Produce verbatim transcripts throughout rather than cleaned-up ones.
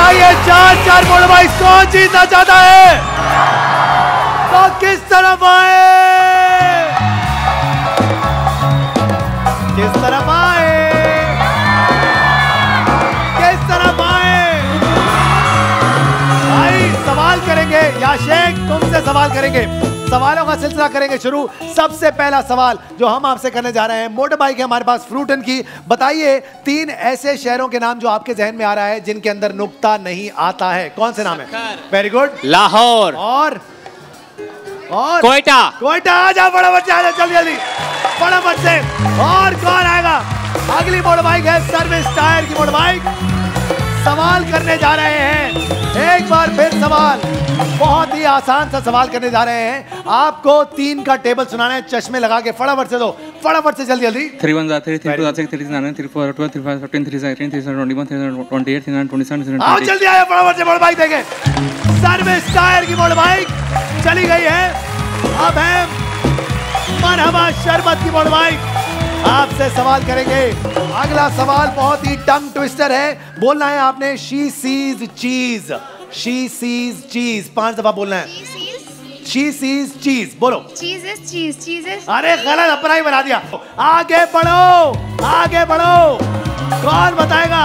बताइए चार चार बोनोबाई कौन जीतना चाहता है, तो किस तरफ आए, किस तरफ आए, किस तरफ आए? भाई सवाल करेंगे या शेख तुमसे सवाल करेंगे, सवालों का सिलसिला करेंगे शुरू। सबसे पहला सवाल जो हम आपसे करने जा रहे हैं, मोटर बाइक है हमारे पास फ्रूटन की, बताइए तीन ऐसे शहरों के नाम जो आपके जहन में आ रहा है जिनके अंदर नुक्ता नहीं आता है, कौन से नाम है? वेरी गुड, लाहौर और और क्वेटा। क्वेटा आ जाओ फटाफट से, आ जाओ जल्दी जल्दी फटाफट से। और कौन आएगा? अगली मोटर बाइक है सर्विस टायर की मोटर बाइक, सवाल करने जा रहे हैं एक बार फिर। सवाल बहुत ही आसान सा सवाल करने जा रहे हैं, आपको तीन का टेबल सुनाना है, चश्मे लगा के फटाफट से दो, फटाफट से जल्दी जल्दी। Three one three three two three three nine three four two three five three seven three seven twenty one three seven twenty eight three nine twenty seven three nine. आओ जल्दी आया फटाफट से, मोड़ बाइक देंगे। सर्विस टायर की मोड़ bike चली गई है, अब है मरहबा शरबत की मोड़ बाइक, आपसे सवाल करेंगे। अगला सवाल बहुत ही टंग ट्विस्टर है, बोलना है आपने she sees cheese, she sees cheese पांच दफा बोलना है, शी सीज चीज, बोलो चीज़ चीज़ चीज़। अरे गलत, अपना ही बना दिया। आगे बढ़ो आगे बढ़ो, कौन बताएगा?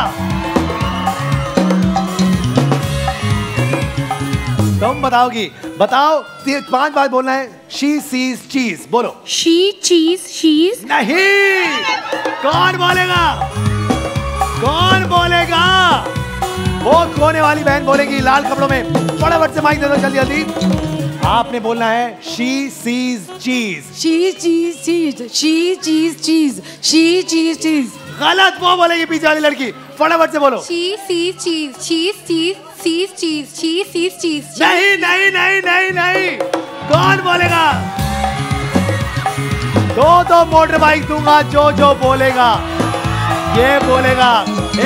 तुम बताओगी, बताओ, पांच बार बोलना है शी सीज चीज, बोलो शी चीज शीज। नहीं, कौन बोलेगा, कौन बोलेगा? वो खोने वाली बहन बोलेगी लाल कपड़ों में, फटाफट से माइक दे दो जल्दी जल्दी। आपने बोलना है शी सीज चीज, शी चीज चीज, शी चीज चीज, शी चीज चीज। गलत, वो बोलेगी पीछे वाली लड़की, फटाफट से बोलो शी सीज चीज, शी चीज चीज चीज चीज चीज चीज। नहीं नहीं नहीं नहीं नहीं, कौन बोलेगा? दो दो मोटर बाइक दूंगा जो जो बोलेगा, ये बोलेगा।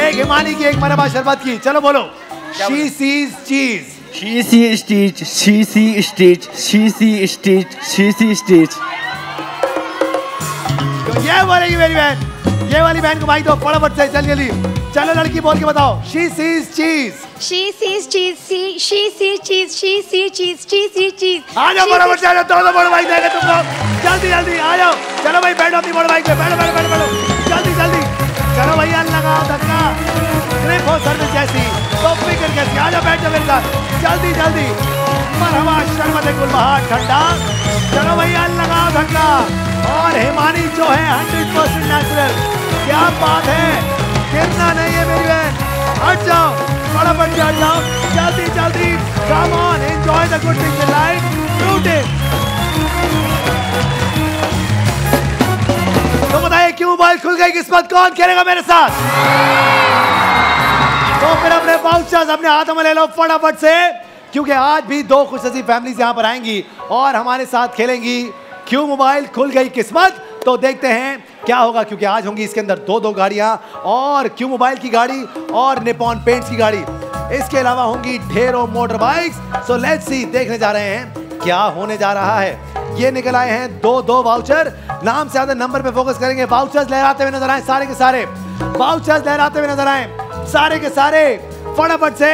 एक हिमानी की, एक मरबा शरबत की, चलो बोलो she sees cheese, she see stitch, she see stitch, she see stitch, she see stitch. ये बोलेगी मेरी बहन, ये वाली बहन को भाई दो फटाफट से चल जल्दी, चलो लड़की बोल के बताओ she sees cheese, she sees cheese, she see cheese, she see cheese, she see चीज। आ जाओ बराबर से, आ जाओ, दो दो बड़ो भाई देंगे तुम लोग, जल्दी जल्दी आ जाओ। चलो भाई बैठो अपनी बड़ो भाई पे, बैठो बैठो बैठो जल्दी जल्दी, चलो भैया लगाओ धक्का, ट्रिप हो सर्विस जैसी तो फिक्र कैसी, आ जाओ बैठ जाओ मेरे साथ जल्दी जल्दी। मरहबा शरबत गुलबहार ठंडा, चलो भैया लगाओ धक्का। और हिमानी जो है हंड्रेड परसेंट नेचुरल, क्या बात है, कितना नहीं है मेरी बहन, हट जाओ फटाफट से, हट जाओ जल्दी जल्दी। Come on, enjoy the good things in life, do it. तो बताइए क्यों बॉल खुल गई किस्मत, कौन खेलेगा मेरे साथ? तो फिर अपने वाउचर्स अपने हाथों में ले लो फटाफट से, क्योंकि आज भी दो खुशनसीब फैमिलीज यहाँ पर आएंगी और हमारे साथ खेलेंगी क्यों मोबाइल खुल गई किस्मत। तो देखते हैं क्या होगा, क्योंकि आज होंगी इसके अंदर दो दो गाड़ियां, और क्यों मोबाइल की गाड़ी और निपॉन पेंट्स की गाड़ी, इसके अलावा होंगी ढेरों motor bikes. So let's see, देखने जा रहे हैं क्या होने जा रहा है। ये निकल आए हैं दो दो वाउचर, नाम से ज्यादा नंबर पे फोकस करेंगे। वाउचर्स लहराते हुए नजर आए सारे के सारे, वाउचर्स लहराते हुए नजर आए सारे के सारे, फटाफट से।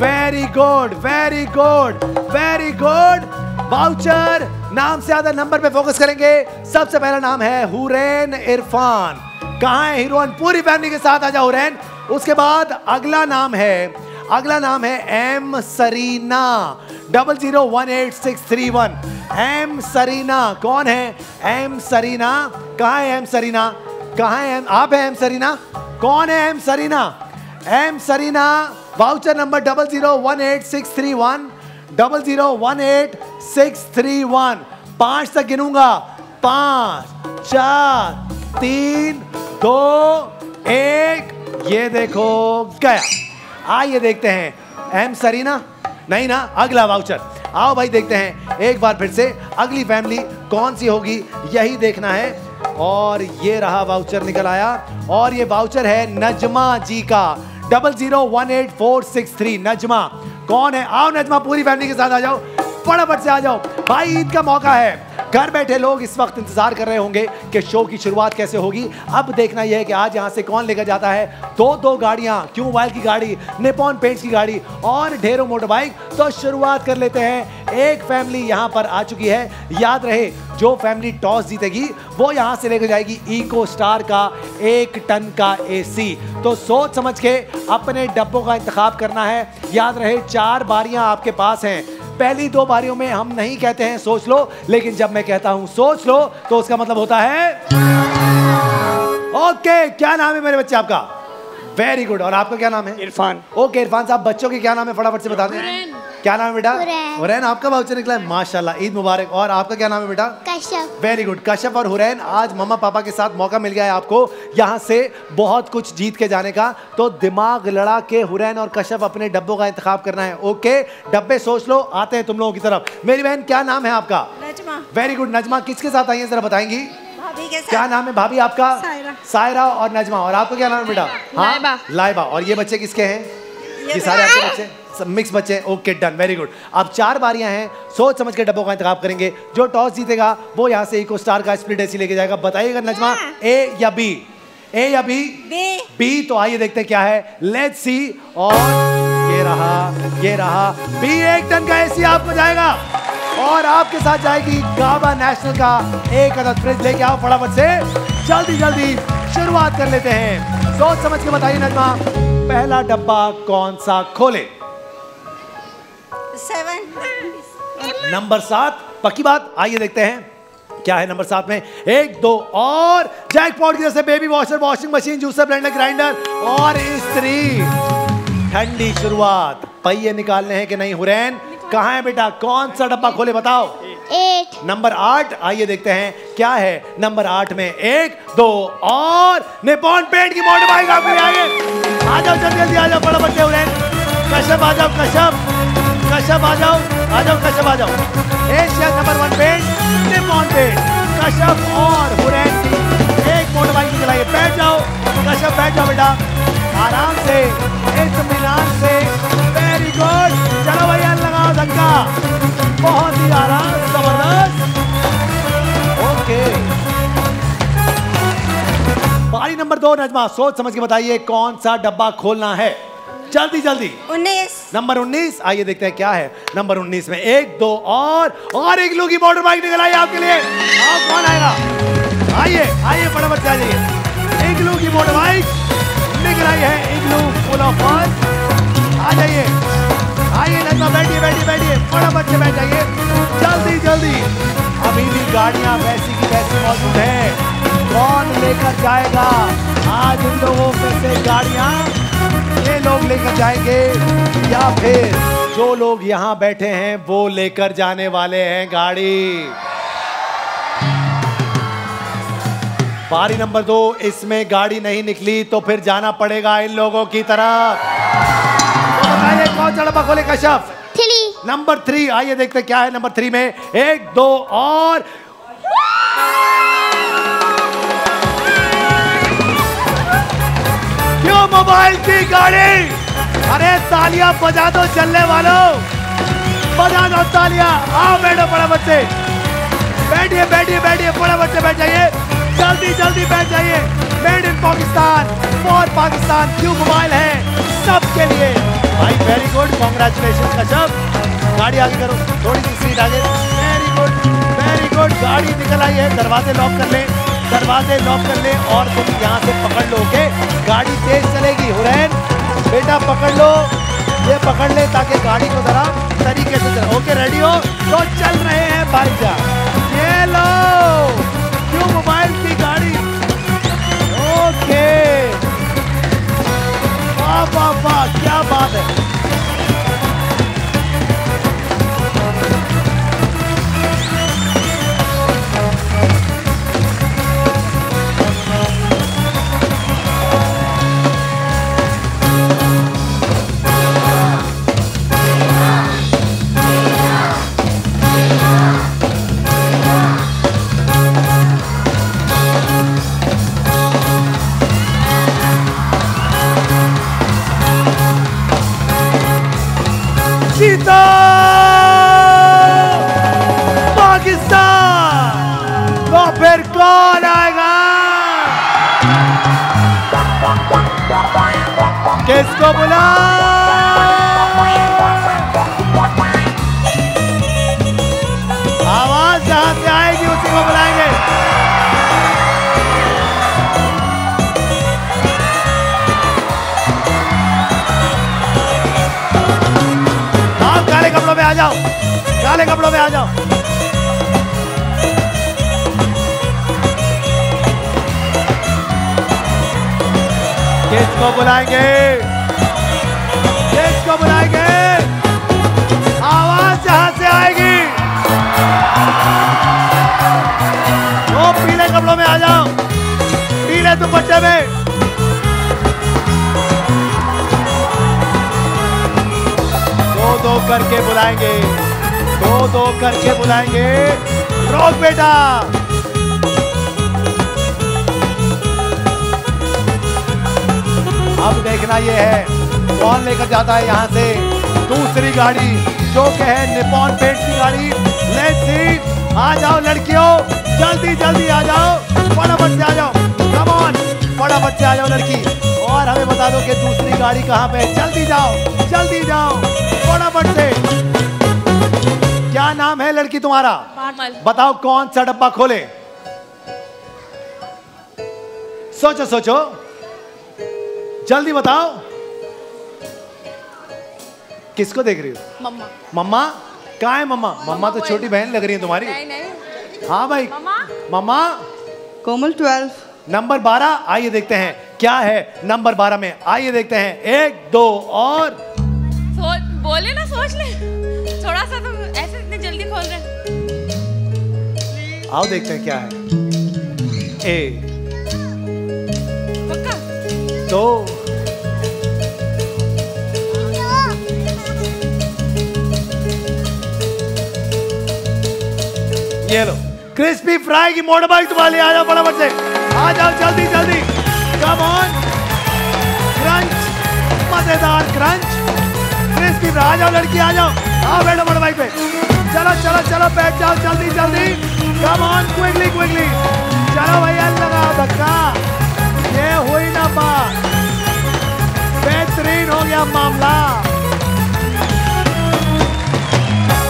Very good very good very good, voucher नाम से ज्यादा नंबर पे फोकस करेंगे। सबसे पहला नाम है हुरैन इरफान, कहाँ है हीरोइन, पूरी फैमिली के साथ आ जाओ हुरैन। उसके बाद अगला नाम है, अगला नाम है M Sarina, double zero one eight six three one, M Sarina. कौन है एम सरीना, कहाँ है एम सरीना, कहाँ है एम, आप है एम सरीना, कौन है M Sarina? M Sarina voucher number double zero one eight six three one, double zero one eight six three one. पांच तक गिनूंगा, पांच चार तीन दो एक, ये देखो गया। आइए देखते हैं, एम सरीना नहीं ना, अगला वाउचर आओ भाई देखते हैं एक बार फिर से, अगली फैमिली कौन सी होगी यही देखना है। और ये रहा वाउचर निकल आया, और ये वाउचर है नजमा जी का, double zero one eight four six three. Najma कौन है? आओ नजमा पूरी फैमिली के साथ आ जाओ, फटाफट से आ जाओ भाई, ईद का मौका है, घर बैठे लोग इस वक्त इंतजार कर रहे होंगे कि शो की शुरुआत कैसे होगी। अब देखना यह है कि आज यहाँ से कौन लेकर जाता है दो दो गाड़ियाँ, क्यों वाइल की गाड़ी, निप्पॉन पेंट्स की गाड़ी और ढेरों मोटर बाइक। तो शुरुआत कर लेते हैं। एक फैमिली यहाँ पर आ चुकी है। याद रहे जो फैमिली टॉस जीतेगी वो यहाँ से लेकर जाएगी इको स्टार का एक टन का एसी। तो सोच समझ के अपने डब्बों का इंतखाब करना है। याद रहे चार बारियाँ आपके पास हैं। पहली दो बारियों में हम नहीं कहते हैं सोच लो, लेकिन जब मैं कहता हूं सोच लो तो उसका मतलब होता है ओके। क्या नाम है मेरे बच्चे आपका? Very good. और आपका क्या नाम है? इरफान। ओके इरफान साहब, बच्चों के क्या नाम है फटाफट से बता दें। क्या नाम है बेटा? हुरैन। आपका वाउचर निकला है, माशाल्लाह, ईद मुबारक। और आपका क्या नाम है बेटा? कश्यप। Very good. कश्यप और हुरैन, आज मम्मा पापा के साथ मौका मिल गया है आपको यहाँ से बहुत कुछ जीत के जाने का। तो दिमाग लड़ा के हुरैन और कश्यप अपने डब्बों का इंतखाब करना है। ओके डब्बे सोच लो। आते हैं तुम लोगों की तरफ। मेरी बहन क्या नाम है आपका? नजमा। Very good. नजमा किसके साथ आई है जरा बताएंगी? क्या नाम है भाभी आपका? सायरा और नजमा। और आपका क्या नाम है बेटा? हाँ लाइबा। और ये बच्चे किसके हैं? ये सारे आपके बच्चे मिक्स बच्चे। Okay done, very good. अब चार बारियां हैं, सोच समझ के डब्बों का इंतखाब करेंगे। जो टॉस जीतेगा वो यहाँ से इको स्टार का स्प्लिट एसी लेके जाएगा। बताइएगा नजमा, ए या बी? ए या बी? बी। बी। तो आइए देखते हैं क्या है। Let's see. और ये रहा, ये रहा बी। एक टन का एसी आपको जाएगा और आपके साथ जाएगी गाबा नेशनल का एक अदद फ्रिज। लेके आओ फटाफट से, जल्दी जल्दी शुरुआत कर लेते हैं। सोच समझ के बताइए नजमा, पहला डब्बा कौन सा खोले? नंबर सात। पक्की बात। आइए देखते हैं क्या है नंबर सात में। एक, दो और जैकपॉट। जैसे baby washer, washing machine, juicer, blender, grinder और इस्त्री। ठंडी शुरुआत। पहिए निकालने हैं कि नहीं? हुरैन कहाँ है बेटा? कौन सा डब्बा खोले बताओ? आठ। नंबर आठ। आइए देखते हैं क्या है नंबर आठ में। एक, दो और निप्पॉन पेंट की मोटर बाइक आपके आगे। आ जाओ जल्दी जल्दी, आ जाओ बड़ा बच्चे। हुरैन कश्यप आ जाओ, कश्यप कश्यप आ जाओ, आ जाओ कश्यप आ जाओ। Asia number one paint, Nippon paint, Kashyap और हुरैन एक मोटर बाइक चलाइए। बैठ जाओ कश्यप, बैठ जाओ बेटा आराम से, इत्मीनान से। Very good. चलो भैया लगाओ धक्का, बहुत ही आराम, जबरदस्त। ओके बारी नंबर दो। नजमा सोच समझ के बताइए कौन सा डब्बा खोलना है, जल्दी जल्दी। उन्नीस। नंबर उन्नीस। आइए देखते हैं क्या है नंबर उन्नीस में। एक, दो और और इग्लू की मोटर बाइक निकल आई आपके लिए। आप कौन आएगा? आइए आइए फटाफट से आ जाइए। इग्लू की मोटर बाइक निकल आई है। Igloo full of fun. आ जाइए आइए नजमा, बैठिए बैठिए बैठिए फटाफट से बैठ जाइए जल्दी जल्दी। अभी भी गाड़ियाँ वैसी की वैसी मौजूद है। कौन लेकर जाएगा आज इन लोगों में से गाड़ियाँ? ये लोग लेकर जाएंगे या फिर जो लोग यहाँ बैठे हैं वो लेकर जाने वाले हैं गाड़ी? पारी नंबर दो, इसमें गाड़ी नहीं निकली तो फिर जाना पड़ेगा इन लोगों की तरफ। तो बताइए कौन सा डब्बा खोले कश्यप? थ्री। Number three. आइए देखते क्या है नंबर थ्री में। एक, दो और मोबाइल की गाड़ी। अरे तालियां बजा दो चलने वालों, बजा दो तालियां। आओ बैठो बड़ा बच्चे, बैठिए बैठिए बैठिए बड़ा बच्चे, बैठ जाइए जल्दी जल्दी बैठ जाइए। Made in Pakistan for Pakistan क्यों मोबाइल है सबके लिए भाई। Very good, congratulation Kashyap. गाड़ी आगे करो, थोड़ी सी सीट आगे। Very good very good. गाड़ी निकल आई है। दरवाजे लॉक कर ले, दरवाजे लॉक कर ले और तुम यहाँ से पकड़ लो। के गाड़ी तेज चलेगी। हुरैन बेटा पकड़ लो, ये पकड़ ले ताकि गाड़ी को जरा तरीके से चले। ओके रेडी हो तो चल रहे हैं बारिशा। ये लो क्यों मोबाइल की गाड़ी। ओके वाह वाह वाह, क्या बात है। किसको बुला आवाज जहां से आएगी उसी को बुलाएंगे। आप काले कपड़ों में आ जाओ, काले कपड़ों में आ जाओ। किसको बुलाएंगे, किसको बुलाएंगे, आवाज जहां से आएगी। वो पीले कपड़ों में आ जाओ, पीले दुपट्टे में। दो दो करके बुलाएंगे, दो दो करके बुलाएंगे। रोक बेटा, अब देखना ये है कौन लेकर जाता है यहाँ से दूसरी गाड़ी, जो कि है निप्पॉन पेंट्स की गाड़ी। लेट्स सी, आ जाओ लड़कियों, जल्दी जल्दी आ जाओ, फटाफट से आ जाओ। कम ऑन, फटाफट से आ जाओ लड़की, और हमें बता दो कि दूसरी गाड़ी कहाँ पे है। जल्दी जाओ, जल्दी जाओ, फटाफट से। क्या नाम है लड़की तुम्हारा, बताओ कौन सा डब्बा खोले। सोचो सोचो, जल्दी बताओ। किसको देख रही हो? मम्मा। मम्मा कहाँ है? मम्मा मम्मा तो छोटी बहन लग रही है तुम्हारी। नहीं नहीं। हाँ भाई, मम्मा। कोमल ट्वेल्व नंबर बारह। आइए देखते हैं क्या है नंबर बारह में, आइए देखते हैं। एक दो और सोच, बोले ना, सोच ले थोड़ा सा, तुम ऐसे इतने जल्दी खोल रहे। आओ देखते हैं क्या है। ए पक्का दो ये लो, क्रिस्पी फ्राई की मोड़ बाइक वाले। आ जाओ फटाफट से, आ जाओ जल्दी जल्दी। कम ऑन, क्रंच, मजेदार क्रंच, क्रिस्पी फ्राई। आ जाओ लड़की, आ जाओ, आओ बैठो मोड़ बाइक पे। चलो चलो चलो, बैठ जाओ जल्दी जल्दी। Come on, quickly quickly. चलो भैया, लगाओ धक्का। ये हुई ना बात, बेहतरीन हो गया मामला।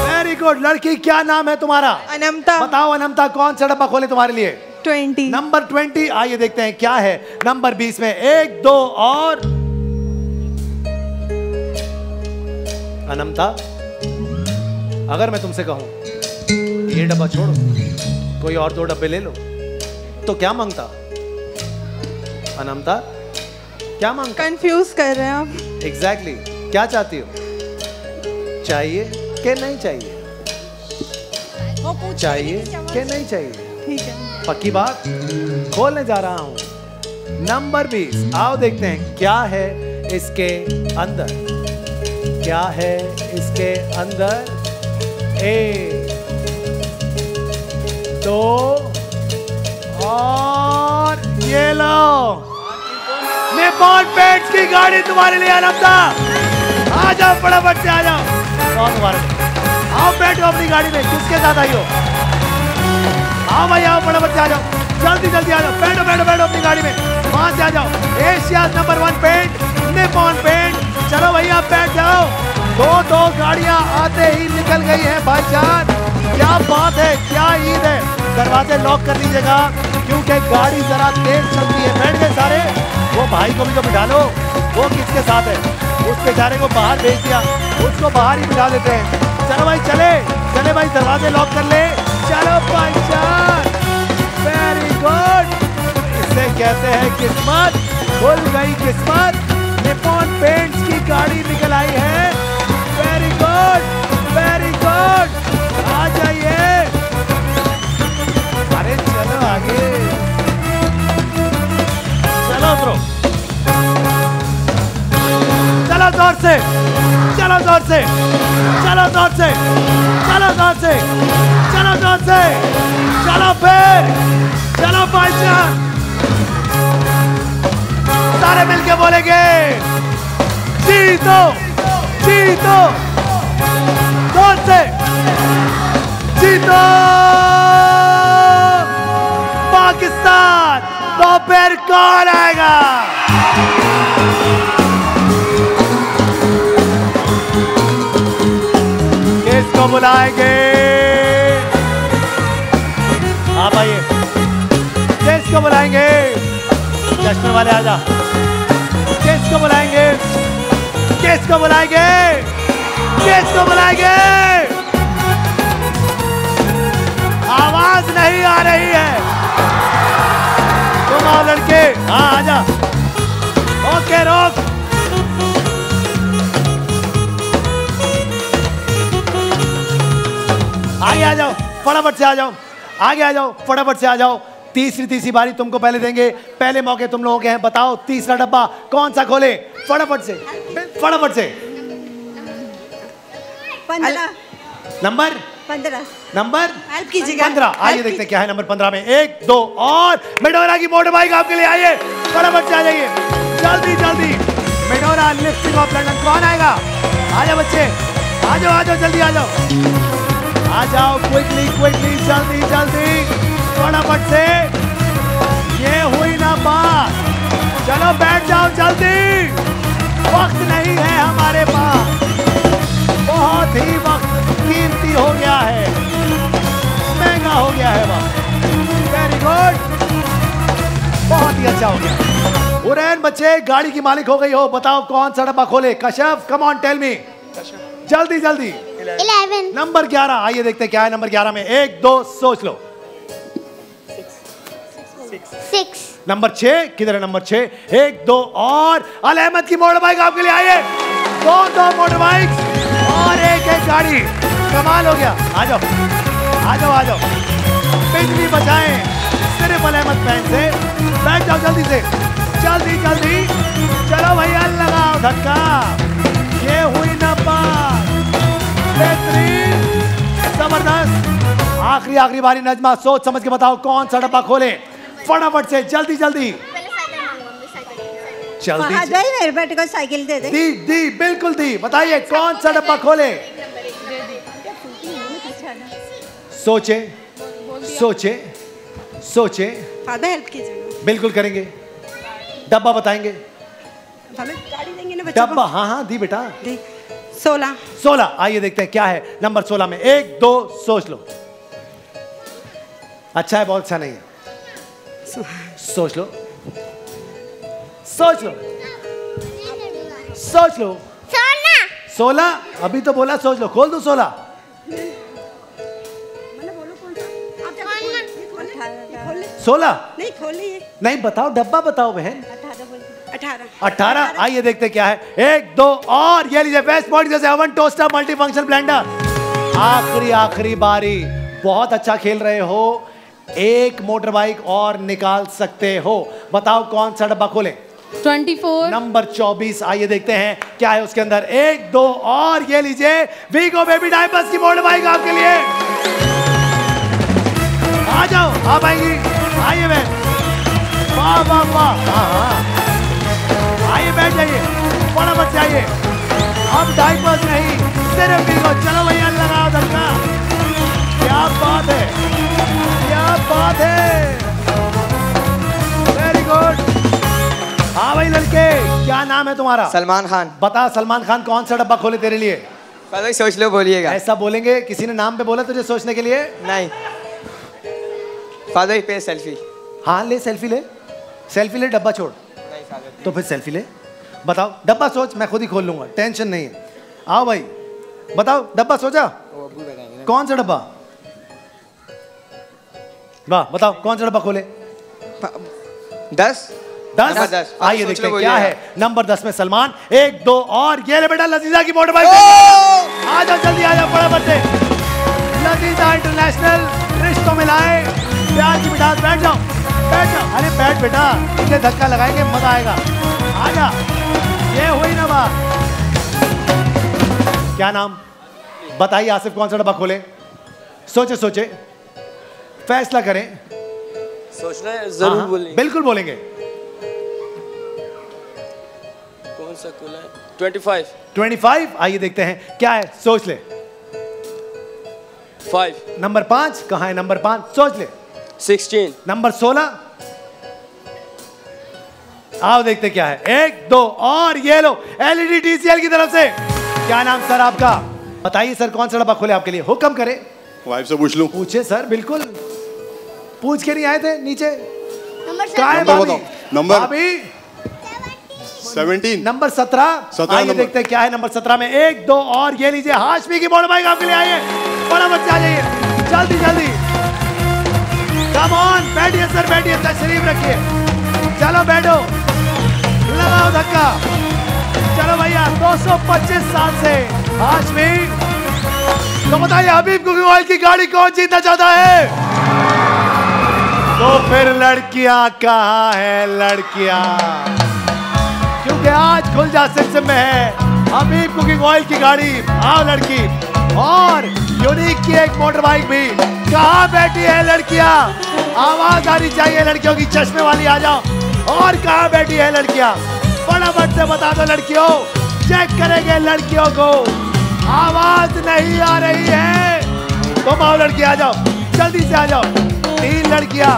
Very good. लड़की क्या नाम है तुम्हारा? अनमता। बताओ अनमता, कौन सा डब्बा खोले तुम्हारे लिए? Twenty, number twenty. आइए देखते हैं क्या है नंबर बीस में। एक दो और। अनमता, अगर मैं तुमसे कहूं ये डब्बा छोड़ो, कोई और दो डब्बे ले लो, तो क्या मांगता? अनमता क्या मांग? कंफ्यूज कर रहे हैं आप। Exactly exactly. क्या चाहती हो? चाहिए कि नहीं चाहिए? वो पूछ चाहिए कि नहीं चाहिए? ठीक है, पक्की बात। खोलने जा रहा हूँ नंबर बीस। आओ देखते हैं क्या है इसके अंदर, क्या है इसके अंदर। ए दो और ये लो, निप्पॉन पेंट्स की गाड़ी तुम्हारे लिए। अनमता आ जाओ फटाफट से, आ जाओ। बहुत मुबारक, आओ बैठो अपनी गाड़ी में। किसके साथ आई हो? आओ भाई, आओ फटाफट से, आ जाओ जल्दी जल्दी, आ जाओ। बैठो बैठो बैठो अपनी गाड़ी में, वहां से आ जाओ। Asia number one paint, Nippon paint. चलो भैया बैठ जाओ। दो दो गाड़ियां आते ही निकल गई है भाई जान, क्या बात है, क्या ईद है। दरवाजे लॉक कर दीजिएगा क्योंकि गाड़ी जरा तेज चलती है। बैठ गए सारे। वो भाई को भी तो बिठा लो, वो किसके साथ है? उस बेचारे को बाहर भेज दिया, उसको बाहर ही बिठा देते हैं। चलो भाई चले, चले भाई, दरवाजे लॉक कर ले। चलो भाई चार, वेरी गुड। इसे कहते हैं किस्मत, खुल गई किस्मत। निप्पॉन पेंट्स की गाड़ी निकल आई है। वेरी गुड, वेरी गुड, आ जाइए। अरे चलो आगे, चलो उतरो, चलो जोर से, चलो जोर से, चलो जोर से, चलो जोर से, चलो जोर से, चलो फिर, चलो बाइचा। सारे मिलके बोलेंगे जीतो, जीतो, जोर से जीतो पाकिस्तान। तो फिर कौन आएगा? किसको बुलाएंगे? आप आइए। किसको बुलाएंगे? जश्न वाले आजा। किसको बुलाएंगे? किसको बुलाएंगे? किसको बुलाएंगे? आवाज नहीं आ रही है। तुम आओ लड़के, हाँ आजा। ओके रोक। आगे आ जाओ, फटाफट से आ जाओ। आगे आ जाओ, फटाफट से आ जाओ। तीसरी तीसरी बारी तुमको पहले देंगे, पहले मौके तुम लोगों के हैं। बताओ तीसरा डब्बा कौन सा खोले? फटाफट से, फटाफट से। नंबर पंद्रह, नंबर पंद्रह। आइए देखते हैं क्या है नंबर पंद्रह में। एक, दो और मेडोरा की मोटर बाइक आपके लिए। आइए फटाफट से आ जाइए, जल्दी जल्दी। मेडोरा मिस्टिक ऑफ लंदन कौन आएगा? आ जाओ बच्चे, आ जाओ, आ जाओ जल्दी, आ जाओ, आ जाओ क्विकली क्विकली, जल्दी जल्दी फटाफट से। ये हुई ना बात, चलो बैठ जाओ जल्दी, वक्त नहीं है हमारे पास, बहुत ही वक्त कीमती हो गया है, महंगा हो गया है वक्त। वेरी गुड, बहुत ही अच्छा हो गया। उरैन बच्चे गाड़ी की मालिक हो गई हो, बताओ कौन सा डब्बा खोले? Kashyap, come on tell me, जल्दी जल्दी। इलेवन, नंबर ग्यारह। आइए देखते क्या है नंबर ग्यारह में। एक, दो, सोच लो। सिक्स, नंबर छह। किधर है नंबर छह? एक, दो और। अल अहमद की मोटर बाइक आपके लिए। आइए, दो दो मोटर बाइक और एक एक गाड़ी, कमाल हो गया। आ जाओ, आ जाओ, आ जाओ। बिजली बचाएं सिर्फ अल अहमद फैन से। बैठ जाओ जल्दी से, जल्दी जल्दी। चलो भैया लगाओ धक्का। ये हुई ना बात, बेहतरीन, जबरदस्त। आखिरी आखिरी बारी नजमा, सोच समझ के बताओ कौन सा डब्बा खोले? फटाफट से, जल्दी जल्दी जल्दी। मेरे बेटे को साइकिल दे दे। दी दी, बिल्कुल दी। बताइए कौन सा डब्बा खोले? सोचे सोचे सोचे, बिल्कुल करेंगे, डब्बा बताएंगे, डब्बा। हाँ हाँ दी बेटा। सोलह, सोलह। आइए देखते हैं क्या है नंबर सोलह में। एक, दो, सोच लो। अच्छा है, बहुत अच्छा नहीं है, सोच लो, सोच लो, सोच लो। सोलह, सोलह। अभी तो बोला सोच लो, खोल दो सोलह। सोलह नहीं खोलिए, नहीं बताओ डब्बा बताओ बहन। अठारह, अठारह। आइए देखते क्या है। एक, दो और। ये लीजिए बेस्ट पॉइंट जैसे oven toaster multi function blender. आखिरी आखिरी बारी, बहुत अच्छा खेल रहे हो। एक मोटर बाइक और निकाल सकते हो। बताओ कौन सा डब्बा खोले? चौबीस, नंबर चौबीस। आइए देखते हैं क्या है उसके अंदर। एक, दो और। ये लीजिए वीगो बेबी डायपर्स की मोटर बाइक आपके लिए। आ जाओ, आप आएंगी। आइए बहन, वाह वाह वाह, हाँ हाँ। आइए बैठ जाइए, फटाफट से आइए। अब डायपर्स नहीं, सिर्फ वीगो। चलो भैया लगाओ धक्का। क्या बात है, क्या बात है। Very good. हाँ भाई लड़के, क्या नाम है तुम्हारा? सलमान खान। बता सलमान खान, कौन सा डब्बा खोले तेरे लिए? भाई सोच लो, बोलिएगा। ऐसा बोलेंगे? किसी ने नाम पे बोला तुझे सोचने के लिए? नहीं। फादर पे सेल्फी। हाँ ले, सेल्फी ले, सेल्फी ले, डब्बा छोड़। नहीं फादर। तो फिर सेल्फी ले। बताओ डब्बा सोच, मैं खुद ही खोल लूंगा, टेंशन नहीं है। आओ भाई बताओ, डब्बा सोचा? कौन सा डब्बा? वाह, बताओ कौन सा डब्बा खोले? दस, दस, दस। आइए देखते हैं क्या है नंबर दस में सलमान। एक, दो और। ये ले बेटा लजीजा की मोटर बाइक। आ जाओ जल्दी, आ जाओ फटाफट से। लजीजा इंटरनेशनल, रिश्तों में लाए प्यार की मिठास। बैठ जाओ, बैठ जाओ। अरे बैठ बेटा, इसे धक्का लगाएंगे, मजा आएगा। आ जा। ये हुई ना बात। क्या नाम? बताइए आसिफ, कौन सा डब्बा खोले? सोचे सोचे, फैसला करें। सोचना है, जरूर बोलेंगे, बिल्कुल बोलेंगे। कौन सा खोला है? पच्चीस, पच्चीस। आइए देखते हैं क्या है, सोच ले। पाँच, नंबर पाँच। कहाँ है नंबर पाँच? सोच ले। सोलह, नंबर सोलह। आओ देखते क्या है। एक दो और ये लो एलईडी टीसीएल की तरफ से। क्या नाम सर आपका? बताइए सर कौन सा डब्बा खोले आपके लिए? हुक्म करे, वाइफ से पूछ लूं। पूछे सर, बिल्कुल पूछ के नहीं आए थे नीचे। नंबर नंबर सत्रह, आइए देखते हैं क्या है नंबर सत्रह में। एक दो और ये लीजिए, हाशमी की बोनबाई आपके लिए। आइए बड़ा बच्चा, आ जाइए जल्दी जल्दी। कम ऑन, बैठिए सर बैठिए, तशरीफ रखिए। चलो बैठो, लगाओ धक्का। चलो भैया, दो सौ पच्चीस साल से हाशमी। तो बताइए हबीब कुकिंग ऑयल की गाड़ी कौन जीतना चाहता है? तो फिर लड़कियां कहाँ है लड़कियां, क्योंकि आज खुल जा सिम सिम में है हबीब कुकिंग ऑयल की गाड़ी। हाँ लड़की, और यूनिक की एक मोटर बाइक भी। कहाँ बैठी है लड़कियां? आवाज आनी चाहिए लड़कियों की, चश्मे वाली आ जाओ। और कहाँ बैठी है लड़कियां? फटाफट से बता दो लड़कियों, चेक करेंगे लड़कियों को। आवाज नहीं आ रही है तो आओ लड़की आ जाओ, जल्दी से आ जाओ। तीन लड़कियां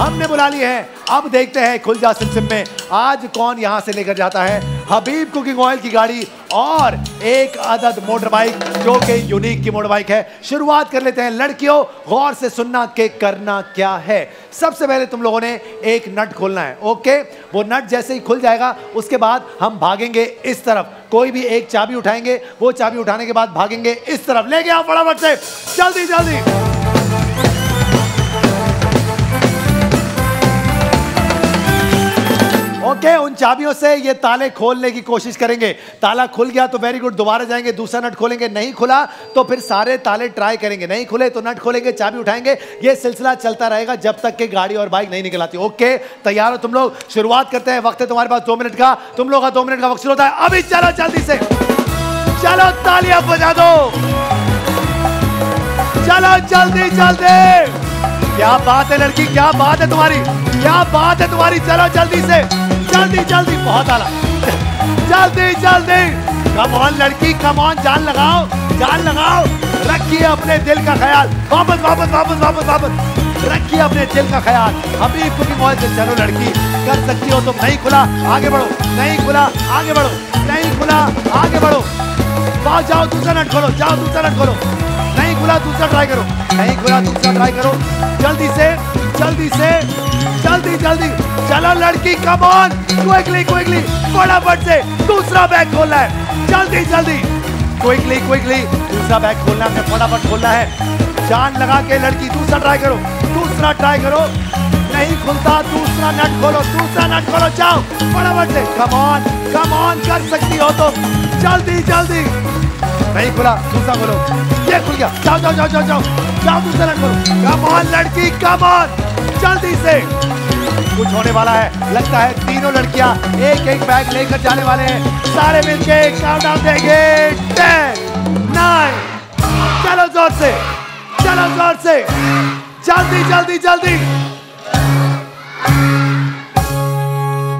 हमने बुला ली हैं। अब देखते हैं खुल जा सिम सिम में आज कौन यहां से लेकर जाता है हबीब कुकिंग ऑयल की गाड़ी और एक अदद मोटर बाइक, जो कि यूनिक की मोटर बाइक है। शुरुआत कर लेते हैं लड़कियों, गौर से सुनना के करना क्या है। सबसे पहले तुम लोगों ने एक नट खोलना है, ओके? वो नट जैसे ही खुल जाएगा उसके बाद हम भागेंगे इस तरफ। कोई भी एक चाबी उठाएंगे, वो चाबी उठाने के बाद भागेंगे इस तरफ। लेके आओ फटाफट से, जल्दी जल्दी। ओके okay, उन चाबियों से ये ताले खोलने की कोशिश करेंगे। ताला खुल गया तो वेरी गुड, दोबारा जाएंगे, दूसरा नट खोलेंगे। नहीं खुला तो फिर सारे ताले ट्राई करेंगे, नहीं खुले तो नट खोलेंगे, चाबी उठाएंगे। ये सिलसिला चलता रहेगा जब तक कि गाड़ी और बाइक नहीं निकल आती। ओके okay, तैयार हो तुम लोग? शुरुआत करते हैं। वक्त है तुम्हारे पास दो मिनट का, तुम लोग का दो मिनट का वक्त होता है अभी। चलो जल्दी से, चलो तालियां बजा दो, चलो जल्दी जल्दी। क्या बात है लड़की, क्या बात है तुम्हारी, क्या बात है तुम्हारी। चलो जल्दी से, जल्दी जल्दी, बहुत आला, जल्दी जल्दी। कम ऑन लड़की, कम ऑन, जान लगाओ, जान लगाओ। रखिए अपने दिल का ख्याल, वापस वापस वापस वापस वापस रखिए अपने दिल का ख्याल। हबीब कुकिंग ऑयल से चलो लड़की, कर सकती हो तुम। नहीं खुला, आगे बढ़ो, नहीं खुला, आगे बढ़ो, नहीं खुला, आगे बढ़ो। जाओ जाओ दूसरा नट खोलो, जाओ दूसरा नट खोलो। नहीं खुला, दूसरा ट्राई करो, नहीं खुला, दूसरा ट्राई करो। जल्दी से, जल्दी से, जल्दी जल्दी। चलो लड़की, कम ऑन, क्विकली क्विकली, फटाफट से। दूसरा बैग खोलना है, जल्दी जल्दी, क्विकली क्विकली। दूसरा बैग खोलना है, फटाफट खोलना है, जान लगा के लड़की। दूसरा ट्राई करो, दूसरा ट्राई करो। नहीं खुलता, दूसरा नट खोलो, दूसरा नट खोलो, जाओ फटाफट से। कम ऑन, कम ऑन, कर सकती हो तो, जल्दी जल्दी। नहीं खुला, दूसरा खोलो, ये खुल गया, जाओ जाओ जाओ जाओ जाओ जाओ दूसरा नट खोलो। कम ऑन लड़की, कम ऑन, जल्दी से। कुछ होने वाला है लगता है। तीनों लड़कियां एक एक बैग लेकर जाने वाले हैं। सारे मिलके काउंटडाउन देंगे, टेन नाइन। चलो जोर से, चलो जोर से, जल्दी जल्दी जल्दी।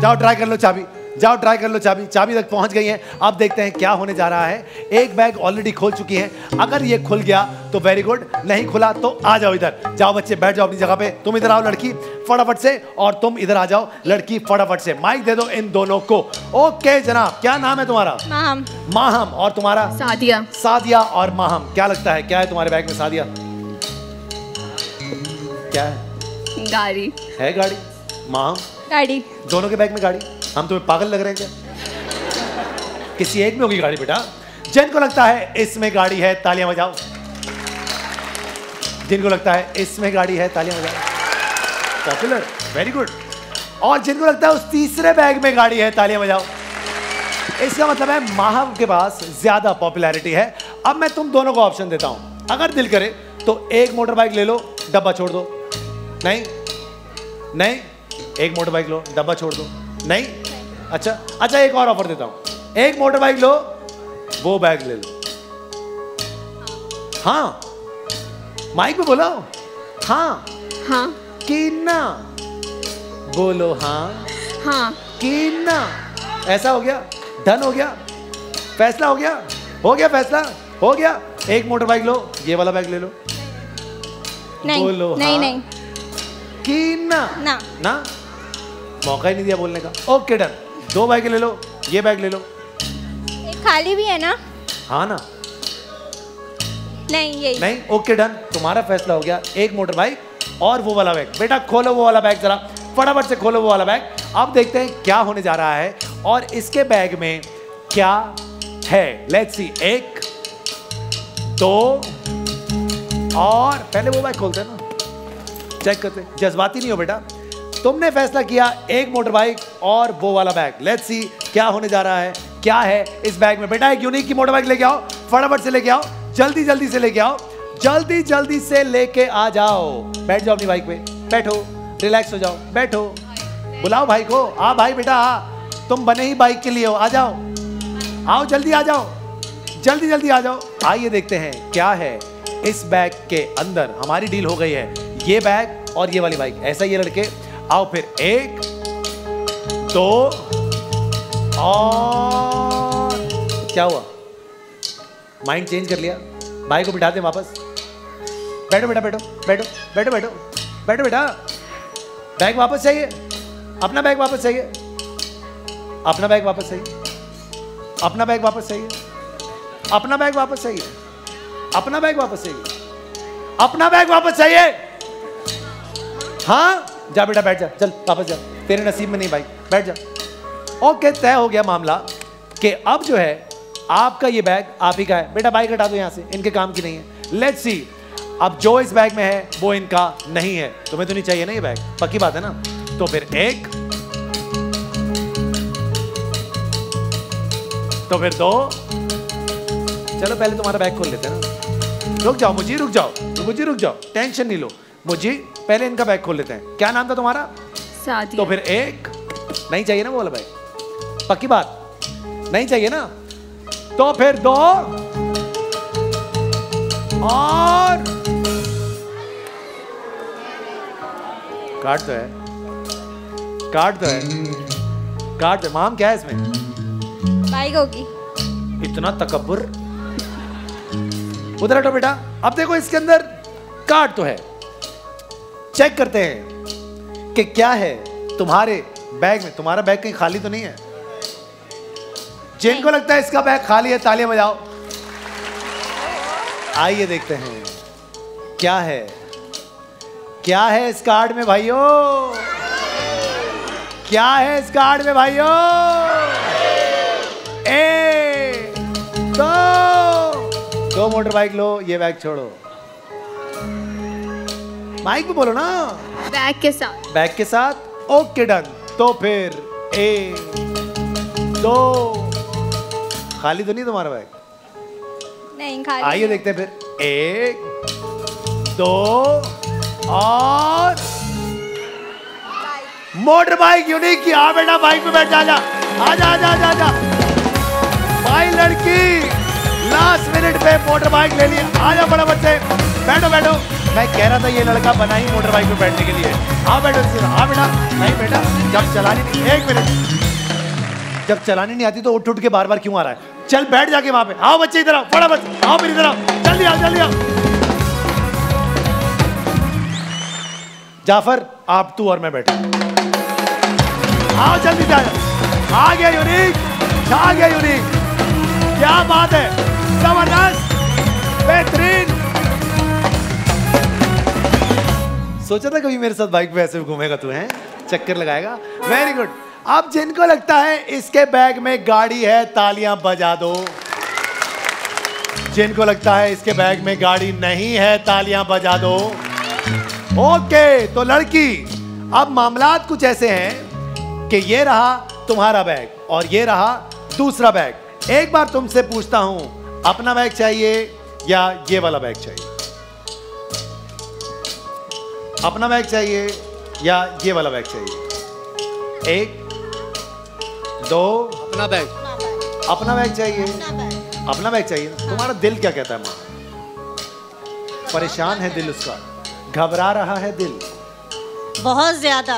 जाओ ट्राई कर लो चाबी, जाओ ट्राई कर लो चाबी। चाबी तक पहुंच गई हैं। अब देखते हैं क्या होने जा रहा है। एक बैग ऑलरेडी खोल चुकी है। अगर ये खुल गया तो वेरी गुड, नहीं खुला तो आ जाओ इधर। जाओ बच्चे, बैठ जाओ अपनी जगह पे। तुम इधर आओ लड़की फटाफट से, और तुम इधर आ जाओ लड़की फटाफट से। माइक दे दो इन दोनों को। ओके जनाब, क्या नाम है तुम्हारा? माहम। माहम, और तुम्हारा? सादिया। सादिया और माहम, क्या लगता है क्या है तुम्हारे बैग में सादिया? क्या है? गाड़ी है। गाड़ी, माहम गाड़ी, दोनों के बैग में गाड़ी। हम तुम्हें पागल लग रहे हैं क्या? किसी एक में होगी गाड़ी बेटा। जिनको लगता है इसमें गाड़ी है तालियां बजाओ। जिनको लगता है इसमें गाड़ी है तालियां बजाओ। Popular, very good. और जिनको लगता है उस तीसरे बैग में गाड़ी है तालियां बजाओ। इसका मतलब है माहम के पास ज्यादा पॉपुलैरिटी है। अब मैं तुम दोनों को ऑप्शन देता हूं। अगर दिल करे तो एक मोटर बाइक ले लो, डब्बा छोड़ दो। नहीं नहीं, एक मोटर बाइक लो, डब्बा छोड़ दो। नहीं, अच्छा अच्छा एक और ऑफर देता हूं। एक मोटर बाइक लो, वो बैग ले लो। हाँ, माइक पे बोलो। हाँ हाँ कि ना बोलो, हाँ हाँ कि ना। ऐसा हो गया, डन हो गया, फैसला हो गया, हो गया फैसला, हो गया। एक मोटर बाइक लो, ये वाला बैग ले लो। नहीं बोलो, नहीं हाँ, नहीं कि ना ना ना। मौका ही नहीं दिया बोलने का। ओके डन, दो बैग ले लो, ये बैग ले लो। एक खाली भी है ना? हाँ ना। नहीं यही। नहीं, ओके डन, तुम्हारा फैसला हो गया। एक मोटर बाइक और वो वाला बैग। बेटा खोलो वो वाला बैग जरा, फटाफट से खोलो वो वाला बैग। अब देखते हैं क्या होने जा रहा है और इसके बैग में क्या है। लेट्स सी, एक दो और पहले वो बैग खोलते हैं ना, चेक करते। जज्बाती नहीं हो बेटा, तुमने फैसला किया एक मोटर बाइक और वो वाला बैग। लेट्स सी क्या होने जा रहा है, क्या है इस बैग में। बेटा एक यूनिक की मोटर बाइक लेके आओ, फटाफट से लेके आओ, जल्दी जल्दी से लेके आओ, जल्दी जल्दी से लेके आ जाओ। बैठ जाओ अपनी बाइक पे, बैठो, रिलैक्स हो जाओ, बैठो, बुलाओ भाई को। आ भाई बेटा आ, तुम बने ही बाइक के लिए हो, आ जाओ, आओ जल्दी, आ जाओ जल्दी जल्दी आ जाओ। आइए देखते हैं क्या है इस बैग के अंदर। हमारी डील हो गई है, ये बैग और ये वाली बाइक। ऐसा ये लड़के आओ फिर, एक दो और क्या हुआ, माइंड चेंज कर लिया। भाई को बिठा दे वापस। बैठो बेटा, बैठो बैठो बैठो बैठो बैठो बेटा। बैग वापस चाहिए, अपना बैग वापस चाहिए, अपना बैग वापस चाहिए, अपना बैग वापस चाहिए, अपना बैग वापस चाहिए, अपना बैग वापस चाहिए, अपना बैग वापस चाहिए। हाँ जा बेटा, बैठ जा, चल वापस जा, तेरे नसीब में नहीं भाई, बैठ जा। ओके, तय हो गया मामला कि अब जो है आपका ये बैग आप ही का है। बेटा बाइक हटा दो यहाँ से, इनके काम की नहीं है। लेट्स सी, अब जो इस बैग में है वो इनका नहीं है। तुम्हें तो नहीं चाहिए ना ये बैग, पक्की बात है ना। तो फिर एक, तो फिर दो। चलो पहले तुम्हारा बैग खोल लेते हैं ना। रुक जाओ मुझे, रुक जाओ मुझे, रुक जाओ, टेंशन नहीं लो मुझे, पहले इनका बैग खोल लेते हैं। क्या नाम था तुम्हारा? सादिया। तो फिर एक, नहीं चाहिए ना वो वाला बैग, पक्की बात, नहीं चाहिए ना। तो फिर दो और काट तो है, काट तो है, काट तो। माम क्या है इसमें? बाइक होगी। इतना तकब्बुर, उधर हटो बेटा। अब देखो इसके अंदर कार्ड तो है, चेक करते हैं कि क्या है तुम्हारे बैग में। तुम्हारा बैग कहीं खाली तो नहीं है? जिनको लगता है इसका बैग खाली है, तालियां बजाओ। आइए देखते हैं क्या है, क्या है इस कार्ड में भाइयों, क्या है इस कार्ड में भाइयों। ए दो, दो मोटर बाइक लो, ये बैग छोड़ो। माइक भी बोलो ना, बैग के साथ, बैग के साथ। ओके डन, तो फिर ए दो। खाली तो नहीं तुम्हारा बैग? नहीं खाली। आइए देखते हैं फिर, एक दो और मोटर बाइक यूनिक की। हाँ बेटा बाइक पे बैठ जा, जा आजा आजा आजा। भाई लड़की लास्ट मिनट पे मोटर बाइक ले ली। आजा बड़ा बच्चे, बैठो बैठो। मैं कह रहा था ये लड़का बना ही मोटर बाइक पे बैठने के लिए। हाँ बैठो, हाँ बेटा, नहीं बेटा जब चलानी नहीं, एक मिनट, जब चलानी नहीं आती तो उठ उठ के बार बार क्यों आ रहा है? चल बैठ जाके वहां पे। आओ बच्चे इधर आओ, बड़ा बच्चे आओ मेरी इधर आओ, जल्दी आओ जल्दी आओ। जाफर आप तू और मैं बैठे, आओ जल्दी जाओ। आ गया यूनिक, आ गया यूनिक, क्या बात है, जबरदस्त, बेहतरीन। सोचा था कभी मेरे साथ बाइक पे ऐसे घूमेगा तू, है चक्कर लगाएगा। Very good. अब जिनको लगता है इसके बैग में गाड़ी है, तालियां बजा दो। जिनको लगता है इसके बैग में गाड़ी नहीं है, तालियां बजा दो। ओके, तो लड़की अब मामलात कुछ ऐसे हैं कि ये रहा तुम्हारा बैग और ये रहा दूसरा बैग। एक बार तुमसे पूछता हूं, अपना बैग चाहिए या ये वाला बैग चाहिए? अपना बैग चाहिए या ये वाला बैग चाहिए? एक दो, अपना बैग, अपना बैग चाहिए, अपना बैग चाहिए। तुम्हारा दिल क्या कहता है माँ? परेशान है दिल उसका, घबरा रहा है दिल बहुत ज्यादा।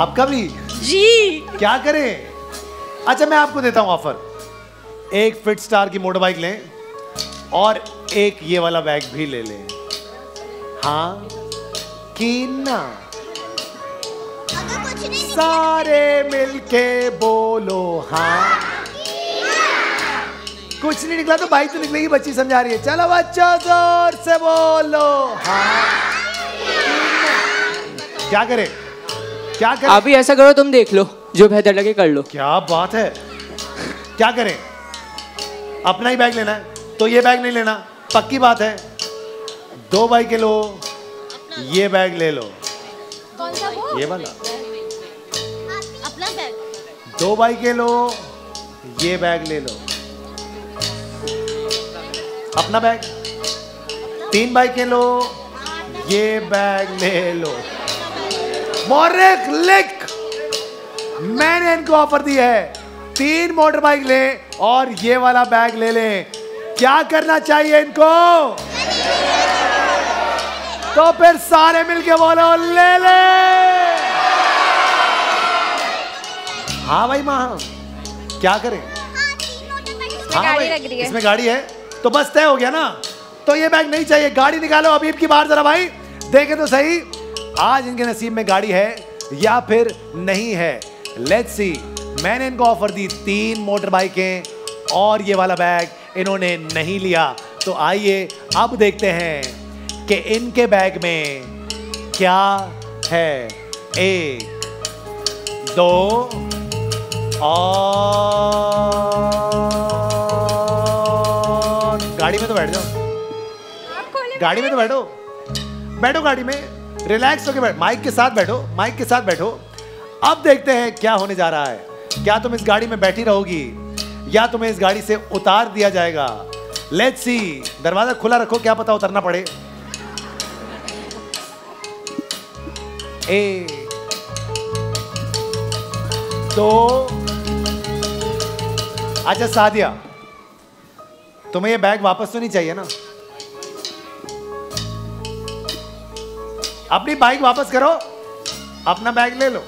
आपका भी जी, क्या करें? अच्छा मैं आपको देता हूँ ऑफर, एक फिटस्टार की मोटर बाइक लें और एक ये वाला बैग भी ले लें। हाँ कि ना? सारे मिलके बोलो हाँ। कुछ नहीं निकला तो भाई तो निकलेगी, बच्ची समझा रही है। चलो बच्चों जोर से बोलो हाँ। क्या करे क्या करे अभी ऐसा करो तुम देख लो, जो बेहतर लगे कर लो। क्या बात है, क्या करें? अपना ही बैग लेना है तो ये बैग नहीं लेना, पक्की बात है। दो भाई के लो, ये बैग ले लो। कौन सा वो? ये वाला। अपना बैग। दो भाई के लो, ये बैग ले लो। अपना बैग। तीन भाई के लो, ये बैग ले लो। मोरिक लिख, मैंने इनको ऑफर दी है, तीन मोटर बाइक ले और ये वाला बैग ले लें। क्या करना चाहिए इनको? तो फिर सारे मिलके बोलो ले ले। हाँ भाई माँ, क्या करें? हाँ गाड़ी लग रही है, इसमें गाड़ी है तो बस तय हो गया ना। तो ये बैग नहीं चाहिए, गाड़ी निकालो अभी की बार। जरा भाई देखे तो सही आज इनके नसीब में गाड़ी है या फिर नहीं है। लेट्स सी, मैंने इनको ऑफर दी तीन मोटर बाइकें और ये वाला बैग, इन्होंने नहीं लिया। तो आइए अब देखते हैं कि इनके बैग में क्या है। एक, दो और गाड़ी में तो बैठ जाओ, गाड़ी में तो बैठो, बैठो गाड़ी में, रिलैक्स होके बैठो, माइक के साथ बैठो, माइक के साथ बैठो। अब देखते हैं क्या होने जा रहा है। क्या तुम इस गाड़ी में बैठी रहोगी या तुम्हें इस गाड़ी से उतार दिया जाएगा? Let's see. दरवाजा खुला रखो, क्या पता उतरना पड़े। एक, दो। अच्छा सादिया, तुम्हें ये बैग वापस तो नहीं चाहिए ना? अपनी बाइक वापस करो, अपना बैग ले लो।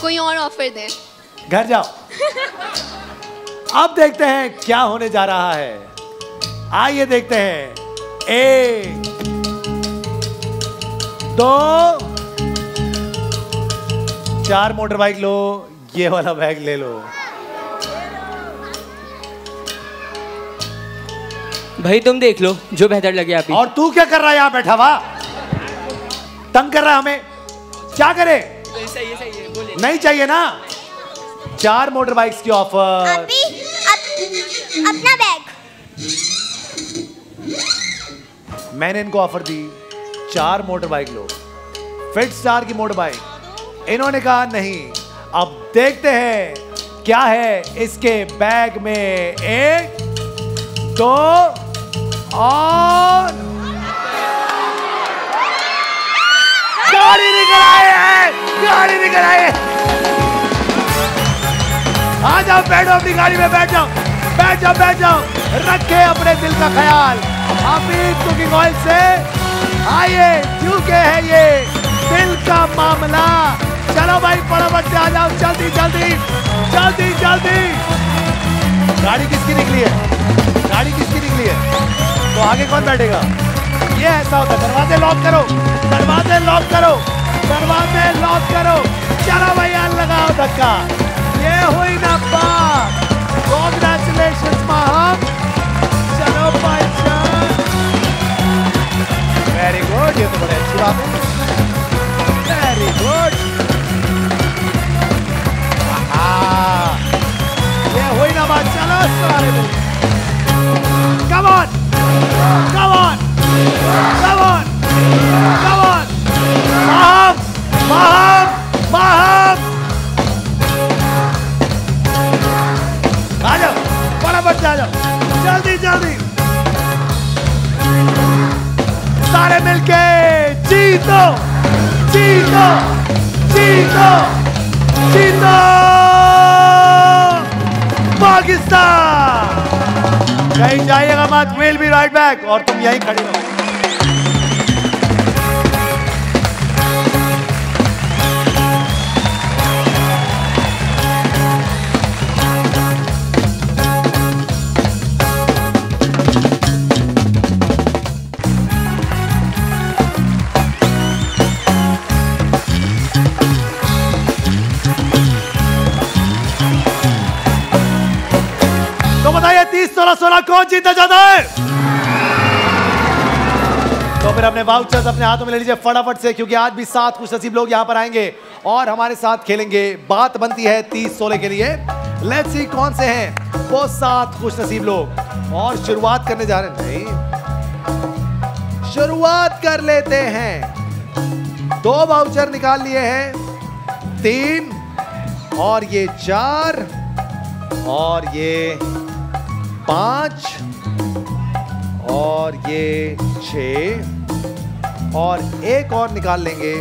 कोई और ऑफर दे, घर जाओ। अब देखते हैं क्या होने जा रहा है। आइए देखते हैं। एक, दो, चार मोटर बाइक लो, ये वाला बैग ले लो। भाई तुम देख लो, जो बेहतर लगे आप ही। और तू क्या कर रहा है यहाँ बैठा हुआ? तंग कर रहा है हमें, क्या करे? सही है, सही है, बोले। नहीं चाहिए ना। चार मोटर बाइक्स की ऑफर। अभी अप, अपना बैग। मैंने इनको ऑफर दी चार मोटर बाइक लो, फिटस्टार की मोटर बाइक, इन्होंने कहा नहीं। अब देखते हैं क्या है इसके बैग में। एक, दो और गाड़ी निकल आई है, गाड़ी निकल आए। आ जाओ, बैठो अपनी गाड़ी में, बैठ जाओ, बैठ जाओ, बैठ जाओ। रखे अपने दिल का ख्याल हबीब कुकिंग ऑयल से। आइए, क्योंकि है ये दिल का मामला। चलो भाई फटाफट से आ जाओ, जल्दी जल्दी जल्दी जल्दी। गाड़ी किसकी निकली है? गाड़ी किसकी निकली है? तो आगे कौन बैठेगा? ये ऐसा होता है। दरवाजे लॉक करो, दरवाजे लॉक करो, दरवाजे लॉक करो। चलो भैया लगाओ धक्का। ये हुई ना बात। कांग्रेचुलेशन माहौब। चलो भाई साहब, वेरी गुड, ये तो बड़े अच्छी बात है, वेरी गुड। ये हुई ना बात। चलो सारे come on, come on, come on, come on. माहौब, माहौब, माहौब। आ जाओ फटाफट से, आ जाओ जल्दी जल्दी। सारे मिलके जीतो, जीतो, जीतो, जीतो पाकिस्तान। कहीं जाइएगा मत, विल बी राइट बैक। और तुम यहीं खड़े रहो। का सोना कौन जीतना चाहता है? तो फिर अपने वाउचर्स अपने हाथों में ले लीजिए फटाफट से, क्योंकि आज भी सात खुश नसीब लोग यहाँ पर आएंगे और हमारे साथ खेलेंगे। बात बनती है तीस सोलह के लिए। लेट्स सी कौन से हैं वो सात खुश नसीब लोग। और शुरुआत करने जा रहे हैं, शुरुआत कर लेते हैं। दो वाउचर निकाल लिए हैं, तीन और ये चार और ये पांच और ये छः और एक और निकाल लेंगे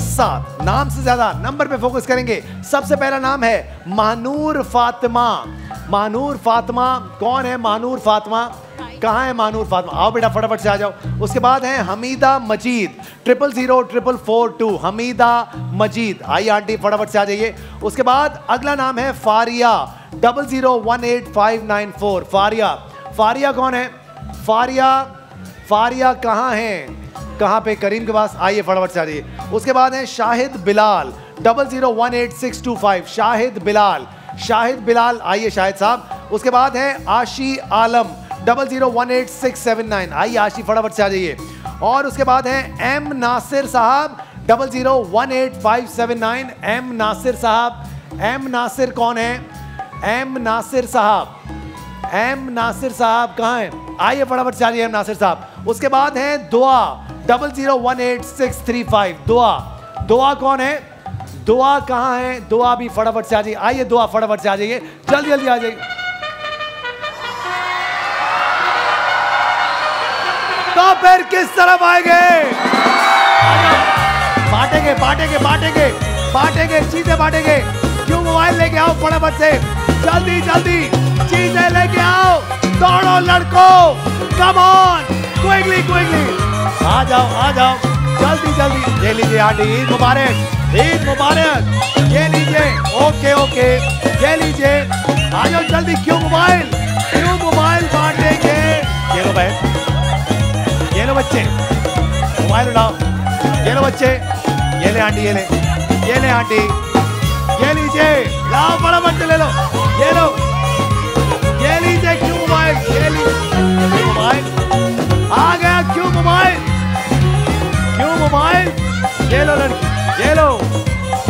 सात। नाम से ज्यादा नंबर पे फोकस करेंगे। सबसे पहला नाम है महानूर फातिमा। महानूर फातिमा कौन है? महानूर फातिमा कहाँ है? महानूर फातिमा आओ बेटा फटाफट से आ जाओ। उसके बाद है Hamida Majid, triple zero triple four two Hamida Majid. आई आंटी फटाफट से आ जाइए। उसके बाद अगला नाम है Faria, double zero one eight five nine four Faria. Faria कौन है? फारिया फारिया कहाँ है? कहाँ पे? करीम के पास। आइए फटाफट से आ जाइए। उसके बाद है Shahid Bilal, double zero one eight six two five Shahid Bilal. Shahid Bilal आइए शाहिद साहब। उसके बाद है Ashi Alam, double zero one eight six seven nine. आइए आशी फटाफट से आ जाइए। और उसके बाद है एम नासिर साहब, double zero one eight five seven nine M Nasir साहब। एम नासिर कौन है? एम नासिर साहब एम नासिर साहब कहाँ हैं? आइए फटाफट से आ जाइए एम नासिर साहब। उसके बाद है Dua, double zero one eight six three five Dua. Dua कौन है? दुआ कहाँ है? दुआ भी फटाफट से आ जाइए। आइए दुआ फटाफट से आ जाइए, जल्दी जल्दी आ जाइए। तो फिर किस तरफ आएंगे? बांटेंगे बांटेंगे बांटेंगे बांटेंगे चीजें बांटेंगे। क्यों मोबाइल लेके आओ फटाफट से, जल्दी जल्दी चीजें लेके आओ। दौड़ो लड़कों, कम ऑन क्विकली क्विकली। आ जाओ आ जाओ जल्दी जल्दी। ये लीजिए आंटी, ईद मुबारक, ईद मुबारक। ये लीजिए, ओके ओके ये लीजिए। आ जाओ जल्दी। क्यों मोबाइल क्यों मोबाइल बांटेंगे। ये लो भाई, ये लो बच्चे मोबाइल उठाओ। ये लो बच्चे, ये ले आंटी, ये ले ये ले आंटी, ये लीजिए। लाओ बड़ा बच्चे ले लो, ये लो ये लीजिए। क्यों मोबाइल, ये लीजिए मोबाइल आ गया। क्यों मोबाइल क्यों मोबाइल ये लो लड़की, ये लो।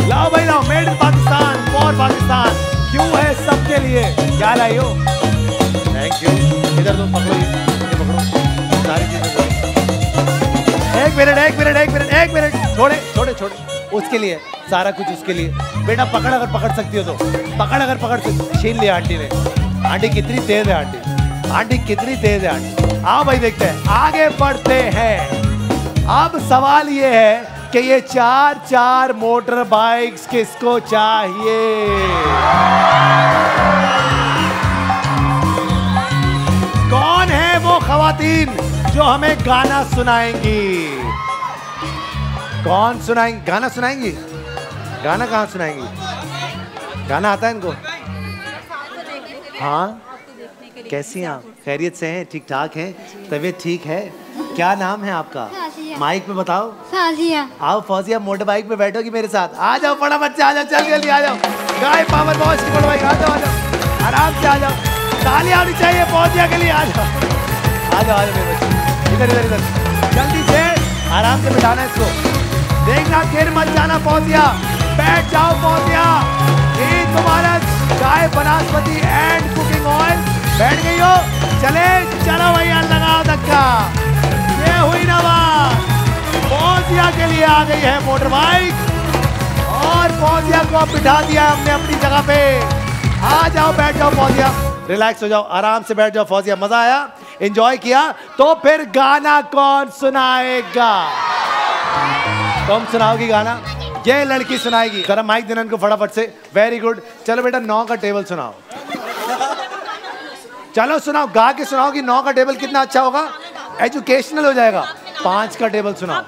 लाओ भाई लाओ, made in Pakistan for Pakistan. क्यों है सबके लिए। क्या लाई हो? Thank you. इधर तुम पकड़ो, ये पकड़ो सारी चीजें। एक मिनट एक मिनट एक मिनट एक मिनट छोड़े छोड़े छोड़े। उसके लिए सारा कुछ, उसके लिए बेटा। पकड़ अगर पकड़ सकती हो तो पकड़, अगर पकड़ सकती। छीन लिया आंटी ने। आंटी कितनी तेज है, आंटी आंटी कितनी तेज है आंटी। आओ भाई देखते हैं, आगे बढ़ते हैं। अब सवाल ये है कि ये चार चार मोटर बाइक्स किसको चाहिए? कौन है वो खवातीन जो हमें गाना सुनाएंगी? कौन सुनाएंगी? गाना सुनाएंगी? गाना कहाँ सुनाएंगी? गाना आता है इनको? हाँ। कैसी हैं आप? खैरियत से हैं? ठीक ठाक हैं? तबीयत ठीक है? क्या नाम है आपका? माइक में बताओ। फाजिया। आओ फौजिया, मोटर बाइक पे बैठोगी मेरे साथ। आ जाओ पड़ा बच्चा, आ जाओ चल जल्दी आ जाओ। गाय पावर बहुत सी मोटर बाइक। आ जाओ आ जाओ आराम से आ जाओ। ताली आनी चाहिए फौजिया के लिए। आ जाओ आ जाओ आ जाओ मेरे बच्चे, इधर इधर इधर जल्दी से। आराम से बिठाना इसको, देखना खेल मत जाना। पौधिया बैठ जाओ पौधिया। ईद मुबारक। चाय बनास्पति एंड कुकिंग ऑयल। बैठ गई हो? चले चलो भैया, लगाओ धक्का। ये हुई ना बात, पौधिया के लिए आ गई है मोटर बाइक। और पौधिया को बिठा दिया हमने अपनी जगह पे। आ जाओ बैठ जाओ पौधिया, रिलैक्स हो जाओ, आराम से बैठ जाओ फौजिया। मजा आया? एंजॉय किया? तो फिर गाना कौन सुनाएगा? तुम सुनाओगी गाना? ये लड़की सुनाएगी। जरा माइक देना इनको फटाफट से। Very good. चलो बेटा नौ का टेबल सुनाओ। चलो सुनाओ, गा के सुनाओगी। नौ का टेबल कितना अच्छा होगा, एजुकेशनल हो जाएगा। पाँच का टेबल सुनाओ।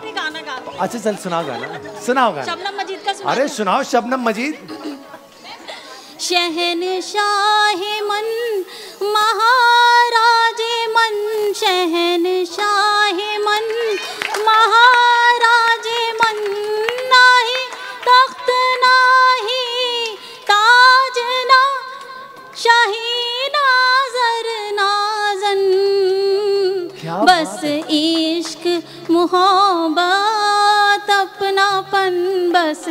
अच्छा चल सुनाओ गाना, सुनाओ गाना। अरे सुनाओ शबनम मजीद। शहनशाह मन महाराज मन, शहनशाह मन महाराज मन, नाही तख्त नाही ताज ना शाही नाजर ना पन बस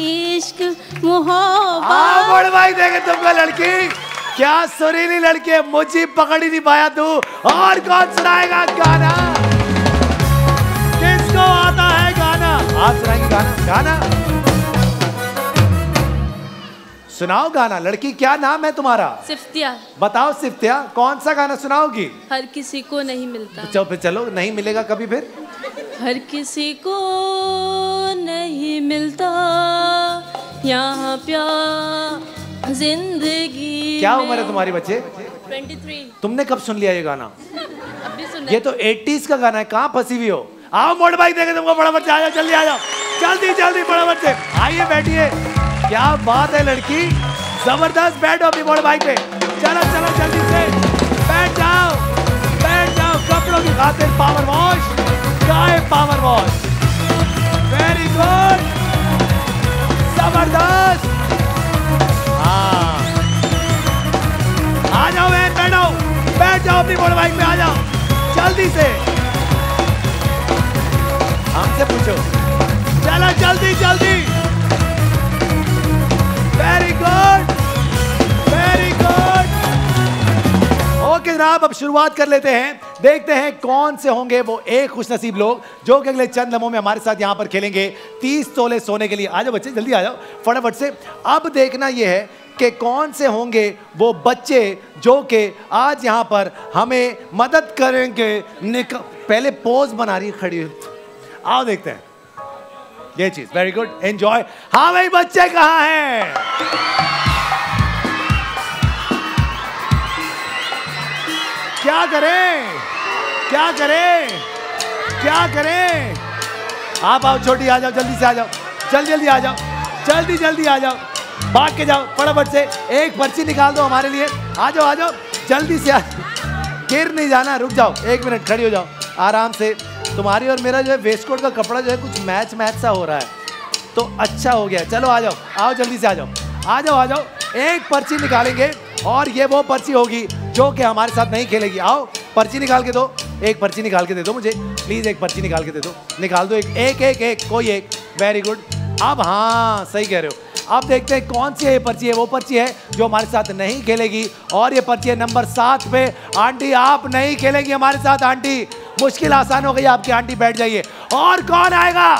इश्क मोहब्बत। भाई देखे तुमको लड़की, क्या सुरीली लड़की है, मुझे पकड़ ही नहीं पाया तू। और कौन सुनाएगा गाना, किसको आता है गाना? आप सुनाएंगे गाना? गाना सुनाओ गाना। लड़की क्या नाम है तुम्हारा? सिफ्तिया। बताओ सिफ्तिया, कौन सा गाना सुनाओगी? हर किसी को नहीं मिलता। चलो फिर, चलो नहीं मिलेगा कभी फिर। हर किसी को नहीं मिलता यहाँ प्यार जिंदगी। क्या उम्र है तुम्हारी बच्चे? तेईस। तुमने कब सुन लिया ये गाना? अभी सुना। ये तो एटीज़ का गाना है, कहाँ फंसी हुई हो? आओ मोड़ भाई देखे तुमको, बड़ा बच्चा आ जाओ, जल्दी आ जाओ, जल्दी जल्दी बड़ा बच्चे आइए बैठिए। क्या बात है लड़की, जबरदस्त। बैठो अपनी मोड़ बाइक पे, चलो चलो जल्दी से बैठ जाओ, बैठ जाओ। कपड़ों की खातिर पावर वॉश, चाहे पावर वॉश। वेरी गुड, जबरदस्त। हाँ आ जाओ बहन, बैठो, बैठ जाओ अपनी मोड़ बाइक पे, आ जाओ जल्दी से। हमसे पूछो, चलो जल्दी जल्दी। Very good, very good. Okay जनाब, अब शुरुआत कर लेते हैं। देखते हैं कौन से होंगे वो एक खुशनसीब लोग जो कि अगले चंद लम्हों में हमारे साथ यहाँ पर खेलेंगे तीस तोले सोने के लिए। आ जाओ बच्चे, जल्दी आ जाओ फटाफट से। अब देखना ये है कि कौन से होंगे वो बच्चे जो कि आज यहाँ पर हमें मदद करेंगे। निक पहले पोज बना रही खड़ी, आओ देखते हैं ये चीज। Very good, enjoy. हाँ भाई, बच्चे कहाँ हैं? क्या करें, क्या करें, क्या करें? आप आओ छोटी, आ जाओ जल्दी से, आ जाओ जल्दी जल्दी, आ जाओ जल्दी जल्दी, आ जाओ भाग के जाओ फटाफट से। एक पर्ची निकाल दो हमारे लिए, आ जाओ आ जाओ जल्दी से। गिर नहीं जाना, रुक जाओ एक मिनट, खड़ी हो जाओ आराम से। तुम्हारी और मेरा जो है वेस्टकोट का कपड़ा जो है कुछ मैच मैच सा हो रहा है, तो अच्छा हो गया। चलो आ जाओ, आओ जल्दी से, आ जाओ आ जाओ आ जाओ। एक पर्ची निकालेंगे और ये वो पर्ची होगी जो कि हमारे साथ नहीं खेलेगी। आओ पर्ची निकाल के दो, एक पर्ची निकाल के दे दो मुझे प्लीज़, एक पर्ची निकाल के दे दो, निकाल दो। एक एक एक, एक कोई एक। वेरी गुड, अब हाँ सही कह रहे हो। अब देखते हैं कौन सी ये पर्ची है। वो पर्ची है जो हमारे साथ नहीं खेलेगी और ये पर्ची है नंबर सात पे। आंटी आप नहीं खेलेंगी हमारे साथ? आंटी मुश्किल आसान हो गई आपकी, आंटी बैठ जाइए। और कौन आएगा?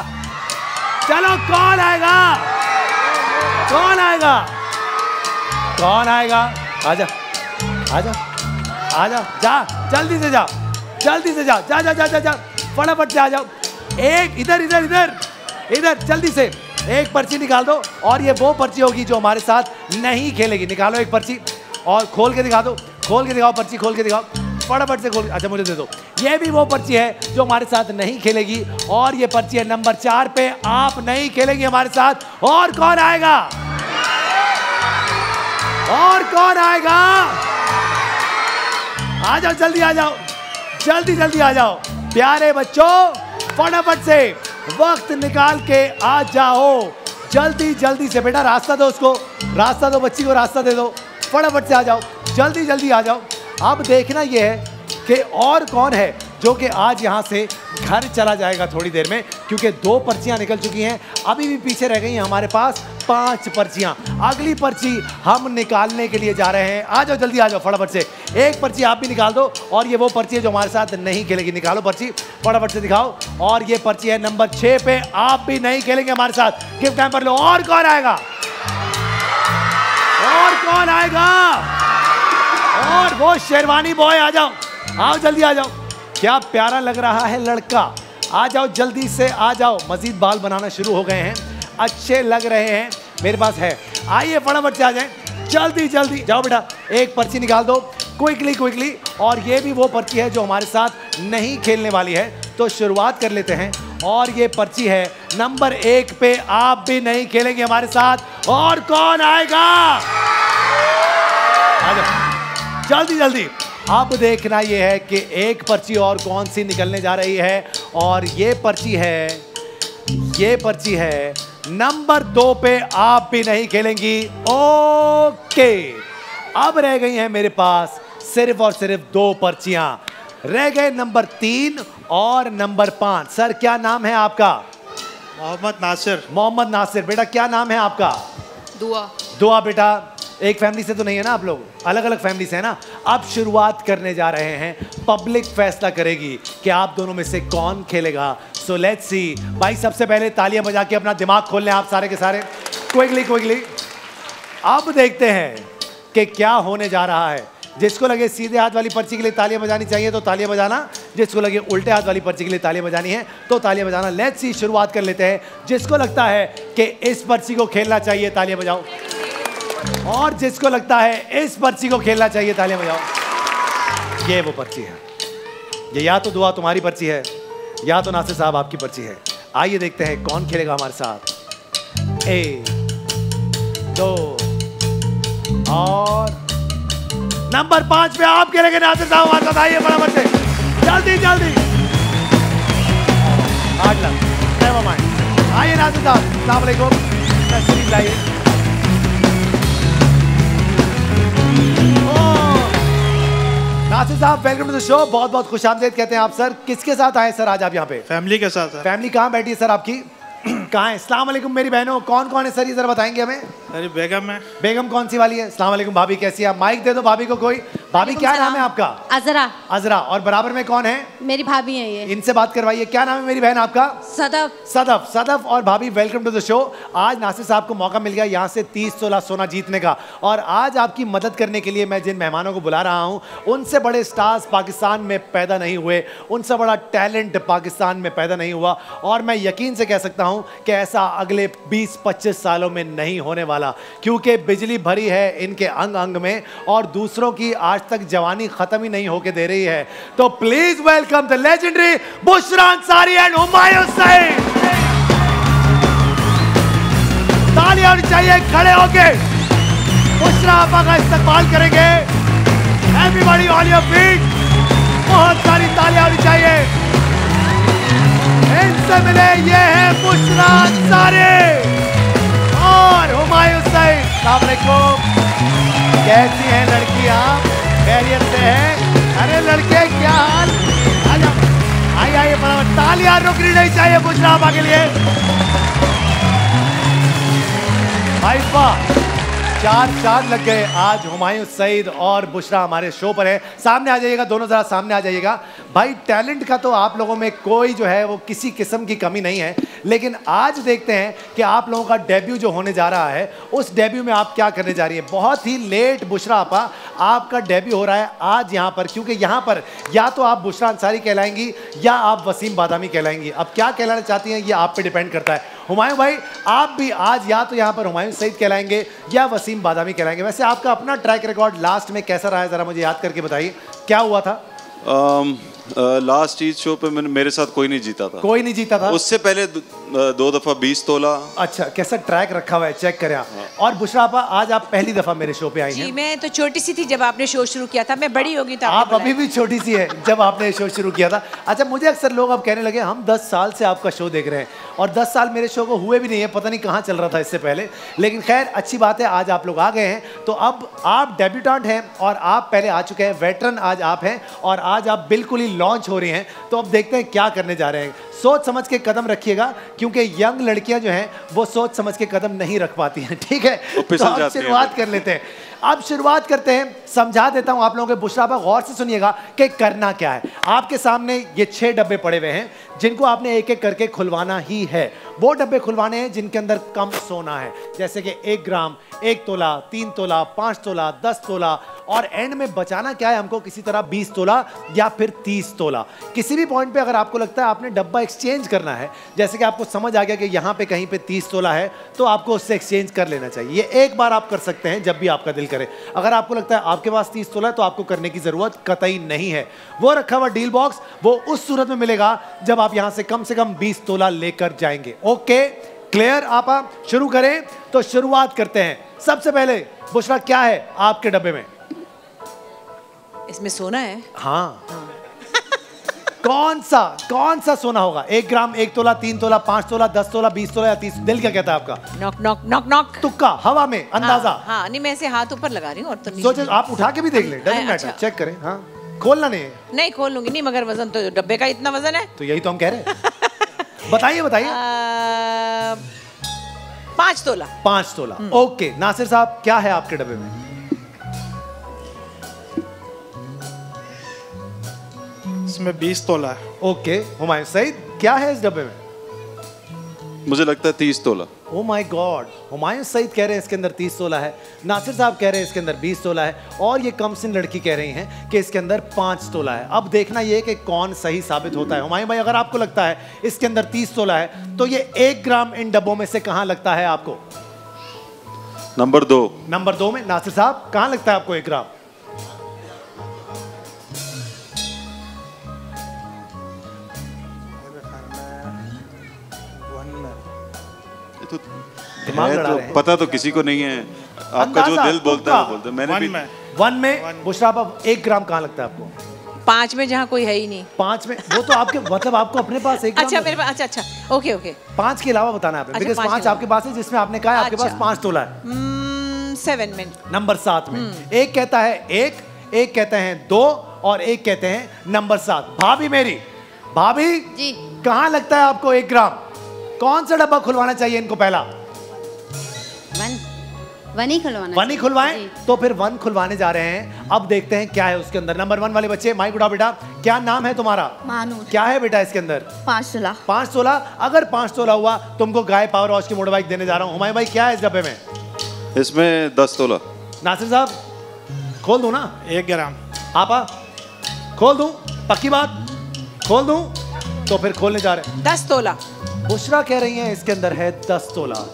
चलो कौन आएगा, कौन आएगा, कौन आएगा? आजा आजा आजा, जा जल्दी से, जा जल्दी से, जा जा जा जा जा जा फटाफट से, आ जाओ। एक इधर इधर इधर इधर, जल्दी से एक पर्ची निकाल दो और ये वो पर्ची होगी जो हमारे साथ नहीं खेलेगी। निकालो एक पर्ची और खोल के दिखा दो, खोल के दिखाओ पर्ची, खोल के दिखाओ फटाफट से खोल। अच्छा मुझे दे दो। ये भी वो पर्ची है जो हमारे साथ नहीं खेलेगी और ये पर्ची है नंबर चार पे। आप नहीं खेलेंगे हमारे साथ। और कौन आएगा, और कौन आएगा? आ जाओ जल्दी, आ जाओ जल्दी जल्दी, आ जाओ प्यारे बच्चों फटाफट से वक्त निकाल के आ जाओ जल्दी जल्दी से। बेटा रास्ता दो उसको, रास्ता दो बच्ची को, रास्ता दे दो फटाफट से। आ जाओ जल्दी जल्दी, आ जाओ। अब देखना यह है कि और कौन है जो कि आज यहाँ से घर चला जाएगा थोड़ी देर में, क्योंकि दो पर्चियाँ निकल चुकी हैं, अभी भी पीछे रह गई हैं हमारे पास पांच पर्चियाँ। अगली पर्ची हम निकालने के लिए जा रहे हैं। आ जाओ जल्दी, आ जाओ फटाफट से। एक पर्ची आप भी निकाल दो और ये वो पर्ची है जो हमारे साथ नहीं खेलेगी। निकालो पर्ची फटाफट से, दिखाओ। और ये पर्ची है नंबर छः पे। आप भी नहीं खेलेंगे हमारे साथ। गिफ्ट टाइम पर लो। और कौन आएगा, और कौन आएगा? और वो शेरवानी बॉय, आ जाओ आओ जल्दी, आ जाओ। क्या प्यारा लग रहा है लड़का, आ जाओ जल्दी से, आ जाओ। मजीद बाल बनाना शुरू हो गए हैं, अच्छे लग रहे हैं, मेरे पास है। आइए फटाफट से, आ जाए जल्दी जल्दी। जाओ बेटा एक पर्ची निकाल दो क्विकली क्विकली। और ये भी वो पर्ची है जो हमारे साथ नहीं खेलने वाली है, तो शुरुआत कर लेते हैं। और ये पर्ची है नंबर एक पे। आप भी नहीं खेलेंगे हमारे साथ। और कौन आएगा? आ जाओ जल्दी जल्दी। अब देखना यह है कि एक पर्ची और कौन सी निकलने जा रही है। और ये पर्ची है, ये पर्ची है नंबर दो पे। आप भी नहीं खेलेंगी। ओके, अब रह गई हैं मेरे पास सिर्फ और सिर्फ दो पर्चियां। रह गए नंबर तीन और नंबर पांच। सर क्या नाम है आपका? मोहम्मद नासिर। मोहम्मद नासिर, बेटा क्या नाम है आपका? दुआ। दुआ बेटा, एक फैमिली से तो नहीं है ना आप लोग, अलग अलग फैमिली से है ना। अब शुरुआत करने जा रहे हैं, पब्लिक फैसला करेगी कि आप दोनों में से कौन खेलेगा। So let's see. भाई सबसे पहले तालियां बजा के अपना दिमाग खोल लें आप सारे के सारे, क्विकली क्विकली। अब देखते हैं कि क्या होने जा रहा है। जिसको लगे सीधे हाथ वाली पर्ची के लिए तालियां बजानी चाहिए तो तालियां बजाना, जिसको लगे उल्टे हाथ वाली पर्ची के लिए तालियां बजानी है तो तालियां बजाना। लेट्स सी, शुरुआत कर लेते हैं। जिसको लगता है कि इस पर्ची को खेलना चाहिए तालियां बजाओ, और जिसको लगता है इस पर्ची को खेलना चाहिए तालियां बजाओ। ये वो पर्ची है, ये या तो दुआ तुम्हारी पर्ची है या तो नासिर साहब आपकी पर्ची है। आइए देखते हैं कौन खेलेगा हमारे साथ। एक, दो और नंबर पांच पे आप खेलेंगे नासिर साहब हमारे साथ। आइए बराबर से, जल्दी जल्दी। आठ लाख नेवर माइंड। आइए नासिर साहब, अस्सलाम वालेकुम, तशरीफ लाइए। नासिर साहब वेलकम टू द शो, बहुत बहुत खुशामदीद कहते हैं आप सर। किसके साथ आए सर आज आप यहाँ पे? फैमिली के साथ। फैमिली कहाँ बैठी है सर आपकी? कहाँ है? अस्सलाम वालेकुम मेरी बहनों, कौन कौन है सर ये जरा बताएंगे हमें? अरे बेगम है। बेगम कौन सी वाली है? अस्सलाम वालेकुम भाभी, कैसी है आप? माइक दे दो भाभी को कोई। भाभी क्या नाम है आपका? अजरा। अजरा। और बराबर में कौन है? मेरी भाभी है ये, इनसे बात करवाइए। क्या नाम है मेरी बहन आपका? सदफ। सदफ, सदफ और भाभी वेलकम टू द शो। आज नासिर साहब को मौका मिल गया यहाँ से तीस तोला सोना जीतने का, और आज आपकी मदद करने के लिए मैं जिन मेहमानों को बुला रहा हूँ उनसे बड़े स्टार्स पाकिस्तान में पैदा नहीं हुए, उनसे बड़ा टैलेंट पाकिस्तान में पैदा नहीं हुआ, और मैं यकीन से कह सकता हूँ कि ऐसा अगले बीस पच्चीस सालों में नहीं होने वाला, क्योंकि बिजली भरी है इनके अंग अंग में और दूसरों की आज तक जवानी खत्म ही नहीं होके दे रही है। तो please welcome the legendary Bushra Ansari and Humayun Saeed. तालियां होनी चाहिए खड़े होके। बुशरा आपा का इस्तकबाल करेंगे। एवरीबॉडी ऑन योर फीट, बहुत सारी तालियां होनी चाहिए। इनसे मिले, ये है बुशरा अंसारी और हुमायूं सईद। अस्सलाम वालेकुम, कैसी हैं लड़कियां? खैरियत से हैं? अरे लड़के क्या हाल? आजा, आइए आइए बराबर। तालियां रुकनी नहीं चाहिए बुशरा आपा के लिए। भाई वाह, चार चांद लग गए। आज हुमायूं सईद और बुशरा हमारे शो पर है। सामने आ जाइएगा दोनों, जरा सामने आ जाइएगा। भाई टैलेंट का तो आप लोगों में कोई जो है वो किसी किस्म की कमी नहीं है, लेकिन आज देखते हैं कि आप लोगों का डेब्यू जो होने जा रहा है उस डेब्यू में आप क्या करने जा रही है। बहुत ही लेट बुशरा आपा आपका डेब्यू हो रहा है आज यहाँ पर, क्योंकि यहाँ पर या तो आप बुशरा अंसारी कहलाएंगी या आप वसीम बादामी कहलाएंगी। अब क्या कहलाना चाहती हैं ये आप पर डिपेंड करता है। हुमायूं भाई आप भी आज या तो यहाँ पर हुमायूं सईद कहलाएंगे या वसीम बादामी कहलाएंगे। वैसे आपका अपना ट्रैक रिकॉर्ड लास्ट में कैसा रहा है ज़रा मुझे याद करके बताइए, क्या हुआ था? um... last uh, Eid show पे मैंने मेरे साथ कोई नहीं जीता था। कोई नहीं जीता था। उससे पहले दो, दो दफा बीस तोला। अच्छा, कैसा ट्रैक रखा हुआ है, चेक करें आप। और बुशरा आपा आज आप पहली दफा मेरे शो पे आई हैं। जी, मैं तो छोटी सी थी जब आपने शो शुरू किया था, मैं बड़ी होगी तो आप अभी भी छोटी सी है जब आपने शो शुरू किया था। अच्छा, मुझे अक्सर लोग अब कहने लगे हम दस साल से आपका शो देख रहे हैं, और दस साल मेरे शो को हुए भी नहीं है, पता नहीं कहाँ चल रहा था इससे पहले। लेकिन खैर अच्छी बात है, आज आप लोग आ गए हैं। तो अब आप डेब्यूटेंट हैं और आप पहले आ चुके हैं, वेटरन आज आप हैं, और आज आप बिल्कुल ही लॉन्च हो रही हैं। तो अब देखते हैं क्या करने जा रहे हैं। सोच समझ के कदम रखिएगा, क्योंकि यंग लड़कियां जो हैं वो सोच समझ के कदम नहीं रख पाती हैं, ठीक है? तो अब शुरुआत कर लेते हैं। अब शुरुआत करते हैं, समझा देता हूं आप लोगों के। बुशरा आपा गौर से सुनिएगा कि करना क्या है। आपके सामने ये छह डब्बे पड़े हुए हैं जिनको आपने एक एक करके खुलवाना ही है। वो डब्बे खुलवाने हैं जिनके अंदर कम सोना है, जैसे कि एक ग्राम, एक तोला, तीन तोला, पाँच तोला, दस तोला, और एंड में बचाना क्या है हमको, किसी तरह बीस तोला या फिर तीस तोला। किसी भी पॉइंट पे अगर आपको लगता है आपने डब्बा एक्सचेंज करना है, जैसे कि आपको समझ आ गया कि यहाँ पे कहीं पे तीस तोला है, तो आपको उससे एक्सचेंज कर लेना चाहिए। ये एक बार आप कर सकते हैं जब भी आपका दिल करे। अगर आपको लगता है आपके पास तीस तोला है तो आपको करने की ज़रूरत कतई नहीं है। वो रखा हुआ डील बॉक्स वो उस सूरत में मिलेगा जब आप यहाँ से कम से कम बीस तोला लेकर जाएंगे। Okay, clear? आप शुरू करें। तो शुरुआत करते हैं। सबसे पहले बुशरा, क्या है आपके डब्बे में? इसमें सोना है। हाँ, हाँ। कौन सा कौन सा सोना होगा? एक ग्राम, एक तोला, तीन तोला, पांच तोला, दस तोला, बीस तोला या तीस? दिल क्या कहता है आपका? Knock knock knock knock. तुक्का, हवा में अंदाजा। हाँ, हाँ, नहीं मैं ऐसे हाथ ऊपर लगा रही हूँ। और तो सोचो, आप उठा के भी देख लें, डजंट मैटर, चेक करें। हाँ, खोलना नहीं है? नहीं खोलूंगी नहीं, मगर वजन तो डब्बे का इतना वजन है। तो यही तो हम कह रहे हैं बताइए बताइए। पाँच तोला। पाँच तोला। ओके नासिर साहब क्या है आपके डब्बे में? इसमें बीस तोला। ओके हुमायूं सईद क्या है इस डब्बे में? मुझे लगता है तीस तोला। Oh my God, Humayun Saeed कह रहे हैं इसके अंदर तीस तोला है, नासिर साहब कह रहे हैं इसके अंदर बीस तोला है और ये कमसिन लड़की कह रही हैं कि इसके अंदर पाँच तोला है। अब देखना ये कि कौन सही साबित होता है। हुमायूं भाई अगर आपको लगता है इसके अंदर तीस तोला है तो ये एक ग्राम इन डब्बों में से कहाँ लगता है आपको? नंबर दो। नंबर दो में नासिर साहब कहाँ लगता है आपको एक ग्राम? तो पता तो किसी को नहीं है, आपका जो दिल बोलता है बोलता है। मैंने भी वन में। बुशरा आप एक ग्राम कहाँ लगता है आपको? पाँच में, जहाँ कोई है ही नहीं। पाँच में वो तो आपके मतलब आपको अपने पास एक ग्राम। अच्छा मेरे पास। अच्छा अच्छा ओके ओके। पाँच के अलावा बताना आपने, बिकॉज़ पाँच आपके पास है जिसमें आपने कहा आपके पास पाँच तोला है। सेवन में। नंबर सात में एक कहता है एक, एक कहते हैं दो और एक कहते हैं नंबर सात। भाभी मेरी भाभी जी कहाँ लगता है आपको एक ग्राम? कौन सा डब्बा खुलवाना चाहिए इनको? पहला वन, वन ही खुलवाना। वन ही खुलवाएं? तो फिर वन खुलवाने जा रहे हैं। अब देखते हैं क्या है उसके अंदर। नंबर वन वाले बच्चे माइक उठाओ बेटा। क्या नाम है तुम्हारा? मानूर। क्या है बेटा इसके अंदर? पाँच तोला। पाँच तोला। अगर पाँच तोला हुआ तुमको गाय पावर वॉश की मोटर बाइक देने जा रहा हूँ। हुमायूं भाई क्या है इस डब्बे में? इसमें दस तोला। नासिर साहब खोल दूँ ना? एक ग्राम। आपा खोल दूँ? पक्की बात खोल दूँ? तो फिर खोलने जा रहे हैं। दस तोला बुशरा कह रही हैं इसके अंदर है दस तोला।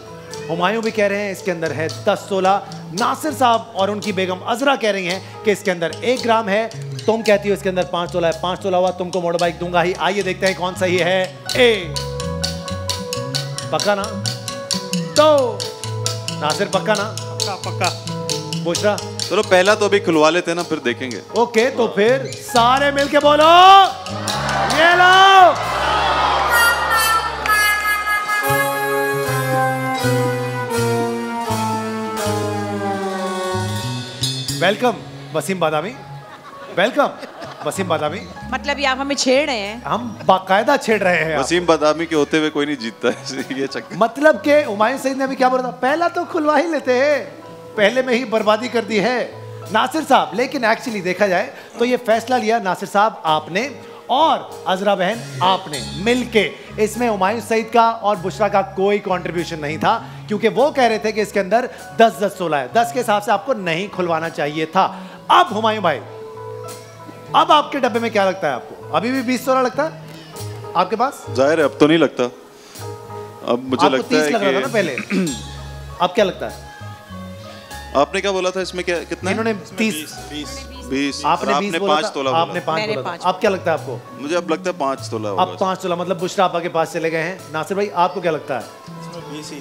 हुमायूं भी कह रहे हैं इसके अंदर है दस तोला। नासिर साहब और उनकी बेगम अजरा कह रही हैं कि इसके अंदर एक ग्राम है। तुम कहती हो इसके अंदर पाँच तोला है। पाँच तोला हुआ तुमको मोटर बाइक दूंगा ही। आइए देखते हैं कौन सही है। ए पक्का ना? तो नासिर पक्का ना? पक्का पक्का। बुशरा चलो तो पहला तो अभी खुलवा लेते हैं ना, फिर देखेंगे। ओके तो फिर सारे मिल के बोलो ये लो। वेलकम वसीम बादामी। वेलकम वसीम बादामी। मतलब ये आप हमें छेड़ रहे हैं? हम बाकायदा छेड़ रहे हैं। वसीम बादामी के होते हुए कोई नहीं जीतता है ये चक्कर। मतलब के हुमायूं सईद ने अभी क्या बोला था? पहला तो खुलवा ही लेते हैं, पहले में ही बर्बादी कर दी है नासिर साहब। लेकिन एक्चुअली देखा जाए तो ये फैसला लिया नासिर साहब आपने और अजरा बहन आपने मिलके। इसमें हुमायूं सईद का और बुशरा का कोई कंट्रीब्यूशन नहीं था क्योंकि वो कह रहे थे कि इसके अंदर दस दस सोलह है। दस के हिसाब से आपको नहीं खुलवाना चाहिए था। अब हुमायूं भाई अब आपके डब्बे में क्या लगता है आपको? अभी भी बीस सोलह लगता है आपके पास? जाहिर है अब तो नहीं लगता। अब मुझे लगता है लग रहा था ना पहले। अब क्या लगता है? आपने क्या बोला था इसमें क्या कितना? इन्होंने तीस बीस, आपने बीस बोला था, तोला आपने पाँच बोला। आप क्या लगता है आपको? मुझे अब लगता है पाँच तोला। अब पाँच तोला मतलब बुशरा आपा के पास चले गए हैं। नासिर भाई आपको क्या लगता है?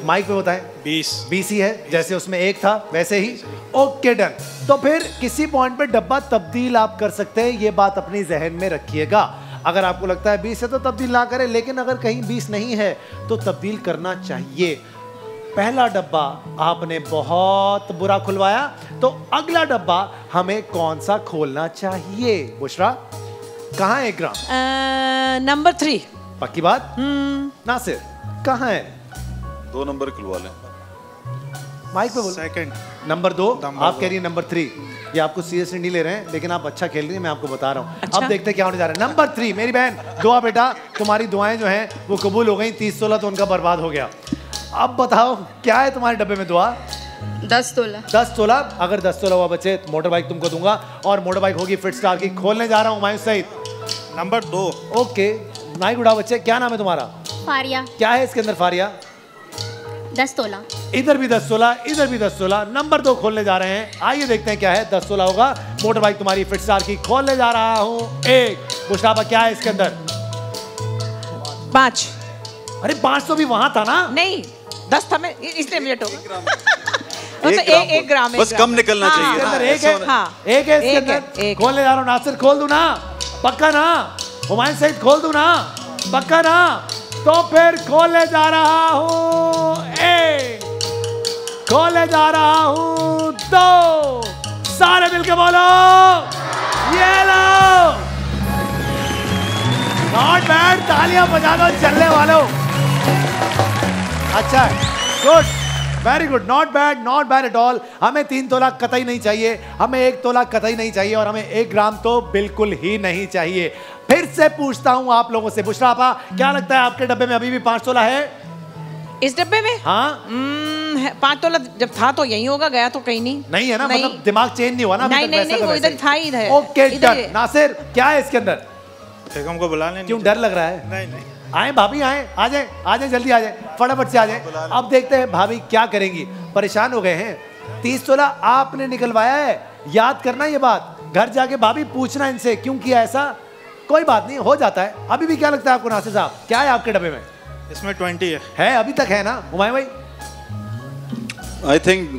माइक पे बताएं। बीस बीस ही है, जैसे उसमें एक था वैसे ही। Okay done. तो फिर किसी पॉइंट पे डब्बा तब्दील आप कर सकते हैं, ये बात अपनी जहन में रखिएगा। अगर आपको लगता है बीस है तो तब्दील ना करें, लेकिन अगर कहीं बीस नहीं है तो तब्दील करना चाहिए। पहला डब्बा आपने बहुत बुरा खुलवाया, तो अगला डब्बा हमें कौन सा खोलना चाहिए? बुशरा कहाँ है एक ग्राम? Number three. पक्की बात? नासिर कहाँ है? दो नंबर खुलवा लें। माइक पे बोल। सेकंड। नंबर दो। आप कह रही है नंबर थ्री। ये आपको सीरियसली नहीं ले रहे हैं लेकिन आप अच्छा खेल रही हैं, मैं आपको बता रहा हूँ। अच्छा? अब देखते हैं क्या होने जा रहा है। नंबर थ्री मेरी बहन दुआ बेटा तुम्हारी दुआएं जो हैं वो कबूल हो गई। तीस सोलह तो उनका बर्बाद हो गया। अब बताओ क्या है तुम्हारे डब्बे में दुआ? दस तोला। दस तोला। अगर दस तोला हुआ बच्चे तो मोटर बाइक तुमको दूंगा और मोटर बाइक होगी फिटस्टार की। खोलने जा रहा हूँ हुमायूं सईद। नंबर दो। ओके नाइक उड़ाओ बच्चे। क्या नाम है तुम्हारा? फारिया। क्या है इसके अंदर फारिया? दस तोला। इधर भी दस तोला, इधर भी दस तोला। नंबर दो खोलने जा रहे हैं। आइए देखते हैं क्या है। दस तोला होगा। मोटर बाइक तुम्हारी फिटस्टार की। खोलने जा रहा हूँ। एक बुशरा क्या है इसके अंदर? पाँच। अरे पाँच तो भी वहाँ था ना? नहीं दस था, मैं इसलिए मिनट होगा। एक, एक, एक ग्राम बस कम निकलना चाहिए। हाँ, एक है, हाँ, एक है इसके अंदर। खोलने जा रहा हूँ। नासिर खोल दूँ ना? पक्का ना? हुमायूं सईद खोल दूँ ना? पक्का ना? तो फिर खोलने जा रहा हूँ। एक खोलने जा रहा हूँ। दो। सारे मिलके बोलो ये लो। नॉट बैड, तालियां बजा दो चलने वालों। अच्छा, good, very good, not bad, not bad at all. हमें तीन तोला कतई नहीं चाहिए, हमें एक तोला कतई नहीं चाहिए, और हमें एक ग्राम तो बिल्कुल ही नहीं चाहिए। फिर से पूछता हूँ आप लोगों से, बुशरा आपा क्या लगता है आपके डब्बे में अभी भी पाँच तोला है? इस डब्बे में हाँ पाँच तोला जब था तो यही होगा, गया तो कहीं नहीं, नहीं है ना, मतलब दिमाग चेंज नहीं हुआ ना? नहीं नहीं, वो इधर था ही। Okay done. नासिर क्या है इसके अंदर? हमको बुलाने क्यों डर लग रहा है? नहीं नहीं, आए भाभी, आए, आ जाए, आ जाए, जल्दी आ जाए, फटाफट से आ जाए। अब देखते हैं भाभी क्या करेंगी, परेशान हो गए हैं। तीस तोला आपने निकलवाया है, याद करना ये बात, घर जाके भाभी पूछना इनसे क्यों किया ऐसा। कोई बात नहीं, हो जाता है। अभी भी क्या लगता है आपको नासिर साहब, क्या है आपके डब्बे में? इसमें ट्वेंटी है, है अभी तक है ना? हुमायूं भाई आई थिंक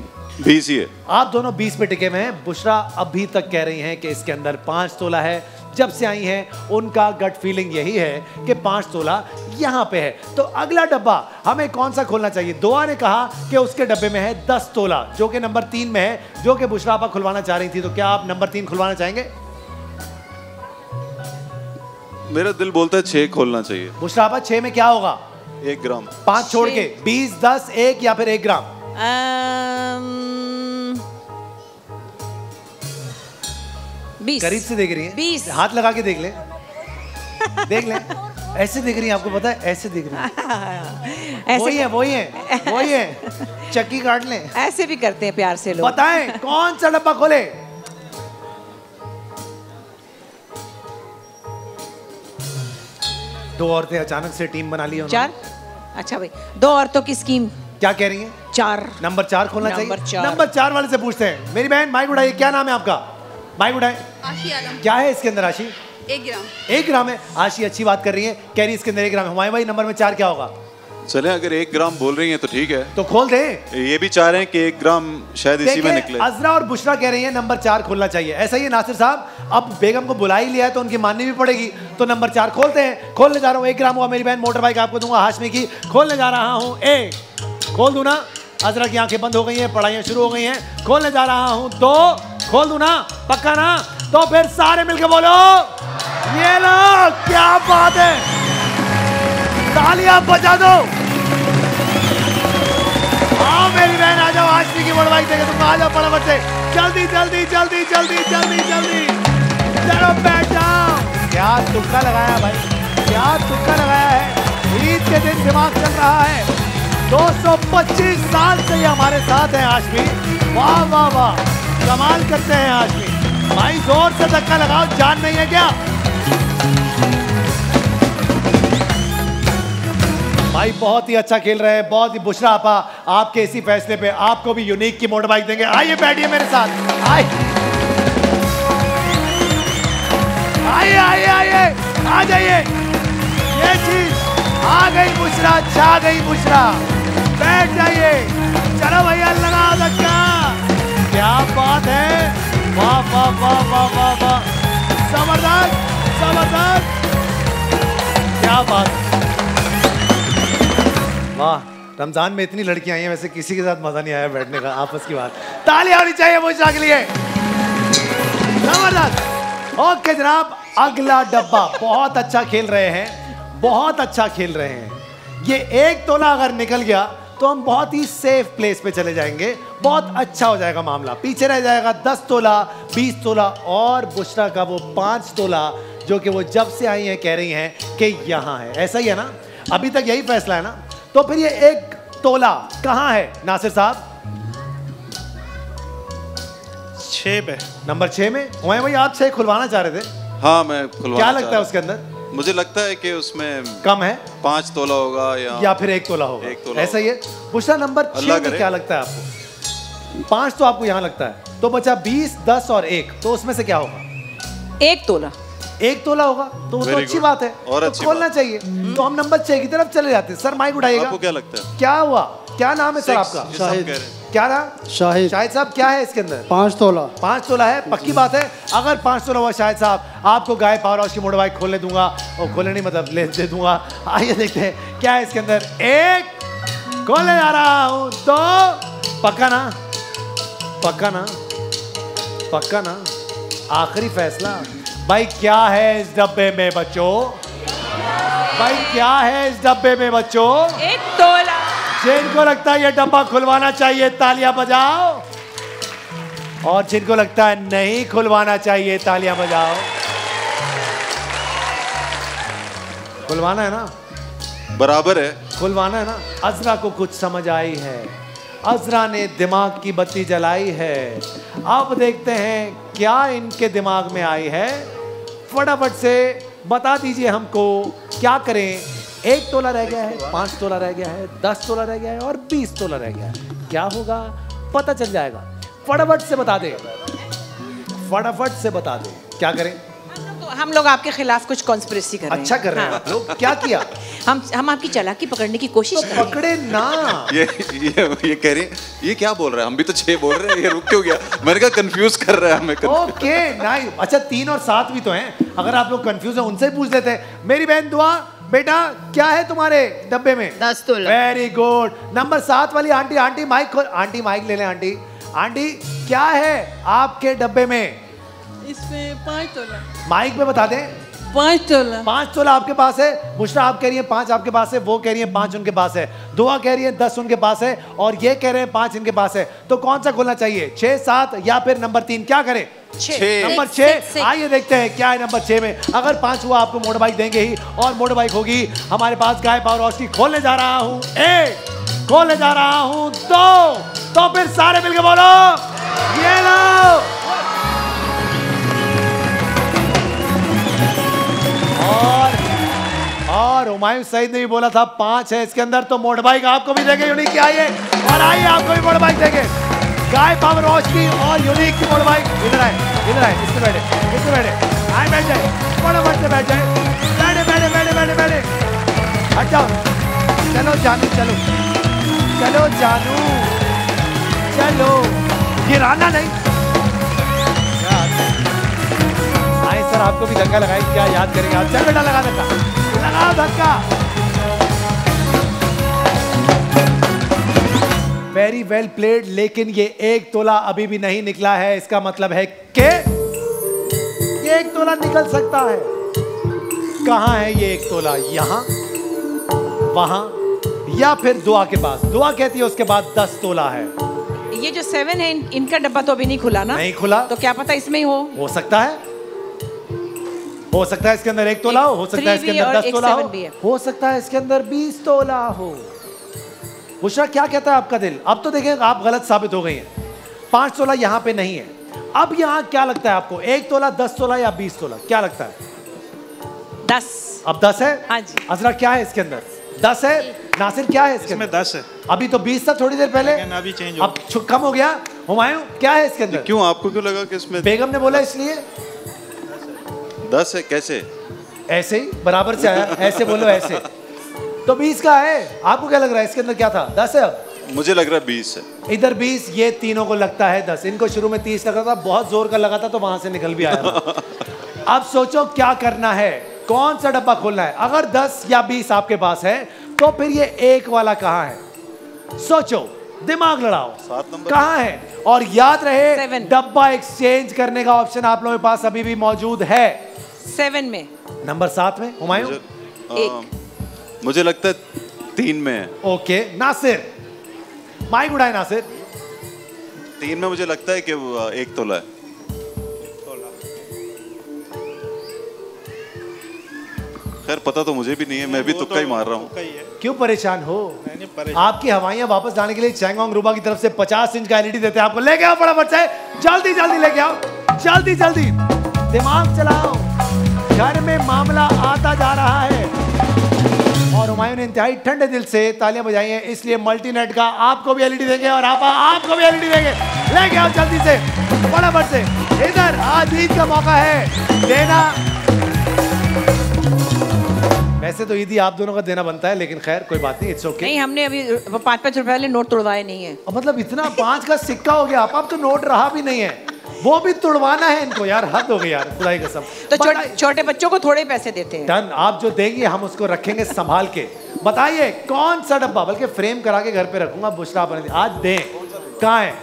बीस ही है। आप दोनों बीस पे टिके हुए हैं। बुशरा अभी तक कह रही हैं कि इसके अंदर पाँच तोला है, जब से आई हैं उनका गट फीलिंग यही है कि पाँच तोला यहाँ पे है। तो अगला डब्बा हमें कौन सा खोलना चाहिए? दुआ ने कहा कि उसके डब्बे में है दस तोला, जो कि नंबर तीन में है, जो कि बुशरा आपा खुलवाना चाह रही थी। तो क्या आप नंबर तीन खुलवाना चाहेंगे? मेरा दिल बोलता है छः खोलना चाहिए। बुशरा आपा छः में क्या होगा? एक ग्राम, पाँच छोड़ के बीस, दस, एक या फिर एक ग्राम। करीब से देख रही है, बीस हाथ लगा के देख ले, देख ले, ऐसे देख रही है, आपको पता है ऐसे देख रही है, वही है वही है वही है, चक्की काट ले, ऐसे भी करते हैं प्यार से लोग। बताएं कौन सा डब्बा खोले? दो औरतें अचानक से टीम बना ली। चार? अच्छा भाई, दो औरतों की स्कीम। क्या कह रही है? चार, नंबर चार खोलना चाहिए। नंबर चार वाले से पूछते हैं। मेरी बहन माइक उठाइए, क्या नाम है आपका? माइक उठाए। आशी आलम। क्या है इसके अंदर आशी? एक ग्राम। एक ग्राम है। आशी अच्छी बात कर रही है, कह रही है इसके अंदर एक ग्राम। हुमायूं भाई नंबर में चार क्या होगा? चले, अगर एक ग्राम बोल रही है तो ठीक है, तो खोल दे। ये भी चाह रहे हैं कि एक ग्राम शायद इसी में निकले। अजरा और बुशरा कह रही है नंबर चार खोलना चाहिए। ऐसा ही है नासिर साहब, अब बेगम को बुला ही लिया है तो उनकी माननी भी पड़ेगी। तो नंबर चार खोलते हैं, खोलने जा रहा हूँ। एक ग्राम हुआ मेरी बहन, मोटर बाइक आपको दूंगा हाशमी की। खोलने जा रहा हूँ, एक खोल दूँ ना। अजरा की आंखें बंद हो गई हैं, पढ़ाइयाँ शुरू हो गई हैं। खोलने जा रहा हूँ, दो खोल दूं ना, पक्का ना? तो फिर सारे मिलकर बोलो ये लो, क्या बात है, तालियां बजा दो। हाँ मेरी बहन आ जाओ, आज की मोड़ बाइक देखे तुम आ जाओ फटाफट से, जल्दी जल्दी जल्दी जल्दी जल्दी जल्दी, चलो बैठ जाओ। क्या तुक्का लगाया भाई, क्या तुक्का लगाया है, ईद के दिन दिमाग चल रहा है। दो सौ पच्चीस साल से ये हमारे साथ हैं आशमी, वाह वाह वाह, कमाल करते हैं आशमी भाई। जोर से धक्का लगाओ, जान नहीं है क्या भाई? बहुत ही अच्छा खेल रहे हैं, बहुत ही। बुशरा आपा आपके इसी फैसले पे आपको भी यूनिक की मोटर बाइक देंगे। आइए बैठिए मेरे साथ, आइए आइए आइए आइए, आ जाइए। ये चीज आ गई बुशरा, छा गई बुशरा, बैठ जाइए। चलो भैया लगाओ धक्का, क्या बात है, वाह वाह वाह वाह वाह वाह, जबरदस्त जबरदस्त, क्या बात, वाह। रमजान में इतनी लड़कियां आई हैं, वैसे किसी के साथ मजा नहीं आया बैठने का, आपस की बात। तालियां होनी चाहिए बुशरा के लिए, जबरदस्त। ओके जनाब, अगला डब्बा। बहुत अच्छा खेल रहे हैं, बहुत अच्छा खेल रहे हैं। ये एक तोला अगर निकल गया तो हम बहुत ही सेफ प्लेस पे चले जाएंगे, बहुत अच्छा हो जाएगा मामला। पीछे रह जाएगा दस तोला, बीस तोला और बुशरा का वो पाँच तोला जो कि वो जब से आई हैं कह रही हैं कि यहाँ है। ऐसा ही है ना, अभी तक यही फैसला है ना? तो फिर ये एक तोला कहाँ है नासिर साहब? छः पे, नंबर छः में। हुमायूं भाई आप छः खुलवाना चाह रहे थे? हाँ मैं खुलवाना। क्या लगता है उसके अंदर? मुझे लगता है कि उसमें कम है, पाँच तोला होगा या या फिर एक तोला होगा, एक तोला ऐसा ही है। बुशरा नंबर छः में क्या लगता है आपको? पाँच तो आपको यहाँ लगता है, तो बचा बीस, दस और एक, तो उसमें से क्या होगा? एक तोला, एक तोला होगा, तो तो अच्छी बात है, और तो अच्छी खोलना चाहिए। तो हम नंबर छः की तरफ चले जाते हैं। सर माइक उठाइएगा, आपको क्या लगता है क्या हुआ, क्या नाम है सर आपका? शाहिद। क्या नाम? शाहिद। शाहिद साहब क्या है इसके अंदर? पाँच तोला। पाँच तोला है, पक्की बात है। अगर पाँच तोला हुआ शाहिद साहब, आपको गाय पावर हाउस की मोटर बाइक खोलने दूंगा, और खोलने नहीं मतलब ले दे दूंगा। आइए देखते हैं क्या है इसके अंदर। एक खोलने जा रहा हूँ, दो, पक्का ना पक्का ना पक्का ना, आखिरी फैसला भाई क्या है इस डब्बे में बच्चों? भाई क्या है इस डब्बे में बच्चों? एक तोला। जिनको लगता है ये डब्बा खुलवाना चाहिए तालियां बजाओ, और जिनको लगता है नहीं खुलवाना चाहिए तालियां बजाओ। खुलवाना है ना, बराबर है, खुलवाना है ना। अजरा को कुछ समझ आई है, अजरा ने दिमाग की बत्ती जलाई है। अब देखते हैं क्या इनके दिमाग में आई है। फटाफट से बता दीजिए हमको क्या करें। एक तोला रह गया है, पाँच तोला रह गया है, दस तोला रह गया है और बीस तोला रह गया है। क्या होगा पता चल जाएगा, फटाफट से बता दे, फटाफट से बता दे। क्या करें हम लोग? आपके खिलाफ कुछ कॉन्स्पिरेसी कर रहे हैं। अच्छा कर रहे हैं। हाँ। आप लोग क्या किया? हम हम आपकी चालाकी पकड़ने की कोशिश तो कर रहे हैं। पकड़े ना। ये ये ये कह रही है, ये क्या बोल रहा है? हम भी तो छह बोल रहे हैं, ये रुक क्यों गया? मैंने कहा कंफ्यूज कर रहा है हमें। Okay nice. अच्छा तीन और सात भी तो हैं, अगर आप लोग कंफ्यूज हैं उनसे पूछ लेते हैं। मेरी बहन दुआ बेटा क्या है तुम्हारे डब्बे में? दस तोला। Very good. नंबर सात वाली aunty, aunty mic, aunty mic ले लें। आंटी आंटी क्या है आपके डब्बे में? इसमें पाँच तोला। माइक में बता दें। पाँच तोला। पाँच तोला आपके पास है। बुशरा आप कह रही है पाँच आपके पास है, वो कह रही है पाँच उनके पास है, दुआ कह रही है दस उनके पास है, और ये कह रहे हैं पाँच इनके पास है। तो कौन सा खोलना चाहिए, छः, सात या फिर नंबर तीन? क्या करें? छः। नंबर छः। आइए देखते हैं क्या है नंबर छः में। अगर पाँच हुआ आपको मोटर बाइक देंगे ही, और मोटर बाइक होगी हमारे पास। गाय पावर हाउस की खोलने जा रहा हूँ एक, खोलने जा रहा हूँ दो, तो फिर सारे मिलकर बोलो ये लो। और और हुमायूं सईद ने भी बोला था पांच है इसके अंदर, तो मोटर बाइक आपको भी देंगे यूनिक की। आइए और आइए आपको भी मोटर बाइक देंगे। गाय पावर हाउस की और यूनिक की मोटर बाइक। इधर आए, इधर आए, इससे बैठे, इससे बैठे, आए बैठ जाए, फटाफट से बैठ जाए, बैठे बैठे बैठे बैठे बैठे, हट जाओ। चलो जानू, चलो चलो जानू, चलो गिराना नहीं। आए सर आपको भी धक्का लगाए, क्या याद करेंगे आप? चल बेटा लगा धक्का, लगाओ धक्का। वेरी वेल प्लेड, लेकिन ये एक तोला अभी भी नहीं निकला है। इसका मतलब है कि ये एक तोला निकल सकता है। कहाँ है ये एक तोला? यहाँ, वहाँ, या फिर दुआ के पास। दुआ कहती है उसके बाद दस तोला है। ये जो सेवन है, इन, इनका डब्बा तो अभी नहीं खुला ना? नहीं खुला। तो क्या पता इसमें ही हो? हो सकता है, हो सकता है इसके अंदर एक तोला हो, हो सकता है इसके अंदर दस तोला हो, हो सकता है इसके अंदर बीस तोला हो। बुशरा क्या कहता है आपका दिल? अब तो देखें आप गलत साबित हो गई हैं। पांच तोला यहाँ पे नहीं है। अब यहाँ क्या लगता है आपको, एक तोला, दस तोला या बीस तोला? क्या लगता है? दस। अब दस है। हाँ जी। अजरा क्या है इसके अंदर? दस है। नासिर क्या है इसके अंदर? दस है। अभी तो बीस था थोड़ी देर पहले, अभी चेंज हो, अब कम हो गया। हुमायूं क्या है इसके अंदर? क्यों आपको क्यों लगा कि इसमें? बेगम ने बोला इसलिए दस है। कैसे? ऐसे ही बराबर से आया, ऐसे बोलो ऐसे। तो बीस का है। आपको क्या लग रहा है इसके अंदर क्या था? दस है। अब मुझे लग रहा है बीस है। इधर बीस, ये तीनों को लगता है दस। इनको शुरू में तीस लग रहा था, बहुत जोर का लगा था तो वहां से निकल भी आया। अब सोचो क्या करना है, कौन सा डब्बा खोलना है? अगर दस या बीस आपके पास है तो फिर ये एक वाला कहाँ है? सोचो, दिमाग लड़ाओ, सात नंबर कहाँ है। और याद रहे डब्बा एक्सचेंज करने का ऑप्शन आप लोगों के पास अभी भी मौजूद है। सेवन में, नंबर सात में। हुमायूं एक, मुझे लगता है तीन में है। ओके नासिर, माइक उड़ाए नासिर। तीन में मुझे लगता है कि एक तोला है। खैर पता तो मुझे भी नहीं है, मैं भी तुक्का ही मार रहा हूँ। क्यों परेशान हो? आपकी हवाइयाँ वापस जाने के लिए चैंगोंग रूबा की तरफ से पचास इंच का एलईडी देते हैं आपको। लेके आओ फटाफट से, जल्दी जल्दी लेके आओ, जल्दी जल्दी दिमाग चलाओ। घर में मामला आता जा रहा है। और हुमायूं ने इंतहाई ठंडे दिल से तालियां बजाई हैं, इसलिए मल्टीनेट का आपको भी एलईडी देंगे और आप आपको भी एलईडी देंगे। लेके आओ जल्दी से, फटाफट से। इधर आज ईद का मौका है, देना। वैसे तो ईदी आप दोनों का देना बनता है, लेकिन खैर कोई बात नहीं, इट्स ओके। नहीं, हमने अभी पाँच पाँच रुपए वाले नोट तोड़वाए नहीं है। मतलब इतना पाँच का सिक्का हो गया, आप तो नोट रहा भी नहीं है, वो भी तोड़वाना है इनको। यार हद हो गई यार, खुदा की कसम। तो छोटे बच्चों को थोड़े पैसे देते हैं। डन, आप जो देंगे हम उसको रखेंगे संभाल के। बताइए कौन सा डब्बा, बल्कि फ्रेम करा के घर पे रखूंगा। बुशरा आपने आज दें, कहाँ है?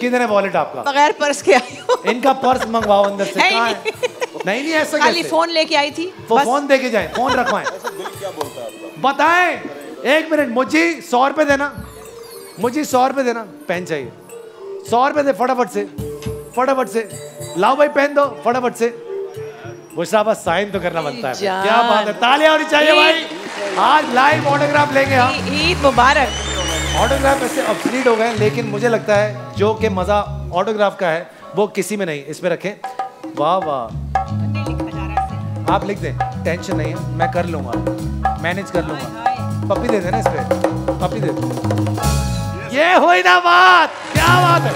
किधर है वॉलेट आपका? बगैर पर्स के आए हो। इनका पर्स मंगवाओ अंदर से, कहाँ है? नहीं नहीं ऐसा खाली फोन लेके आई थी, वो फोन देके जाए, फोन रखवाएं। क्या बोलता है बताएं। एक मिनट, मुझे सौ रुपये देना, मुझे सौ रुपये देना, पेन चाहिए, सौ रुपये दे फटाफट से, फटाफट से लाओ भाई, पेन दो फटाफट से। बुशरा बस साइन तो करना बनता है। क्या बात है, तालियां होनी चाहिए भाई। आज लाइव ऑटोग्राफ लेंगे हम। ईद मुबारक। ऑटोग्राफ ऐसे अपडेट हो गए, लेकिन मुझे लगता है जो के मज़ा ऑटोग्राफ का है वो किसी में नहीं, इसमें रखें। वाह वाह, आप लिख दें, टेंशन नहीं है, मैं कर लूँगा, मैनेज कर लूँगा। पप्पी दे देना इस पर, पप्पी दे दे। ये हुई ना बात, क्या बात है।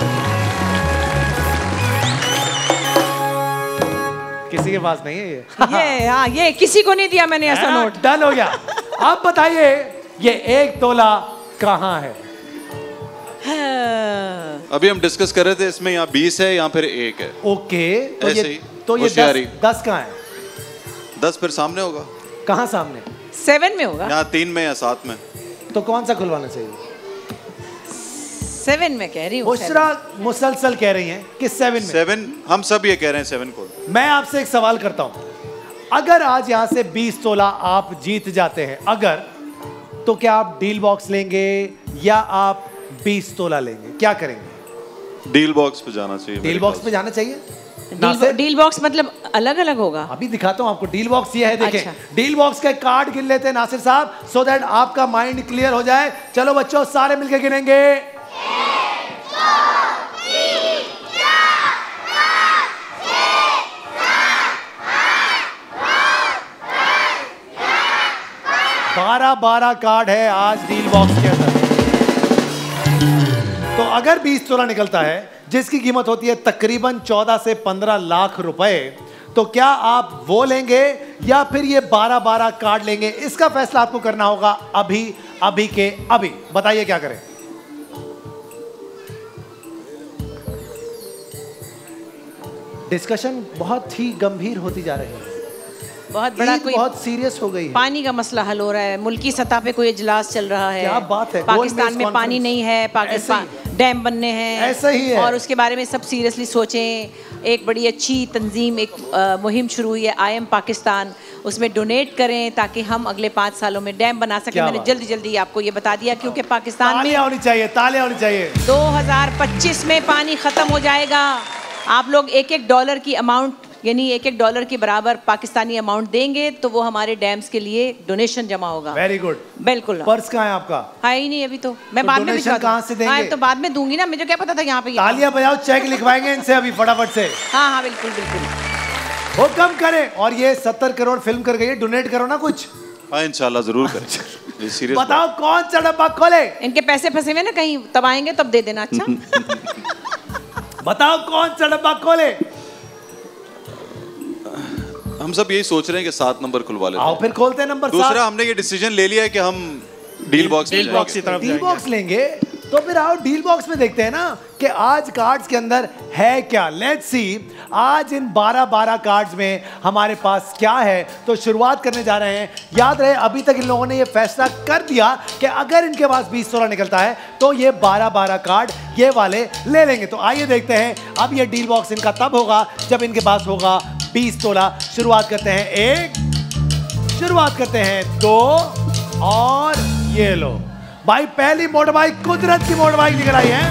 किसी के पास नहीं है ये ये हाँ, ये किसी को नहीं दिया मैंने ऐसा नोट। डन हो गया। आप बताइए ये एक तोला कहाँ है? अभी हम डिस्कस कर रहे थे, इसमें यहाँ बीस है, यहाँ फिर एक है। ओके, तो ऐसे ये, तो ये दस, दस कहाँ है? दस फिर सामने होगा। कहाँ सामने? सेवन में होगा। यहाँ तीन में या सात में, तो कौन सा खुलवाना चाहिए? सेवन में कह रही हूँ। बुशरा मुसलसल कह रही हैं कि सेवन में। सेवन, हम सब ये कह रहे हैं सेवन को। मैं आपसे एक सवाल करता हूँ, अगर आज यहाँ से बीस तोला आप जीत जाते हैं, अगर, तो क्या आप डील बॉक्स लेंगे या आप बीस तोला लेंगे? क्या करेंगे? डील बॉक्स पे जाना चाहिए। डील बॉक्स पे जाना चाहिए। डील बॉक्स मतलब अलग अलग होगा। अभी दिखाता हूँ आपको, डील बॉक्स ये है, देखें। डील बॉक्स का कार्ड गिन लेते हैं नासिर साहब, सो दैट आपका माइंड क्लियर हो जाए। चलो बच्चों, सारे मिलकर गिनेंगे। बारह बारह कार्ड है आज डील बॉक्स के अंदर। तो अगर बीस तोला निकलता है, जिसकी कीमत होती है तकरीबन चौदह से पंद्रह लाख रुपए, तो क्या आप वो लेंगे या फिर ये बारह बारह कार्ड लेंगे? इसका फैसला आपको करना होगा अभी अभी के अभी। बताइए क्या करें? डिस्कशन बहुत ही गंभीर होती जा रही है, बहुत बड़ा, कोई बहुत सीरियस हो गई है। पानी का मसला हल हो रहा है, मुल्की सतह पे कोई इजलास चल रहा है। क्या बात है, पाकिस्तान में पानी नहीं है, पाकिस्तान डैम बनने हैं, ऐसा ही है, और उसके बारे में सब सीरियसली सोचें। एक बड़ी अच्छी तंजीम, एक आ, मुहिम शुरू हुई है, आई एम पाकिस्तान, उसमें डोनेट करें ताकि हम अगले पाँच सालों में डैम बना सकें। मैंने जल्दी जल्दी आपको ये बता दिया क्योंकि पाकिस्तान में होनी चाहिए, ताले होनी चाहिए। दो हजार पच्चीस में पानी ख़त्म हो जाएगा। आप लोग एक एक डॉलर की अमाउंट, यानी एक एक डॉलर के बराबर पाकिस्तानी अमाउंट देंगे, तो वो हमारे डैम्स के लिए डोनेशन जमा होगा। वेरी गुड, बिल्कुल। पर्स कहाँ है आपका? है ही नहीं अभी तो, मैं तो बाद में भिजवा दूंगी। कहाँ से देंगे? हाँ, तो बाद में दूंगी ना, मुझे क्या पता था यहाँ पे। तालियां बजाओ, चेक लिखवाएंगे इनसे अभी फटाफट से। हाँ हाँ बिल्कुल बिल्कुल, हुक्म करें। और ये सत्तर करोड़ फिल्म कर गई है, डोनेट करो ना कुछ। हाँ इंशाल्लाह जरूर करें। बताओ कौन सा डब्बा खोले? इनके पैसे फंसे हुए ना कहीं, तब आएंगे तब दे देना। अच्छा बताओ कौन सा डब्बा खोले? हम सब यही सोच रहे हैं कि सात नंबर खुलवा लेते हैं। आओ फिर खोलते हैं नंबर सात। दूसरा हमने ये डिसीजन ले लिया है कि हम डील बॉक्स डील बॉक्स की तरफ डील बॉक्स लेंगे। तो फिर आओ डील बॉक्स में देखते हैं ना कि आज कार्ड्स के अंदर है क्या। लेट्स सी आज इन बारह बारह कार्ड्स में हमारे पास क्या है। तो शुरुआत करने जा रहे हैं। याद रहे अभी तक इन लोगों ने ये फैसला कर दिया कि अगर इनके पास बीस सोलह निकलता है तो ये बारह बारह कार्ड ये वाले ले लेंगे। तो आइए देखते हैं अब ये डील बॉक्स इनका तब होगा जब इनके पास होगा बीस तोला। शुरुआत करते हैं एक, शुरुआत करते हैं दो, और ये लो भाई पहली मोटर बाइक, कुदरत की मोटर बाइक निकल आई है।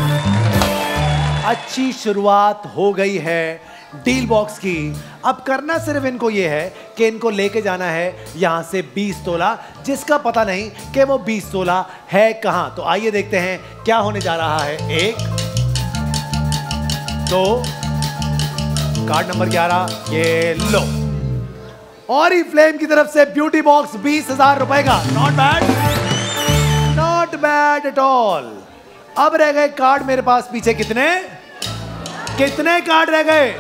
अच्छी शुरुआत हो गई है डील बॉक्स की। अब करना सिर्फ इनको ये है कि इनको लेके जाना है यहाँ से बीस तोला, जिसका पता नहीं कि वो बीस तोला है कहाँ। तो आइए देखते हैं क्या होने जा रहा है। एक, दो, कार्ड नंबर ग्यारह, ये लो। और ई फ्लेम की तरफ से ब्यूटी बॉक्स बीस हजार रुपए का। Not bad, not bad at all. अब रह गए कार्ड मेरे पास पीछे कितने कितने कार्ड रह गए?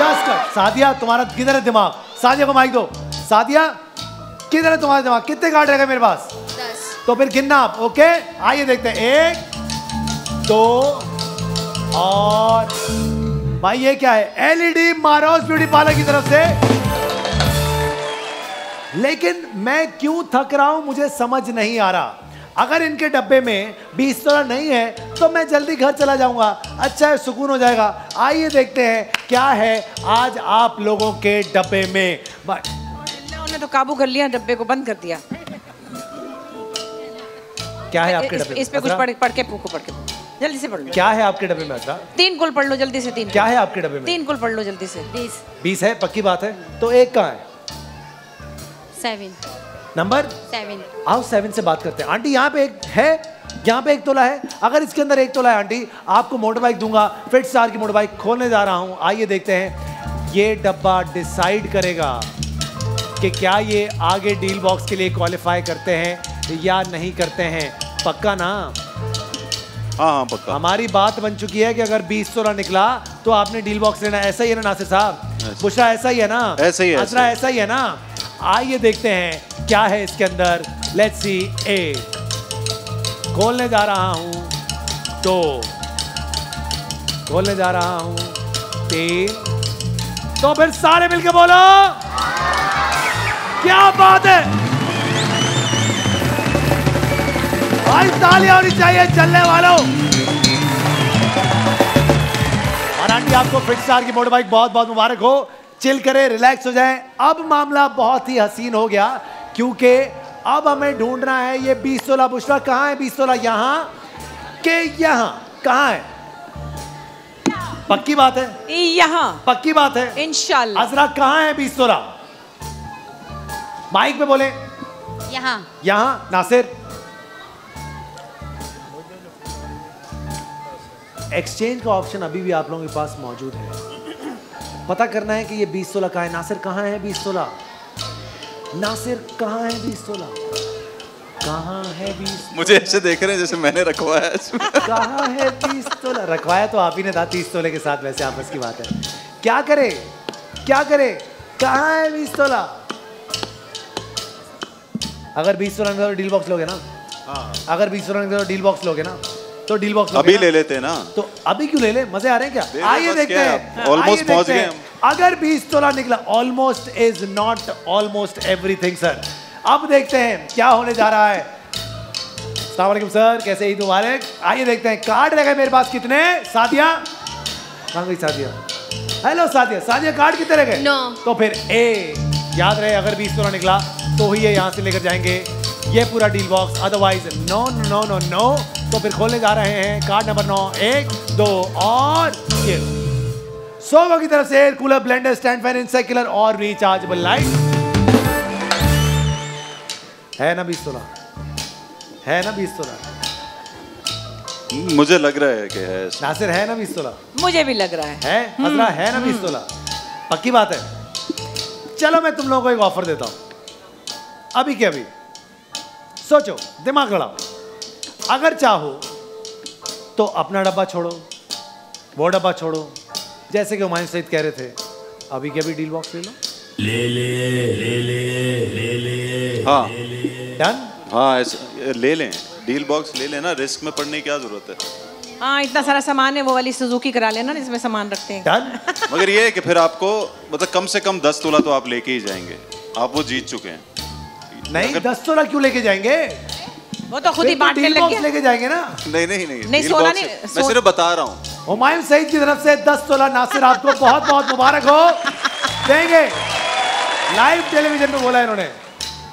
दस कार्ड। सादिया तुम्हारा किधर है दिमाग? सादिया को माइक दो। सादिया किधर है तुम्हारा दिमाग? कितने कार्ड रह गए मेरे पास? दस। तो फिर गिनना आप। ओके आइए देखते हैं। एक, दो, और भाई ये क्या है? एलईडी महाराज ब्यूटी पार्लर की तरफ से। लेकिन मैं क्यों थक रहा हूं मुझे समझ नहीं आ रहा। अगर इनके डब्बे में बीस तोला नहीं है तो मैं जल्दी घर चला जाऊंगा। अच्छा है, सुकून हो जाएगा। आइए देखते हैं क्या है आज आप लोगों के डब्बे में। उन्होंने तो काबू कर लिया, डब्बे को बंद कर दिया। क्या है आपके डब्बे में? इस पे कुछ पढ़ पढ़ के फूको, पढ़ के जल्दी से पढ़ लो। क्या है आपके डब्बे में? अच्छा, तीन कुल पढ़ लो जल्दी से। तीन क्या है आपके डब्बे में? तीन कुल पढ़ लो जल्दी से। बीस बीस है, पक्की बात है। तो एक कहाँ है? Seven number seven. आओ सेवन से बात करते हैं। आंटी यहाँ पे एक है, यहाँ पे एक तोला है। अगर इसके अंदर एक तोला है आंटी, आपको मोटर बाइक दूंगा। फिटस्टार की मोटर बाइक खोलने जा रहा हूँ। आइए देखते हैं ये डब्बा डिसाइड करेगा कि क्या ये आगे डील बॉक्स के लिए क्वालिफाई करते हैं या नहीं करते हैं। पक्का ना? हाँ हाँ पक्का। हमारी बात बन चुकी है कि अगर बीस तोला निकला तो आपने डील बॉक्स लेना। ऐसा ही है ना नासिर साहब? बुशरा ऐसा ही है ना? ऐसा ही है। अच्छा ऐसा ही है ना? आइए देखते हैं क्या है इसके अंदर। Let's see. ए खोलने जा रहा हूं, दो खोलने जा रहा हूं, तीन। तो फिर सारे मिलके बोलो, क्या बात है भाई। तालियां होनी चाहिए चलने वालों। और आंटी आपको फिटस्टार की मोटर बाइक बहुत बहुत मुबारक हो। चिल करें, रिलैक्स हो जाएं। अब मामला बहुत ही हसीन हो गया क्योंकि अब हमें ढूंढना है ये बीस सोलह। बुशरा कहाँ है? बीस सोलह यहाँ के यहाँ कहाँ है? पक्की बात है यहाँ। पक्की बात है इंशाल्लाह। अजरा कहाँ है बीस सोलह? माइक पे बोले। यहाँ यहाँ। नासिर एक्सचेंज का ऑप्शन अभी भी आप लोगों के पास मौजूद है। पता करना है कि ये बीस सोलह कहाँ है। नासिर कहाँ है बीस सोलह? नासिर कहाँ है बीस सोलह? कहाँ है बीस? मुझे ऐसे देख रहे हैं जैसे मैंने रखवाया। कहाँ है बीस सोलह? रखवाया तो आप ही ने था तीस सोलह के साथ। वैसे आपस की बात है। क्या करे क्या करे? कहाँ है बीस सोलह? अगर बीस सोलह में तो डील बॉक्स लोगे ना। अगर बीस सोलह में तो डील बॉक्स लोगे ना, तो डील बॉक्स अभी ले लेते हैं ना। तो अभी क्यों ले ले? मजे आ रहे हैं क्या? आइए देखते हैं। ऑलमोस्ट पहुंच गए हम। अगर बीस तोला निकला, almost is not almost everything sir. अब देखते हैं क्या होने जा रहा है। अस्सलाम वालेकुम सर, कैसे? ईद मुबारक। आइए देखते हैं कार्ड रह गए मेरे पास कितने। सादिया कहाँ गई? सादिया हेलो सादिया। सादिया कार्ड कितने रह गए? तो फिर ए याद रहे, अगर बीस तोला निकला तो ही ये यहाँ से लेकर जाएंगे ये पूरा deal box, otherwise no no no no. तो फिर खोलने जा रहे हैं कार्ड नंबर नौ। एक, दो और ये सोवा की तरफ से कूलर, ब्लेंडर, स्टैंड फैन, इंसेक्यूलर और रिचार्जेबल लाइट है ना? बीस सोलह है ना? बीस सोलह मुझे लग रहा है कि है। नासिर है ना बीस सोलह? मुझे भी लग रहा है। है अजरा है ना बीस सोलह? पक्की बात है। चलो मैं तुम लोगों को एक ऑफर देता हूँ अभी के अभी। सोचो, दिमाग लड़ाओ। अगर चाहो तो अपना डब्बा छोड़ो, वो डब्बा छोड़ो, जैसे कि हुमायूं सईद कह रहे थे, अभी के अभी डील बॉक्स ले लो। ले ले ले ले ले हाँ डन। हाँ ऐसा ले लें, डील बॉक्स ले लेना। रिस्क में पड़ने की क्या जरूरत है? हाँ इतना सारा सामान है, वो वाली सुजुकी करा लेना जिसमें सामान रखते हैं। डन। मगर ये है कि फिर आपको मतलब कम से कम दस तोला तो आप लेके ही जाएंगे। आप वो जीत चुके हैं। नहीं दस सोलह क्यों लेके जाएंगे? वो तो खुद ही बांटने लगे। लेके जाएंगे ना? नहीं नहीं नहीं नहीं सोलह नहीं, मैं सिर्फ बता रहा हूँ। हुमायूं सईद की तरफ से दस सोलह। नासिर आपको बहुत बहुत मुबारक हो। देंगे लाइव टेलीविजन पे बोला है इन्होंने।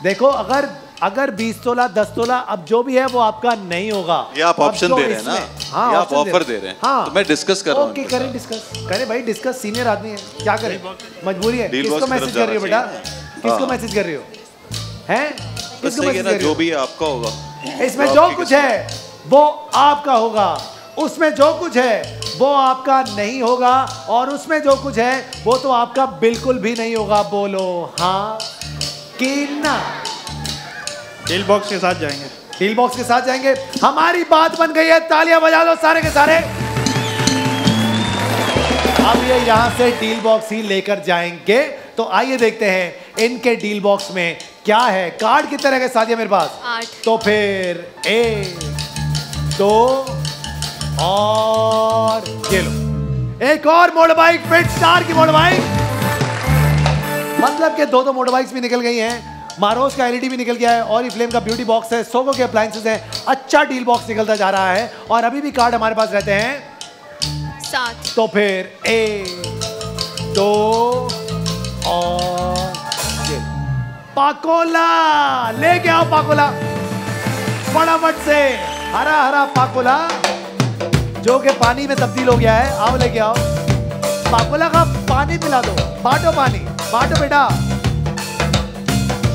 देखो अगर अगर बीस सोलह दस सोलह अब जो भी है वो आपका नहीं होगा। ये आप ऑप्शन दे रहे हैं ना? हाँ आप ऑफर दे रहे हैं। हाँ तो मैं डिस्कस कर रहा हूँ। ओके करें डिस्कस। करें भाई डिस्कस, सीनियर आदमी है, क्या करें, मजबूरी है। किसको मैसेज कर रही हो बेटा? किसको मैसेज कर रही हो? हैं? तो जो भी आपका होगा इसमें जो कुछ है वो आपका होगा, उसमें जो कुछ है वो आपका नहीं होगा, और उसमें जो कुछ है वो तो आपका बिल्कुल भी नहीं होगा। बोलो हाँ कि ना? डील बॉक्स के साथ जाएंगे। डील बॉक्स के साथ जाएंगे। हमारी बात बन गई है। तालियां बजा लो सारे के सारे। अब ये यहाँ से डील बॉक्स ही लेकर जाएंगे। तो आइए देखते हैं इनके डील बॉक्स में क्या है। कार्ड कितने रह गए सादिया मेरे पास? आठ। तो फिर एक, दो और ये लो एक और मोटर बाइक। फिटस्टार की मोटर बाइक, मतलब के दो दो मोटर बाइक्स भी निकल गई हैं। मारोस का एलईडी भी निकल गया है और फ्लेम का ब्यूटी बॉक्स है, सोगो के अप्लायंसेस हैं। अच्छा डील बॉक्स निकलता जा रहा है और अभी भी कार्ड हमारे पास रहते हैं। साथ। तो फिर एक दो और पाकोला लेके आओ, पाकोला फटाफट से, हरा हरा पाकोला जो के पानी में तब्दील हो गया है, आओ लेके आओ। पाकोला का पानी पिला दो, बांटो पानी, बांटो बेटा।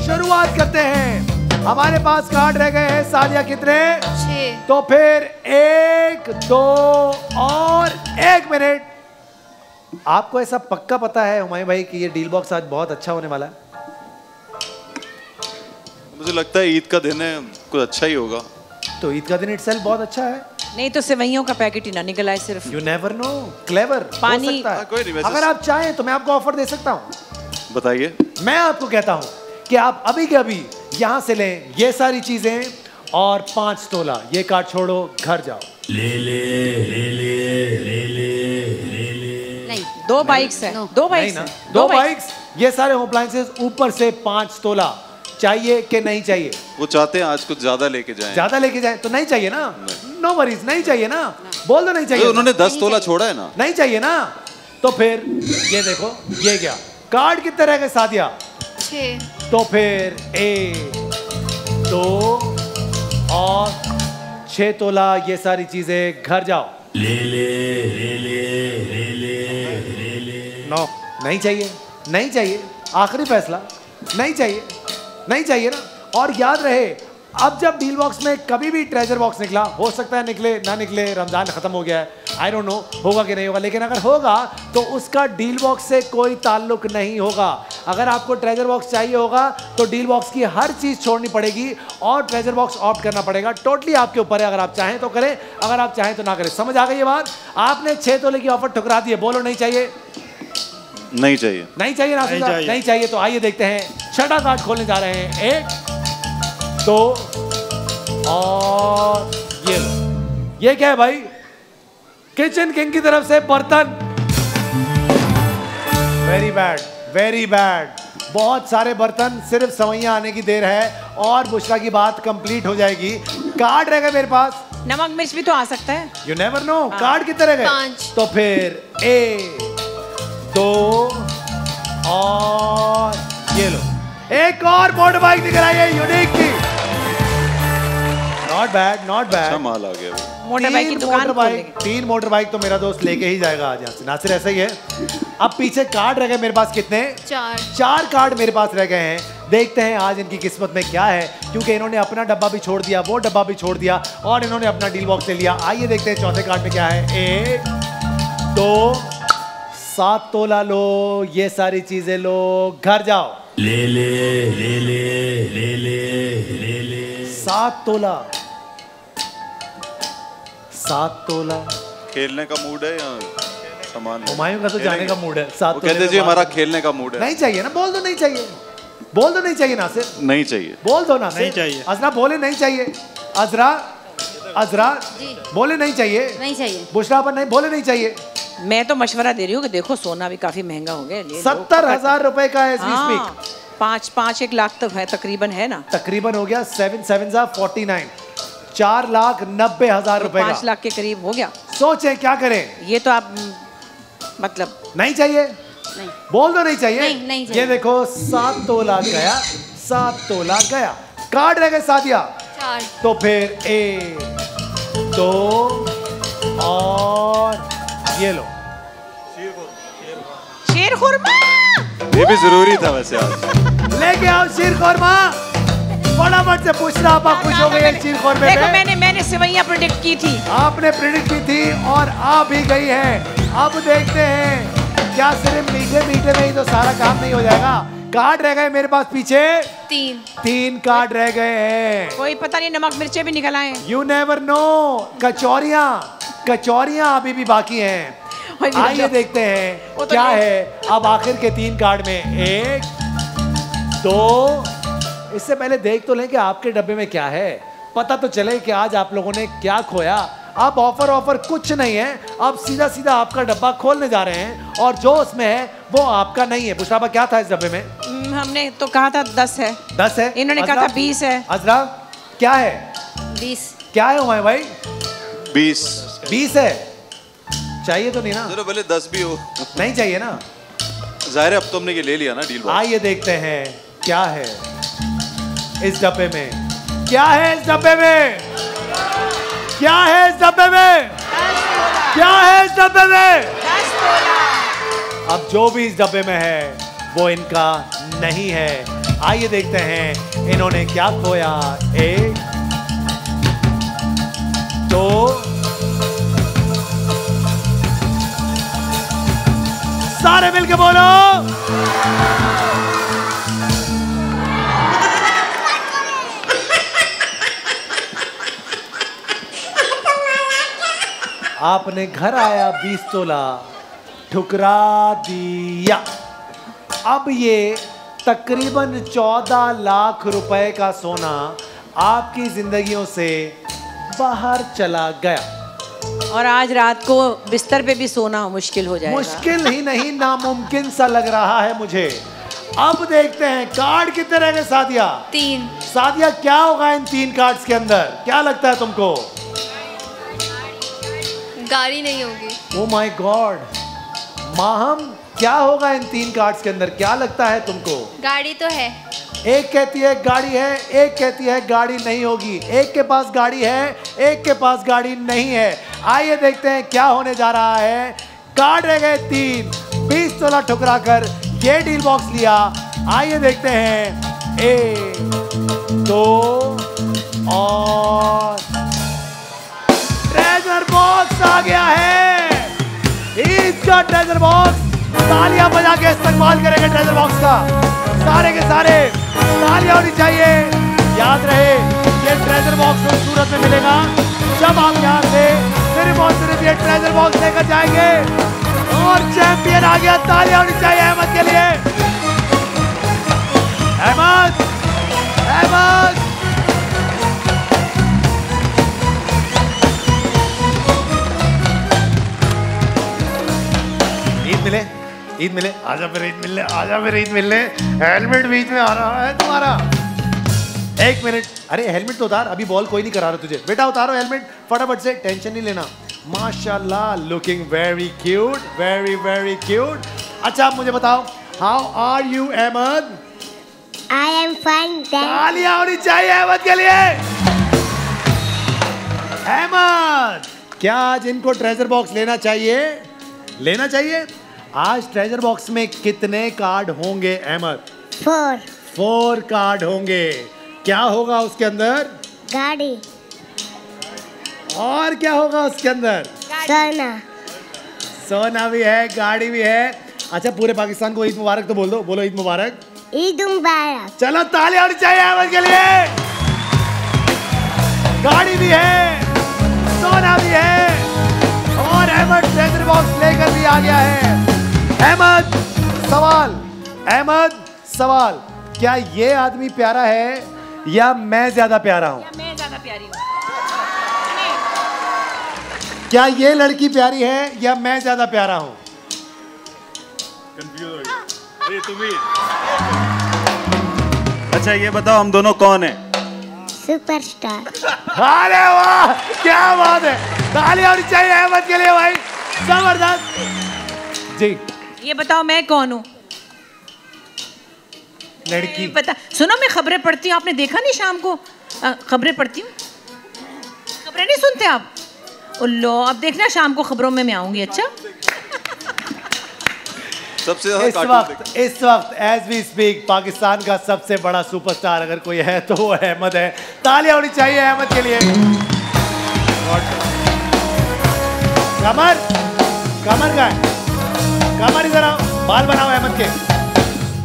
शुरुआत करते हैं, हमारे पास कार्ड रह गए हैं सादिया कितने? छह। तो फिर एक दो और एक मिनट। आपको ऐसा पक्का पता है हुमायूं भाई कि ये डील बॉक्स आज बहुत अच्छा होने वाला है? मुझे लगता है ईद का दिन है, कुछ अच्छा ही होगा। तो ईद का दिन इटसेल्फ बहुत अच्छा है। नहीं तो सेवइयों का पैकेट ही ना निकल आए सिर्फ। यू नेवर नो, क्लेवर पानी हो सकता है। आ, कोई नहीं, अगर आप चाहें तो मैं आपको ऑफर दे सकता हूँ। बताइए। मैं आपको कहता हूँ कि आप अभी के अभी यहाँ से लें ये सारी चीजें और पाँच तोला ये कार्ड छोड़ो, घर जाओ। ले ले ले ले ले ले ले। नहीं, दो बाइक्स है, दो बाइक्स, दो बाइक्स, ये सारे होम अप्लायंसेस ऊपर से पाँच तोला। चाहिए कि नहीं चाहिए? वो चाहते हैं आज कुछ ज्यादा लेके जाएं। ज्यादा लेके जाएं तो नहीं चाहिए ना, नो वरीज, नहीं चाहिए ना, बोल दो नहीं चाहिए। उन्होंने दस तोला छोड़ा है ना, नहीं चाहिए ना। तो फिर ये देखो ये क्या कार्ड कितने रह गए सादिया? छह। तो फिर एक दो और छह तोला ये सारी चीजें, घर जाओ। ले ले ले ले ले ले ले। नो, नहीं चाहिए, नहीं चाहिए, आखिरी फैसला, नहीं चाहिए, नहीं चाहिए ना। और याद रहे अब जब डील बॉक्स में कभी भी ट्रेजर बॉक्स निकला, हो सकता है निकले ना निकले, रमजान खत्म हो गया है, आई डोंट नो होगा कि नहीं होगा, लेकिन अगर होगा तो उसका डील बॉक्स से कोई ताल्लुक नहीं होगा। अगर आपको ट्रेजर बॉक्स चाहिए होगा तो डील बॉक्स की हर चीज़ छोड़नी पड़ेगी और ट्रेजर बॉक्स ऑप्ट करना पड़ेगा। टोटली आपके ऊपर है, अगर आप चाहें तो करें, अगर आप चाहें तो ना करें। समझ आ गई ये बात? आपने छः तोले की ऑफर ठुकरा दी है। बोलो नहीं चाहिए, नहीं चाहिए, नहीं चाहिए, नहीं चाहिए, नहीं चाहिए। तो आइए देखते हैं, छठा कार्ड खोलने जा रहे हैं, एक दो और ये ये क्या है भाई? किचन किंग की तरफ से बर्तन। वेरी बैड, वेरी बैड, बहुत सारे बर्तन, सिर्फ सवैया आने की देर है और बुशरा की बात कंप्लीट हो जाएगी। कार्ड रहेगा मेरे पास, नमक मिर्च भी तो आ सकता है, यू नेवर नो। कार्ड कितने रह गए? तो फिर ए दो और ये लो, एक और बोर्ड बाइक निकल आई है यूनिक की। नॉट बैड, नॉट बैड, माल आ गया। मोटर बाइक की दुकान खोलेंगे। तीन मोटर बाइक तो मेरा दोस्त लेके ही जाएगा आज यहाँ से, नासिर ऐसा ही है। अब पीछे कार्ड रह गए मेरे पास कितने? चार। चार कार्ड मेरे पास रह गए हैं। देखते हैं आज इनकी किस्मत में क्या है, क्योंकि इन्होंने अपना डब्बा भी छोड़ दिया, वो डब्बा भी छोड़ दिया और इन्होंने अपना डील बॉक्स ले लिया। आइए देखते हैं चौथे कार्ड में क्या है। एक दो सात तोला लो, ये सारी चीजें लो, घर जाओ। ले ले ले ले ले ले ले ले। सात तोला, सात तोला। खेलने का मूड है या सामान? हुमायूं का तो जाने का मूड है। सात तोला कहते जी, हमारा खेलने का मूड है। नहीं चाहिए ना, बोल दो नहीं चाहिए, बोल दो नहीं चाहिए नासिर। नहीं चाहिए, बोल दो नासिर। नहीं चाहिए। अजरा बोले नहीं चाहिए, अजरा अजरा बोले नहीं चाहिए, नहीं चाहिए। बुशरा पर नहीं बोले नहीं चाहिए। मैं तो मशवरा दे रही हूँ कि देखो सोना भी काफी महंगा हो गया, सत्तर हजार रुपए का है। हाँ, पाँच पाँच एक लाख तक है तकरीबन, है ना? तकरीबन हो गया, सेवन सेवन सा फोर्टी नाइन, चार लाख नब्बे हजार रुपए, पाँच लाख के करीब हो गया। सोचे क्या करें? ये तो आप मतलब नहीं चाहिए, नहीं बोल दो नहीं चाहिए, नहीं, नहीं चाहिए। ये देखो सात तोला गया, सात तोला गया। कार्ड रह गए सादिया, तो फिर एक दो और ये लो। शीर खुरमा, ये भी जरूरी था वैसे। आज लेके आओ शीर खुरमा फटाफट से। पूछना आप खुश हो गए शीर खुरमे? देखो मैंने मैंने सिवैया प्रेडिक्ट की थी। आपने प्रेडिक्ट की थी और आ भी गई है। अब देखते हैं क्या सिर्फ मीठे मीठे में ही तो सारा काम नहीं हो जाएगा। कार्ड रह गए मेरे पास पीछे तीन, तीन कार्ड रह गए हैं। कोई पता नहीं, नमक मिर्चे भी निकल आए, यू नेवर नो। कचौरिया, कचौरियां अभी भी बाकी हैं। आइए देखते हैं तो क्या है अब आखिर के तीन कार्ड में। एक दो, इससे पहले देख तो लें कि आपके डब्बे में क्या है, पता तो चले कि आज आप लोगों ने क्या खोया। अब ऑफर ऑफर कुछ नहीं है, अब सीधा सीधा आपका डब्बा खोलने जा रहे हैं और जो उसमें है वो आपका नहीं है। बुशराबा क्या था इस डब्बे में? हमने तो कहा था दस है, दस है, इन्होंने कहा था बीस है। अजरा क्या है? बीस क्या है हुमायूं भाई? बीस बीस है। चाहिए तो नहीं ना, चलो पहले दस भी हो। नहीं चाहिए ना, जाहिर है अब तो हमने ये ले लिया ना डील। आइए देखते हैं क्या है इस डब्बे में, क्या है इस डब्बे में, क्या है इस डब्बे में, क्या है इस डब्बे में। अब जो भी इस डब्बे में है वो इनका नहीं है। आइए देखते हैं इन्होंने क्या खोया। एक, दो, सारे मिलके बोलो। आपने घर आया बीस तोला ठुकरा दिया। अब ये तकरीबन चौदह लाख रुपए का सोना आपकी जिंदगियों से बाहर चला गया और आज रात को बिस्तर पे भी सोना मुश्किल हो जाएगा। मुश्किल ही नहीं, नामुमकिन सा लग रहा है मुझे। अब देखते हैं कार्ड कितने रह गए सादिया? तीन। सादिया क्या होगा इन तीन कार्ड्स के अंदर, क्या लगता है तुमको? गाड़ी नहीं होगी। ओ माय गॉड माहम, क्या होगा इन तीन कार्ड्स के अंदर, क्या लगता है तुमको? गाड़ी तो है। एक कहती है गाड़ी है, एक कहती है गाड़ी नहीं होगी, एक के पास गाड़ी है, एक के पास गाड़ी नहीं है। आइए देखते हैं क्या होने जा रहा है। कार्ड रह गए तीन, बीस तोला ठुकरा कर ये डील बॉक्स लिया। आइए देखते हैं एक, दो और ट्रेजर बॉक्स आ गया है। इसका ट्रेजर बॉक्स तालियां बजा के इस्तेमाल करेंगे। ट्रेजर बॉक्स का सारे के सारे तालियां होनी चाहिए। याद रहे ये ट्रेजर बॉक्स उस सूरत में मिलेगा जब आप यहाँ से सिर्फ और सिर्फ ये ट्रेजर बॉक्स लेकर जाएंगे। और चैंपियन आ गया, तालियां होनी चाहिए अहमद के लिए। अहमद, अहमद मिले, ईद मिले, आजा फिर ईद मिलने, आजा फिर ईद मिलने। हेलमेट बीच में आ रहा है तुम्हारा। एक मिनट, अरे हेलमेट तो उतार, अभी बॉल कोई नहीं करा रहा तुझे। बेटा उतारो हेलमेट फटाफट से, टेंशन नहीं लेना। माशाल्लाह, looking very cute, very very cute. अच्छा आप मुझे बताओ, how are you Ahmed? I am fine. तालियां होनी चाहिए अहमद के लिए। अहमद, क्या आज इनको ट्रेजर बॉक्स लेना चाहिए? लेना चाहिए। आज ट्रेजर बॉक्स में कितने कार्ड होंगे अहमद? फोर। फोर कार्ड होंगे। क्या होगा उसके अंदर? गाड़ी। और क्या होगा उसके अंदर? सोना। सोना भी है, गाड़ी भी है। अच्छा पूरे पाकिस्तान को ईद मुबारक तो बोल दो, बोलो ईद मुबारक। ईद मुबारक। चलो तालियां होनी चाहिए अहमद के लिए। गाड़ी भी है, सोना भी है और अहमद ट्रेजर बॉक्स लेकर भी आ गया है। अहमद सवाल, अहमद सवाल, क्या ये आदमी प्यारा है या मैं ज्यादा प्यारा हूँ? मैं ज्यादा प्यारी हूँ। क्या ये लड़की प्यारी है या मैं ज्यादा प्यारा हूँ? कंफ्यूज हो गया तुम ही। अच्छा ये बताओ हम दोनों कौन है? सुपरस्टार। अरे वाह क्या बात है, तालियां होनी चाहिए अहमद के लिए भाई, जबरदस्त जी। ये बताओ मैं कौन हूँ? लड़की। पता, सुनो मैं खबरें पढ़ती हूँ, आपने देखा नहीं शाम को खबरें पढ़ती हूँ? खबरें नहीं सुनते आप? उल्लो, अब देखना शाम को खबरों में मैं आऊंगी। अच्छा सबसे ज़्यादा इस वक्त, इस वक्त एज वी स्पीक पाकिस्तान का सबसे बड़ा सुपरस्टार अगर कोई है तो वो अहमद है। तालियां होनी चाहिए अहमद के लिए। कमर, कमर का है। कमर इधर आओ, बाल बनाओ अहमद के।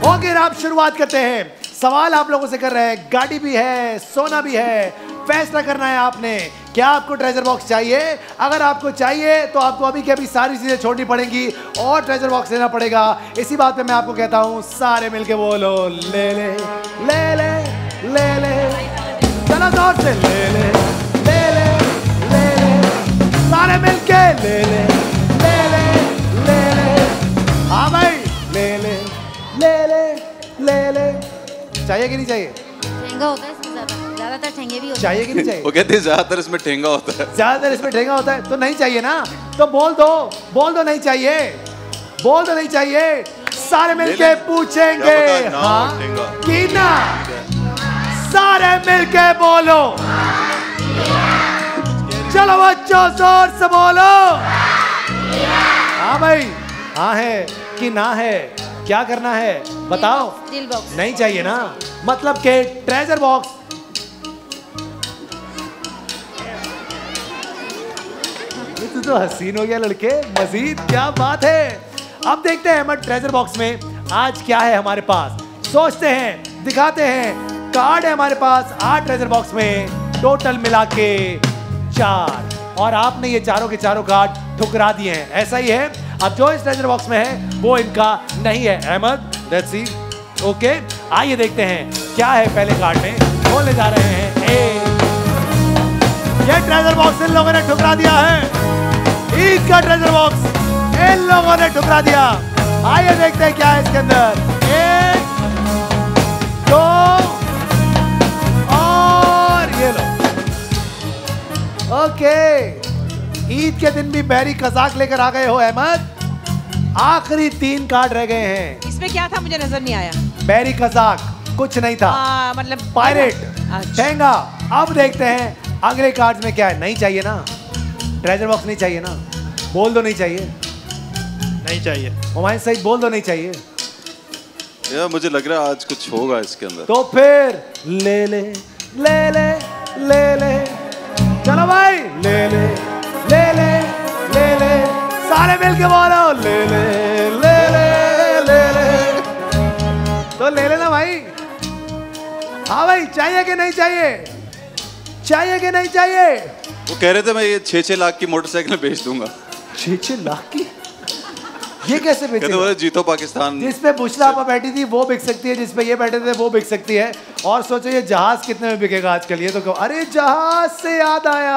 ओके आप शुरुआत करते हैं। सवाल आप लोगों से कर रहे हैं, गाड़ी भी है, सोना भी है। फैसला करना है आपने, क्या आपको ट्रेजर बॉक्स चाहिए? अगर आपको चाहिए तो आपको अभी के अभी सारी चीजें छोड़नी पड़ेंगी और ट्रेजर बॉक्स लेना पड़ेगा। इसी बात पे मैं आपको कहता हूँ, सारे मिलके बोलो ले ले ले ले ले ले। चलो जोर से ले ले ले ले ले ले, सारे मिलके ले ले ले ले ले ले। हाँ भाई ले ले ले ले ले ले। चाहिए कि नहीं चाहिए? ठेंगा होता है इसमें ज़्यादा, ज़्यादातर ठेंगे भी होते हैं। चाहिए कि नहीं चाहिए? वो कहते हैं ज़्यादातर इसमें ठेंगा होता है। ज़्यादातर इसमें ठेंगा होता है तो नहीं चाहिए ना, तो बोल दो, बोल दो नहीं चाहिए, बोल दो नहीं चाहिए, सारे मिलके पूछेंगे हाँ कि ना, सारे मिलके बोलो, चलो बच्चों जोर से बोलो। हाँ भाई, हाँ है कि ना है, क्या करना है बताओ। नहीं चाहिए ना, मतलब के ट्रेजर बॉक्स तो, तो हसीन हो गया लड़के, मजीद क्या बात है। अब देखते हैं अहमद ट्रेजर बॉक्स में आज क्या है हमारे पास, सोचते हैं, दिखाते हैं। कार्ड है हमारे पास आठ ट्रेजर बॉक्स में, टोटल मिला के चार, और आपने ये चारों के चारों कार्ड ठुकरा दिए हैं। ऐसा ही है, अब जो इस ट्रेजर बॉक्स में है वो इनका नहीं है। अहमद रसी ओके, आइए देखते हैं क्या है पहले कार्ड में। खोलने जा रहे हैं, ए ये ट्रेजर बॉक्स इन लोगों ने ठुकरा दिया है, ईद का ट्रेजर बॉक्स इन लोगों ने ठुकरा दिया। आइए देखते हैं क्या है इसके अंदर। एक दो और ये लो ओके। ईद के दिन भी बहरी कजाक लेकर आ गए हो अहमद। आखिरी तीन कार्ड रह गए हैं। इसमें क्या था मुझे नजर नहीं आया। बहरी कजाक कुछ नहीं था, आ, मतलब पायरेट ठेंगा। अब देखते हैं अगले कार्ड में क्या है। नहीं चाहिए ना, ट्रेजर बॉक्स नहीं चाहिए ना, बोल दो नहीं चाहिए, नहीं चाहिए हुमायूं सईद, बोल दो नहीं चाहिए। यार मुझे लग रहा है आज कुछ होगा इसके अंदर, तो फिर ले ले ले ले ले ले, चलो भाई ले ले ले ले ले ले, सारे मिलके बोलो ले ले ले ले ले ले, तो ले लेना भाई। हाँ भाई, चाहिए कि नहीं चाहिए, चाहिए कि नहीं चाहिए। वो कह रहे थे मैं ये छः छः लाख की मोटरसाइकिल बेच दूंगा। छः छः लाख की ये कैसे बेचेगा? जीतो पाकिस्तान, जिसपे बुशरा आपा बैठी थी वो बिक सकती है, जिसपे ये बैठे थे वो बिक सकती है। और सोचो ये जहाज कितने में बिकेगा आजकल। ये तो अरे जहाज से याद आया,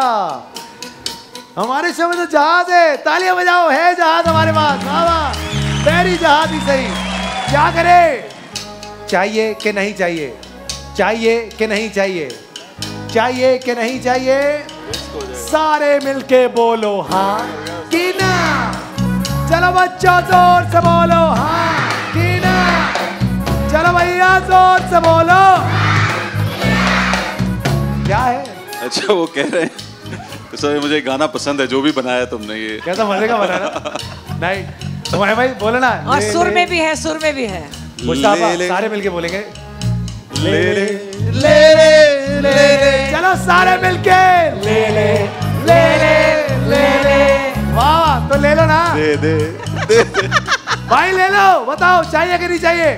हमारे शो में तो जहाज है। तालियां बजाओ, है जहाज हमारे पास, वाह बहरी जहाज ही सही। क्या करे, चाहिए कि नहीं चाहिए, चाहिए कि नहीं चाहिए, चाहिए कि नहीं चाहिए, सारे मिलके बोलो हाँ कि ना। चलो बच्चों जोर से बोलो हाँ कि ना, चलो भैया जोर से बोलो। क्या है? अच्छा वो कह रहे हैं सर मुझे गाना पसंद है जो भी बनाया तुमने, ये कैसा मजे का बनाया नहीं तुम्हारे भाई, बोलो ना। और सुर में भी है, सुर में भी है, सारे मिलके बोलेंगे ले ले ले ले ले, चलो सारे मिलके ले ले ले ले ले, वाह। तो ले लो ना, दे दे भाई ले लो, बताओ चाहिए कि नहीं चाहिए।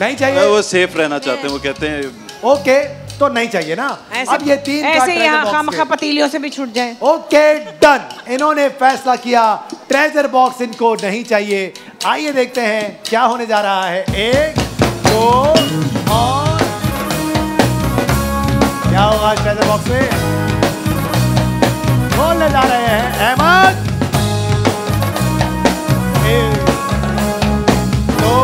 नहीं चाहिए, वो सेफ रहना चाहते हैं, वो कहते हैं ओके तो नहीं चाहिए ना। अब ये तीन ऐसे खामखा पतीलियों से भी छूट जाए। ओके डन, इन्होंने फैसला किया ट्रेजर बॉक्स इनको नहीं चाहिए। आइए देखते हैं क्या होने जा रहा है। एक दो और क्या होगा ट्रेजर बॉक्स में? खोलने जा रहे हैं अहमद। एक दो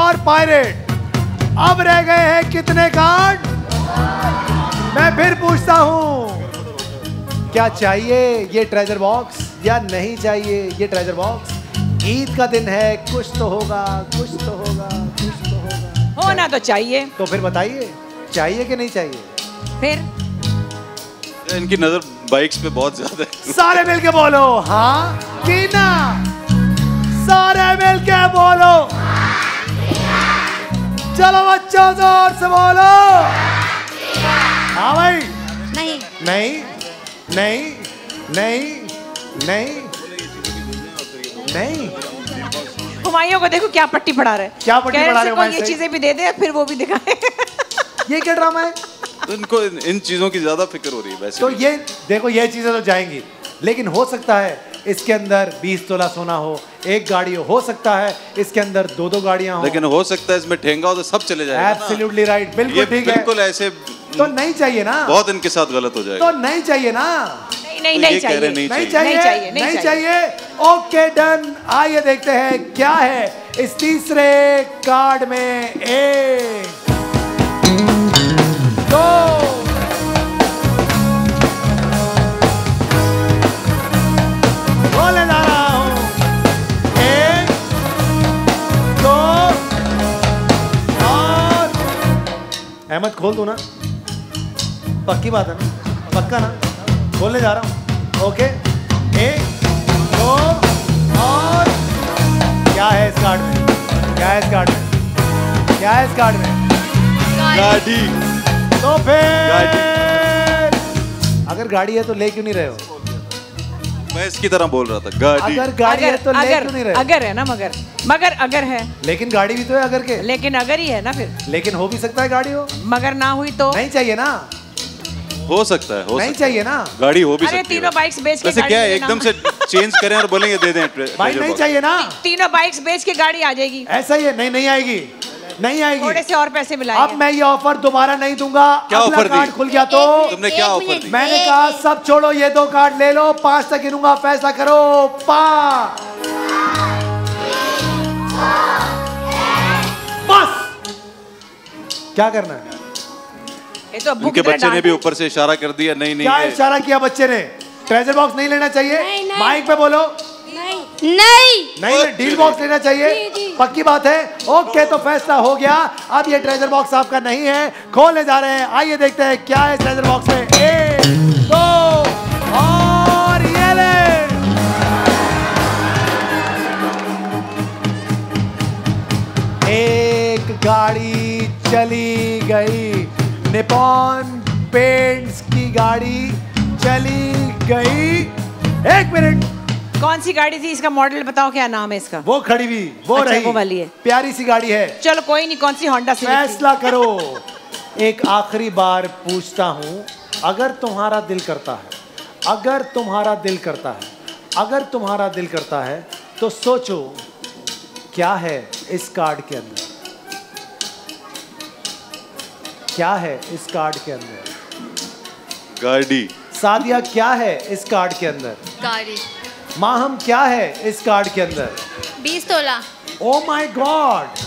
और पायरेट। अब रह गए हैं कितने कार्ड? मैं फिर पूछता हूं, क्या चाहिए ये ट्रेजर बॉक्स या नहीं चाहिए ये ट्रेजर बॉक्स? ईद का दिन है, कुछ तो होगा, कुछ तो होगा, कुछ तो होगा, होना तो चाहिए। तो फिर बताइए चाहिए कि नहीं चाहिए। फिर इनकी नजर बाइक्स पे बहुत ज्यादा है। सारे मिलके बोलो हाँ कि ना, सारे मिलके बोलो, चलो बच्चों जोर से बोलो। हाँ भाई, नहीं नहीं नहीं नहीं नहीं नहीं। हुमायूं को देखो क्या पट्टी पढ़ा रहे, क्या पट्टी पढ़ा रहे हैं। ये चीजें भी दे दे, फिर वो भी दिखाए। ये क्या ड्रामा है? तो इनको इन चीजों की ज्यादा फिक्र हो रही है वैसे। तो ये देखो ये चीजें तो जाएंगी, लेकिन हो सकता है इसके अंदर बीस तोला सोना हो, एक गाड़ी हो, हो सकता है इसके अंदर दो दो गाड़ियां हो, लेकिन हो सकता है इसमें ठेंगा हो तो सब चले जाएगा। एब्सोल्युटली राइट, बिल्कुल ठीक है, बिल्कुल ऐसे तो नहीं चाहिए ना, बहुत इनके साथ गलत हो जाएगा। तो नहीं चाहिए ना, नहीं नहीं नहीं चाहिए, नहीं चाहिए, नहीं चाहिए। ओके डन, आइए देखते हैं क्या है इस तीसरे कार्ड में। एक अहमद खोल दो ना, पक्की बात है ना, पक्का ना, खोलने जा रहा हूँ। ओके, एक दो और क्या है इस कार्ड में, क्या है इस कार्ड में, क्या है इस कार्ड में? गाड़ी। तो फिर अगर गाड़ी है तो ले क्यों नहीं रहे हो? मैं इसकी तरह बोल रहा था, गाड़ी अगर गाड़ी अगर, है तो ले अगर, क्यों नहीं रहे? अगर है ना, मगर मगर अगर है लेकिन गाड़ी भी तो है अगर के, लेकिन अगर ही है ना फिर, लेकिन हो भी सकता है गाड़ी हो, मगर ना हुई तो नहीं चाहिए ना, हो सकता है हो नहीं सकता चाहिए ना, गाड़ी हो भी सकती है। तीनों बाइक्स बेच के क्या है, एकदम से चेंज करें और बोलेंगे दे दें भाई, नहीं चाहिए ना, तीनों बाइक्स बेच के गाड़ी आ जाएगी, ऐसा ही है? नहीं नहीं आएगी, नहीं आएगी, थोड़े से और पैसे मिलाएंगे। अब मैं ये ऑफर दोबारा नहीं दूंगा। क्या ऑफर दी? खुल गया तो तुमने क्या ऑफर दी? मैंने कहा सब छोड़ो, ये दो कार्ड ले लो, पांच तक गिनूंगा, फैसला करो। पांच बस, क्या करना है? ये तो उनके बच्चे ने भी ऊपर से इशारा कर दिया। नहीं नहीं, क्या इशारा किया बच्चे ने? ट्रेजर बॉक्स नहीं लेना चाहिए, माइक पे बोलो नहीं नहीं, डील बॉक्स लेना चाहिए, पक्की बात है। ओके, तो फैसला हो गया, अब ये ट्रेजर बॉक्स आपका नहीं है, खोलने जा रहे हैं। आइए देखते हैं क्या है ट्रेजर बॉक्स में। एक दो और ये ले, एक गाड़ी चली गई, निप्पॉन पेंट्स की गाड़ी चली गई। एक मिनट, कौन सी गाड़ी थी, इसका मॉडल बताओ, क्या नाम है इसका? वो खड़ी हुई, वो अच्छा, रही वो वाली है, प्यारी सी गाड़ी है। चलो कोई नहीं, कौन सी? होंडा से फैसला करो। एक आखिरी बार पूछता हूँ, अगर तुम्हारा दिल करता है, अगर तुम्हारा दिल करता है, अगर तुम्हारा दिल करता है तो सोचो क्या है इस कार्ड के अंदर, क्या है इस कार्ड के अंदर? गाड़ी। सादिया, क्या है इस कार्ड के अंदर? गाड़ी। माहम, क्या है इस कार्ड के अंदर? बीस तोला। ओ माय गॉड,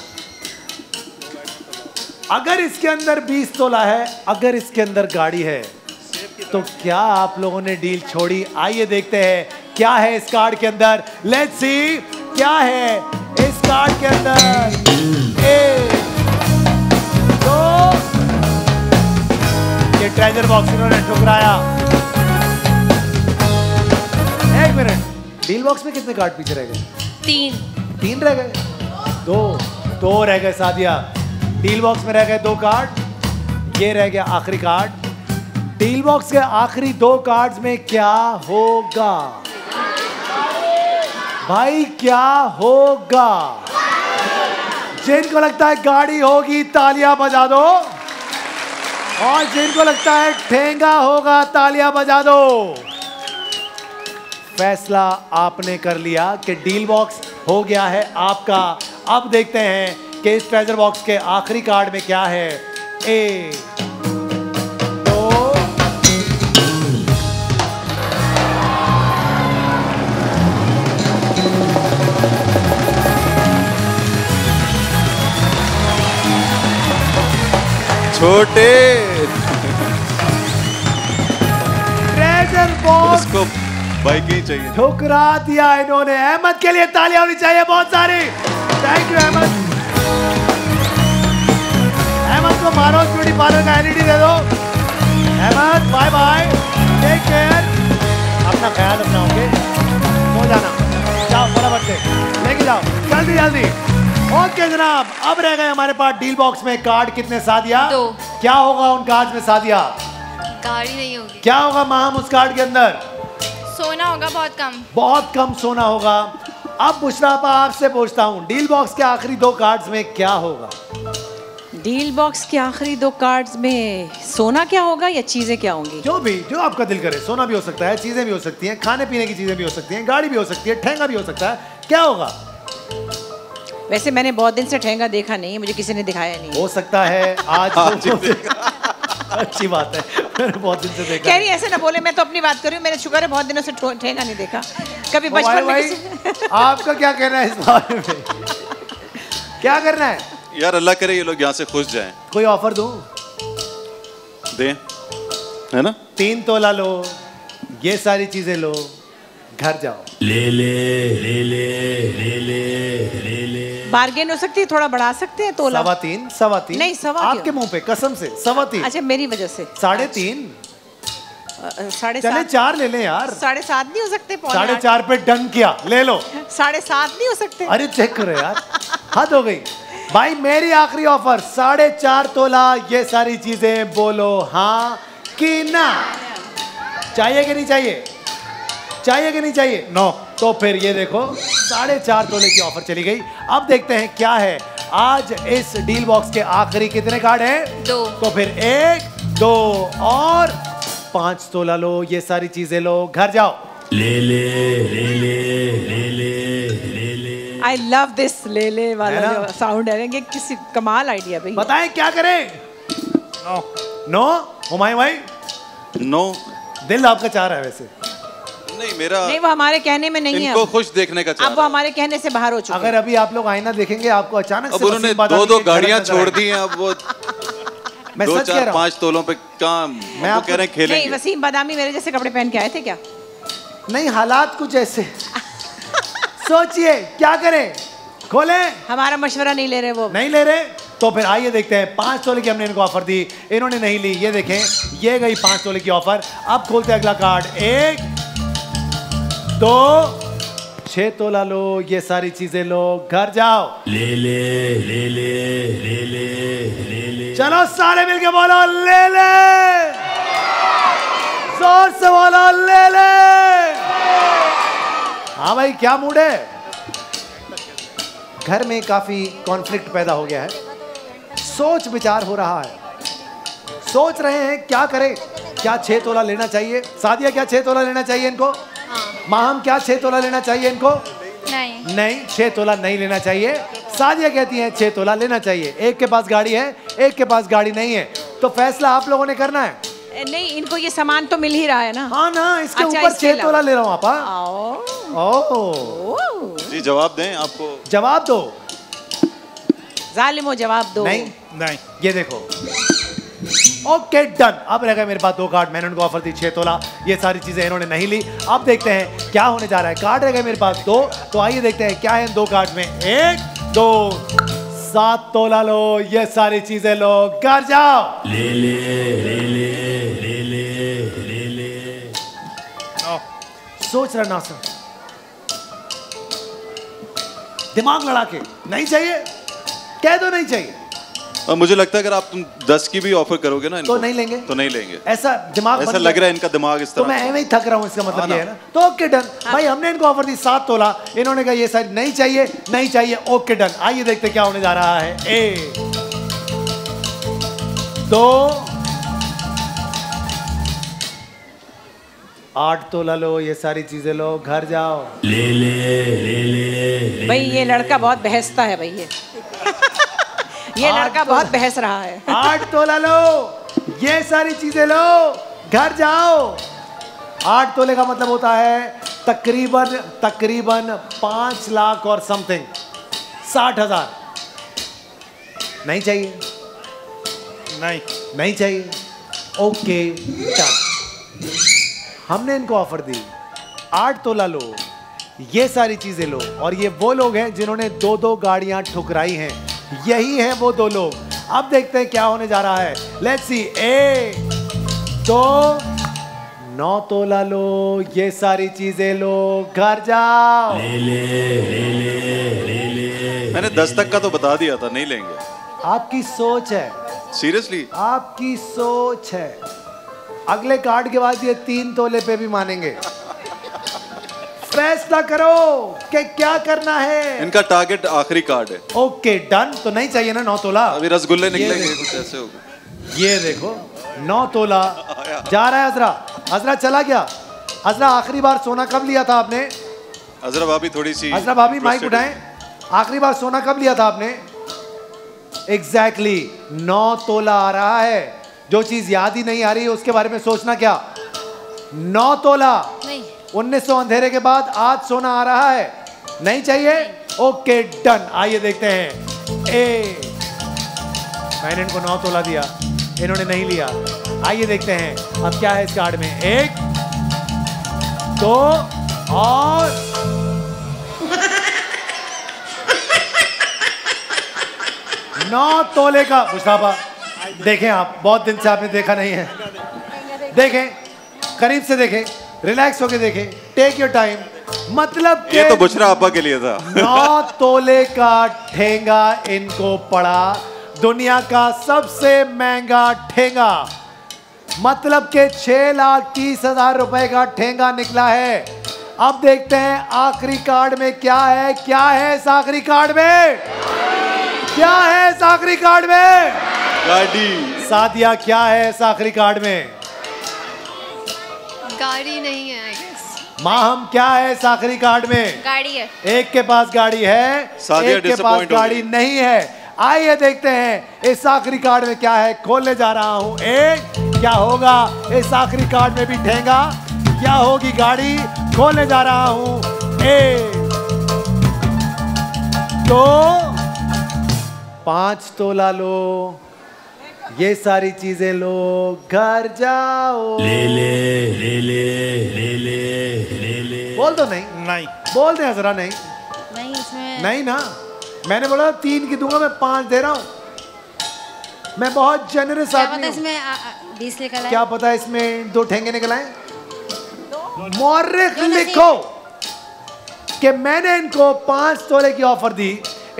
अगर इसके अंदर बीस तोला है, अगर इसके अंदर गाड़ी है, तो क्या आप लोगों ने डील छोड़ी? आइए देखते हैं क्या है इस कार्ड के अंदर। लेट्स सी क्या है इस कार्ड के अंदर। एक दो, ये ट्रेजर बॉक्स इन्होंने ठुकराया। एक मिनट, डील बॉक्स में कितने कार्ड पीछे रह गए? तीन। तीन रह गए, दो दो रह गए सादिया। डील बॉक्स में रह गए दो कार्ड, ये रह गया आखिरी कार्ड। डील बॉक्स के आखिरी दो कार्ड्स में क्या होगा भाई, क्या होगा? जिनको लगता है गाड़ी होगी तालियां बजा दो, और जिनको लगता है ठेंगा होगा तालियां बजा दो। फैसला आपने कर लिया कि डील बॉक्स हो गया है आपका। अब देखते हैं कि इस ट्रेजर बॉक्स के आखिरी कार्ड में क्या है। एक दो, छोटे ट्रेजर बॉक्स को बाइकें चाहिए, ठोकरा दिया इन्होंने। अहमद के लिए तालियां होनी चाहिए बहुत सारी। Thank you Ahmad. अहमद को मारो, ब्यूटी पार्लर का एलईडी दे दो। Ahmed bye bye, take care, अपना ख्याल रखनाओगे, सो जाना, जाओ फटाफट से लेके जाओ, जल्दी जल्दी। ओके जनाब, अब रह गए हमारे पास डील बॉक्स में कार्ड कितने सादिया? दो। क्या होगा उन कार्ड में सादिया? गाड़ी नहीं होगी। क्या होगा माम उस कार्ड के अंदर? सोना होगा, बहुत कम, बहुत कम सोना होगा। अब बुशरा आपा, आपसे पूछता हूँ, डील बॉक्स के आखिरी दो कार्ड्स में क्या होगा? डील बॉक्स के आखिरी दो कार्ड्स में सोना क्या होगा या चीजें क्या होंगी? जो भी, जो आपका दिल करे। सोना भी हो सकता है, चीजें भी हो सकती हैं, खाने पीने की चीजें भी हो सकती हैं, गाड़ी भी हो सकती है, ठेंगा भी हो सकता है। क्या होगा? वैसे मैंने बहुत दिन से ठेंगा देखा नहीं, मुझे किसी ने दिखाया नहीं। हो सकता है आज, अच्छी बात है, मैंने बहुत दिन से देखा। कह रही ऐसे ना बोले, मैं तो अपनी बात कर रही हूँ, मैंने शुक्र है बहुत दिनों से ठेंगा नहीं देखा कभी बचपन में किसी। आपका क्या कहना है इस बारे में? क्या करना है यार, अल्लाह करे ये लोग यहाँ से खुश जाएं। कोई ऑफर दूं? दे, है ना, तीन तोला लो, ये सारी चीजें लो, घर जाओ। ले ले ले ले ले ले ले ले बारगेन हो सकती है, थोड़ा बढ़ा सकते हैं तो सवा तीन, सवा तीन नहीं सवा आपके मुंह पे कसम से सवा तीन। अच्छा मेरी वजह से साढ़े तीन, साढ़े चले चार ले लें यार। साढ़े सात नहीं हो सकते? साढ़े चार पे डन किया, ले लो। साढ़े सात नहीं हो सकते? अरे चेक करो यार, हद हो गई भाई। मेरी आखिरी ऑफर साढ़े चार तोला, ये सारी चीजें बोलो हाँ कि ना। चाहिए कि नहीं चाहिए? चाहिए कि नहीं चाहिए? नो। तो फिर ये देखो साढ़े चार तोले की ऑफर चली गई। अब देखते हैं क्या है आज इस डील बॉक्स के आखिरी कितने कार्ड हैं? दो। तो फिर एक, दो और पांच तोला लो, ये सारी चीजें लो, घर जाओ। ले ले ले ले ले ले ले। आई लव दिस ले ले वाला साउंड है ना, किसी कमाल आइडिया भाई। बताएं क्या करें? नो नो हुमायूं भाई नो। दिल आपका चाह रहा है वैसे नहीं, मेरा नहीं, वो हमारे कहने में नहीं है। इनको खुश देखने का चाह, अब वो हमारे कहने से बाहर हो चुके हैं। अगर अभी आप लोग आईना देखेंगे आपको अचानक अब से उन्होंने दो दो गाड़ियां छोड़ दी हैं। अब वो मैं दो चार पांच तोलों पे काम मैं आपको कह रहे हैं खेलेंगे। नहीं वसीम बादामी मेरे जैसे कपड़े पहन के आए थे क्या? नहीं, हालात कुछ ऐसे। सोचिए क्या करें, खोले? हमारा मशवरा नहीं ले रहे, वो नहीं ले रहे। तो फिर आइए देखते हैं, पांच तोले की हमने इनको ऑफर दी, इन्होंने नहीं ली। ये देखें, ये गई पांच तोले की ऑफर। अब खोलते हैं अगला कार्ड, एक दो छह तोला लो, ये सारी चीजें लो, घर जाओ। ले ले ले ले ले ले ले ले। चलो सारे मिलके बोलो ले ले, जोर से बोलो ले ले। हाँ भाई क्या मूड है? घर में काफी कॉन्फ्लिक्ट पैदा हो गया है, सोच विचार हो रहा है, सोच रहे हैं क्या करें, क्या छह तोला लेना चाहिए? सादिया क्या छह तोला लेना चाहिए इनको? माहम क्या छह तोला लेना चाहिए इनको? नहीं नहीं, छह तोला नहीं लेना चाहिए। सादिया कहती है छह तोला लेना चाहिए। एक के पास गाड़ी है, एक के पास गाड़ी नहीं है, तो फैसला आप लोगों ने करना है। नहीं, इनको ये सामान तो मिल ही रहा है ना। हाँ ना, इसके ऊपर छह तोला ले रहा हूँ आपा। जी जवाब दें, आपको जवाब दो जालिमो, जवाब दो। नहीं नहीं, ये देखो ओके डन। अब रह गए मेरे पास दो कार्ड, मैंने उनको ऑफर दी छह तोला, ये सारी चीजें इन्होंने नहीं ली। अब देखते हैं क्या होने जा रहा है। कार्ड रह गए मेरे पास दो, तो आइए देखते हैं क्या है दो कार्ड में। एक दो सात तोला लो, ये सारी चीजें लो, घर जाओ। ले ले ले ले ले ले ले। सोच रहा ना सर, दिमाग लड़ा के नहीं चाहिए कह दो, नहीं चाहिए। और मुझे लगता है अगर आप तुम दस की भी ऑफर करोगे ना इनको, तो नहीं लेंगे, तो नहीं लेंगे। ऐसा दिमाग ऐसा लग रहा है इनका दिमाग इस तरह, तो मैं ऐसे ही थक रहा हूँ, इसका मतलब ये है ना। तो ओके डन भाई, हमने इनको ऑफर दी सात तोला, इन्होंने कहा ये सारी नहीं चाहिए, नहीं चाहिए। ओके डन, आइए देखते क्या होने जा रहा है। एक दो आठ तोला लो, ये सारी चीजें लो, घर जाओ। ले ले ले ले। भाई ये लड़का बहुत बहसता है भाई, ये ये लड़का बहुत बहस रहा है। आठ तोला लो, ये सारी चीजें लो, घर जाओ। आठ तोले का मतलब होता है तकरीबन तकरीबन पांच लाख और समथिंग, साठ हजार। नहीं चाहिए, नहीं नहीं चाहिए। ओके चल, हमने इनको ऑफर दी आठ तोला लो, ये सारी चीजें लो। और ये वो लोग हैं जिन्होंने दो दो गाड़ियां ठुकराई हैं, यही है वो दो लोग। अब देखते हैं क्या होने जा रहा है। Let's see. एक दो नौ तोला लो, ये सारी चीजें लो, घर जाओ। ले ले ले ले ले। मैंने दस तक का तो बता दिया था, नहीं लेंगे। आपकी सोच है, सीरियसली आपकी सोच है। अगले कार्ड के बाद ये तीन तोले पे भी मानेंगे। फैसला करो कि क्या करना है। इनका टारगेट आखिरी कार्ड है। ओके डन, तो नहीं चाहिए ना नौ तोला। अभी रसगुल्ले निकलेंगे कुछ ऐसे होगा। ये देखो नौ तोला जा रहा है। अजरा अजरा चला गया। अजरा आखिरी बार सोना कब लिया था आपने? अजरा भाभी थोड़ी सी, अजरा भाभी माइक उठाएं। आखिरी बार सोना कब लिया था आपने? एग्जैक्टली exactly, नौ तोला आ रहा है। जो चीज याद ही नहीं आ रही उसके बारे में सोचना क्या। नौ तोला उन्नीस सौ अंधेरे के बाद आज सोना आ रहा है। नहीं चाहिए। ओके डन, आइए देखते हैं। ए मैंने इनको नौ तोला दिया, इन्होंने नहीं लिया। आइए देखते हैं अब क्या है इस कार्ड में। एक दो और नौ तोले का बुशराबा। देखें आप, बहुत दिन से आपने देखा नहीं है। देखें, करीब से देखें, रिलैक्स होके देखें, टेक योर टाइम। मतलब ये तो बुशरा आपा के लिए था। नौ तोले का ठेंगा इनको पड़ा, दुनिया का सबसे महंगा ठेंगा। मतलब के छह लाख तीस हजार रुपए का ठेंगा निकला है। अब देखते हैं आखिरी कार्ड में क्या है। क्या है इस आखिरी कार्ड में? क्या है इस आखिरी कार्ड में? गाड़ी। सादिया, क्या है इस आखिरी कार्ड में? गाड़ी नहीं है। माहम, क्या है इस आखिरी कार्ड में? गाड़ी है। एक के पास गाड़ी है, एक के पास गाड़ी नहीं है। आइए देखते हैं इस आखिरी कार्ड में क्या है। खोलने जा रहा हूँ एक। क्या होगा इस आखिरी कार्ड में? भी ठेंगा। क्या होगी गाड़ी? खोलने जा रहा हूँ एक, दो, पांच तोला लो, ये सारी चीजें लो, घर जाओ। ले ले ले ले ले ले ले ले। बोल दो नहीं नहीं बोल दे जरा। नहीं नहीं इसमें नहीं ना। मैंने बोला तीन की दूंगा, मैं पांच दे रहा हूँ। मैं बहुत जेनरस आदमी हूँ। बीस निकल आए, क्या पता इसमें दो ठेंगे निकल आए। मौर्रिख लिखो कि मैंने इनको पांच तोले की ऑफर दी,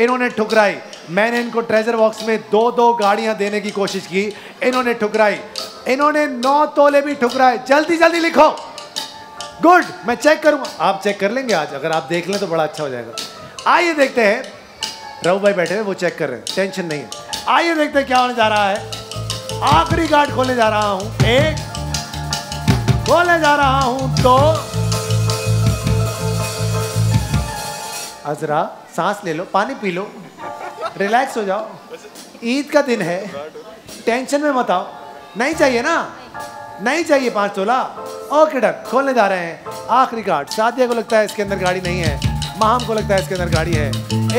इन्होंने ठुकराई। मैंने इनको ट्रेजर बॉक्स में दो दो गाड़ियां देने की कोशिश की, इन्होंने ठुकराई। इन्होंने नौ तोले भी ठुकराए। जल्दी जल्दी लिखो। गुड, मैं चेक करूंगा। आप चेक कर लेंगे आज? अगर आप देख लें तो बड़ा अच्छा हो जाएगा। आइए देखते हैं, रघु भाई बैठे हैं, वो चेक कर रहे हैं, टेंशन नहीं है। आइए देखते हैं क्या होने जा रहा है। आखिरी कार्ड खोलने जा रहा हूं एक, खोलने जा रहा हूं दो। अजरा सांस ले लो, पानी पी लो, रिलैक्स हो जाओ। ईद का दिन है, टेंशन में मत आओ। नहीं चाहिए ना? नहीं चाहिए पांच तोला? Okay done. खोलने जा रहे हैं आखिरी कार्ड। सादिया को लगता है इसके अंदर गाड़ी नहीं है, माहम को लगता है इसके अंदर गाड़ी है,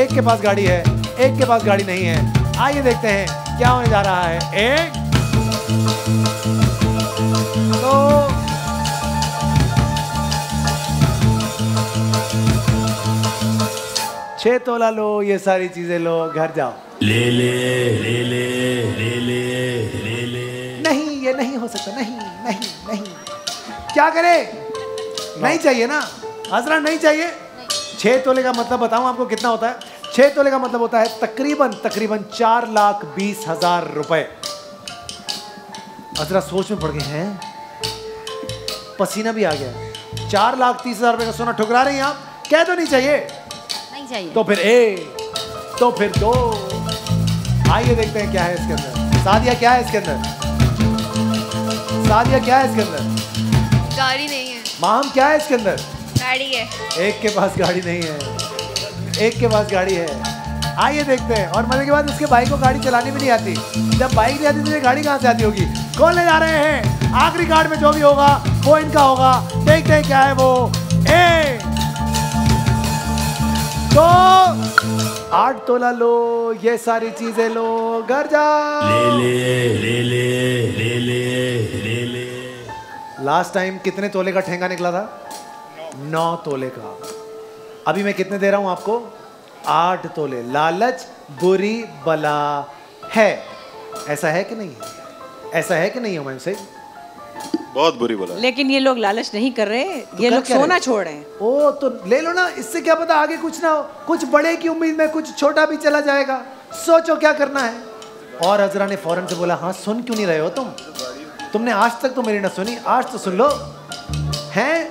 एक के पास गाड़ी है, एक के पास गाड़ी नहीं है। आइए देखते हैं क्या होने जा रहा है। एक, दो, छह तोला लो, ये सारी चीजें लो, घर जाओ। ले ले ले ले ले ले ले ले। नहीं, ये नहीं हो सकता। नहीं नहीं नहीं, क्या करे? नहीं चाहिए ना हजरा? नहीं चाहिए। छह तोले का मतलब बताऊं आपको कितना होता है? छह तोले का मतलब होता है तकरीबन तकरीबन चार लाख बीस हजार रुपए। हजरा सोच में पड़ गए हैं, पसीना भी आ गया। चार लाख तीस हजार रुपए का सोना ठुकरा रही हैं आप। कह तो नहीं चाहिए, तो फिर एक, तो फिर दो। आइए देखते हैं क्या है इसके अंदर। सादिया, क्या है इसके अंदर? सादिया, क्या है इसके अंदर? गाड़ी नहीं है। माम, क्या है इसके अंदर? गाड़ी है। एक के पास गाड़ी नहीं है, एक के पास गाड़ी है। आइए देखते हैं। और मजे के बाद उसके भाई को गाड़ी चलानी भी नहीं आती। जब बाइक नहीं आती तो ये गाड़ी कहाँ से आती होगी? खोलने जा रहे हैं। आखिरी कार्ड में जो भी होगा वो इनका होगा। देखते हैं क्या है वो। ए, तो आठ तोला लो, ये सारी चीजें लो, घर जाओ। ले ले ले ले ले ले ले। लास्ट टाइम कितने तोले का ठेंगा निकला था? नौ तोले का। अभी मैं कितने दे रहा हूं आपको? आठ तोले। लालच बुरी बला है, ऐसा है कि नहीं है? ऐसा है कि नहीं हुमैन सईद? बहुत बुरी बला। लेकिन ये लोग लालच नहीं कर रहे, तो ये लोग सोना छोड़ रहे हैं। ओ, तो ले लो ना, इससे क्या पता आगे कुछ ना हो। कुछ बड़े की उम्मीद में कुछ छोटा भी चला जाएगा। सोचो क्या करना है। और हजरा ने फौरन से बोला, हाँ सुन क्यों नहीं रहे हो तुम? तुमने आज तक तो मेरी ना सुनी, आज तो सुन लो। हैं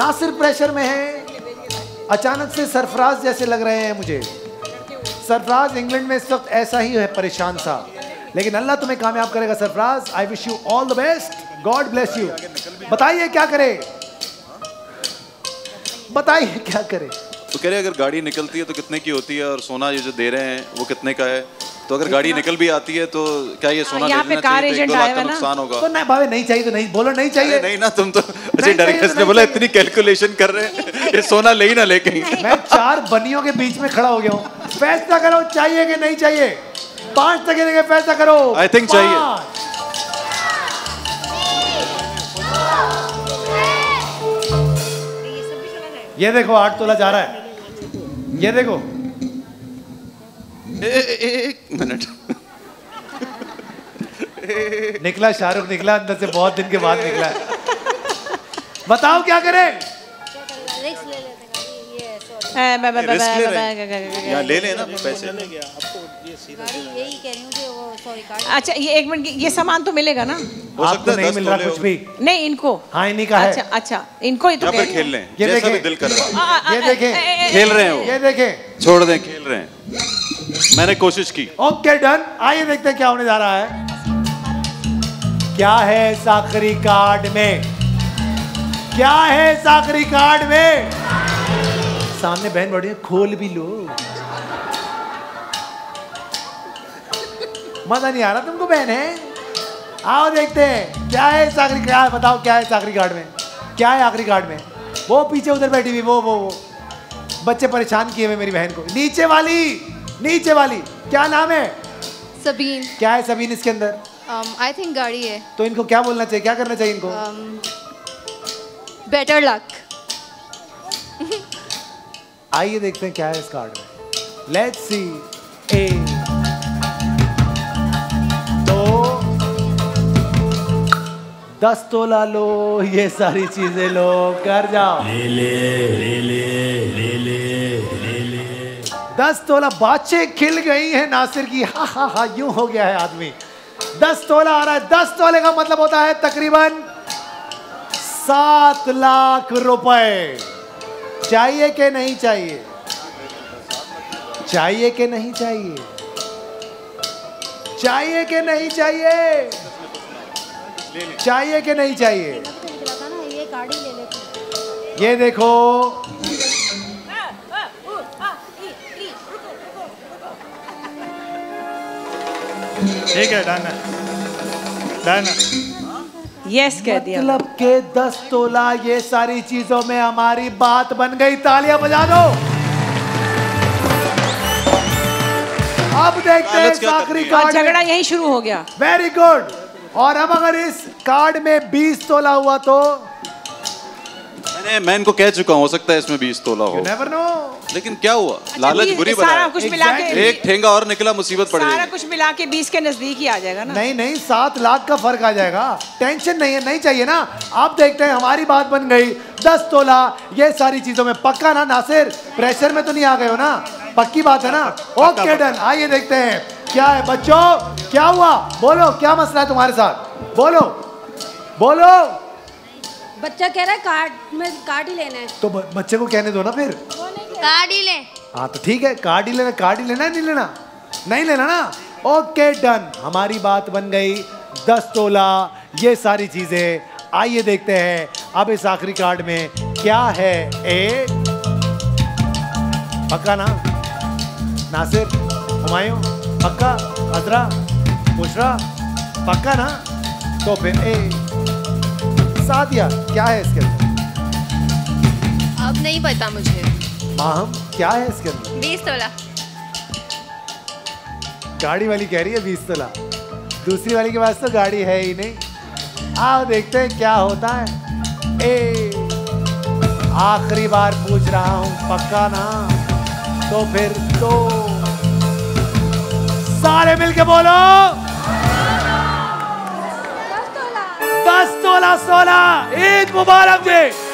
नासिर प्रेशर में है। अचानक से सरफराज जैसे लग रहे हैं मुझे। सरफराज इंग्लैंड में इस वक्त ऐसा ही है, परेशान सा। लेकिन अल्लाह तुम्हें कामयाब करेगा Sarfaraz. I wish you all the best, God bless you. बताइए क्या करे, बताइए क्या करे। तो कह रहे अगर गाड़ी निकलती है तो कितने की होती है, और सोना ये जो दे रहे हैं वो कितने का है? तो अगर गाड़ी निकल भी आती है तो क्या ये सोना यहाँ पे कार एजेंट आया है ना, नुकसान होगा। तो नहीं भाभी, नहीं चाहिए तो नहीं बोलो। नहीं चाहिए नहीं ना तुम तो। अच्छा डायरेक्टर्स ने बोला इतनी कैलकुलेशन कर रहे हैं, ये सोना ले ही ना लेके। मैं चार बनियों के बीच में खड़ा हो गया हूँ। फैसला करो चाहिए कि नहीं चाहिए। पांच तक के फैसला करो। आई थिंक चाहिए। ये देखो आठ तोला जा रहा है। ये देखो एक मिनट निकला शाहरुख निकला अंदर से, बहुत दिन के बाद निकला है। बताओ क्या करें? रिस्क ले लेते हैं, ये ले लेना पैसे। यही कह रही हूँ कि वो सॉरी कार्ड। अच्छा ये एक मिनट, ये सामान तो मिलेगा ना? आपको नहीं मिल रहा कुछ भी? नहीं इनको। हाँ इन्हीं का है। अच्छा अच्छा इनको ही तो खेल लें। ये देखें, ये देखें, खेल रहे हैं वो। ये देखें, छोड़ दें, खेल रहे हैं। मैंने कोशिश की। ओके डन, आइए देखते हैं क्या होने जा रहा है। क्या है इस आखिरी कार्ड में? क्या है इस आखिरी कार्ड में? सामने बहन बढ़ी है, खोल भी लो। मजा नहीं आ रहा तुमको बहन है? आओ देखते हैं क्या है इस आखिरी कार्ड, बताओ क्या है इस आखिरी कार्ड में? क्या है आखिरी कार्ड में? वो पीछे उधर बैठी हुई वो वो वो बच्चे परेशान किए हुए मेरी बहन को। नीचे वाली, नीचे वाली क्या नाम है? सबीन। क्या है सबीन इसके अंदर? आई थिंक गाड़ी है। तो इनको क्या बोलना चाहिए, क्या करना चाहिए इनको? Better luck. आइए देखते हैं क्या है इस कार्ड में। Let's see. ए दस तोला लो, ये सारी चीजें लो, कर जाओ। ले ले ले ले ले ले ले। दस तोला बाचे खिल गई है नासिर की। हा हा हा, यूं हो गया है आदमी। दस तोला आ रहा है, दस तोले का मतलब होता है तकरीबन सात लाख रुपए। चाहिए कि नहीं चाहिए? चाहिए कि नहीं चाहिए? चाहिए कि नहीं चाहिए? चाहिए कि नहीं चाहिए? ये देखो, ठीक है, डन डन, यस कह दिया। मतलब के दस तोला ये सारी चीजों में हमारी बात बन गई। तालियां बजा दो। अब देखते हैं आखिरी कार्ड। झगड़ा यहीं शुरू हो गया। Very good. और अब अगर इस कार्ड में बीस तोला हुआ तो? मैंने मैं इनको कह चुका हूँ, हो सकता है इसमें बीस तोला हो। Never know. लेकिन क्या हुआ? अच्छा, लालच बुरी बना। सारा कुछ मिला के एक ठेंगा और निकला, मुसीबत पड़ जाएगी। सारा कुछ मिला के बीस के नजदीक ही आ जाएगा ना? नहीं नहीं, सात लाख का फर्क आ जाएगा। टेंशन नहीं है, नहीं चाहिए ना। आप देखते हैं हमारी बात बन गई। दस तोला ये सारी चीजों में, पक्का ना नासिर? प्रेशर में तो नहीं आ गए हो ना? पक्की बात है ना? Okay done. आइए देखते हैं क्या है। बच्चों क्या हुआ, बोलो क्या मसला है तुम्हारे साथ? बोलो बोलो। बच्चा कह रहा है कार्ड में कार्ड ही लेना है। तो बच्चे को कहने दो ना, फिर कार्ड ही ले। हाँ तो ठीक है, कार्ड ही लेना। कार्ड ही लेना है, नहीं लेना? नहीं लेना ना। ओके डन, हमारी बात बन गई। दस तोला ये सारी चीजें। आइए देखते हैं अब इस आखिरी कार्ड में क्या है। ए पक्का ना नासिर, हुमायूं पक्का, अदरा बुशरा पक्का ना? तो फिर ए सादिया क्या है इसके अंदर? अब नहीं पता मुझे। माहम क्या है इसके अंदर? बीस तोला। गाड़ी वाली कह रही है बीस तोला, दूसरी वाली के पास तो गाड़ी है ही नहीं। आओ देखते हैं क्या होता है। ए आखिरी बार पूछ रहा हूँ, पक्का ना? तो फिर तो सारे मिलके बोलो, दस तोला सोलह। ईद मुबारक जी।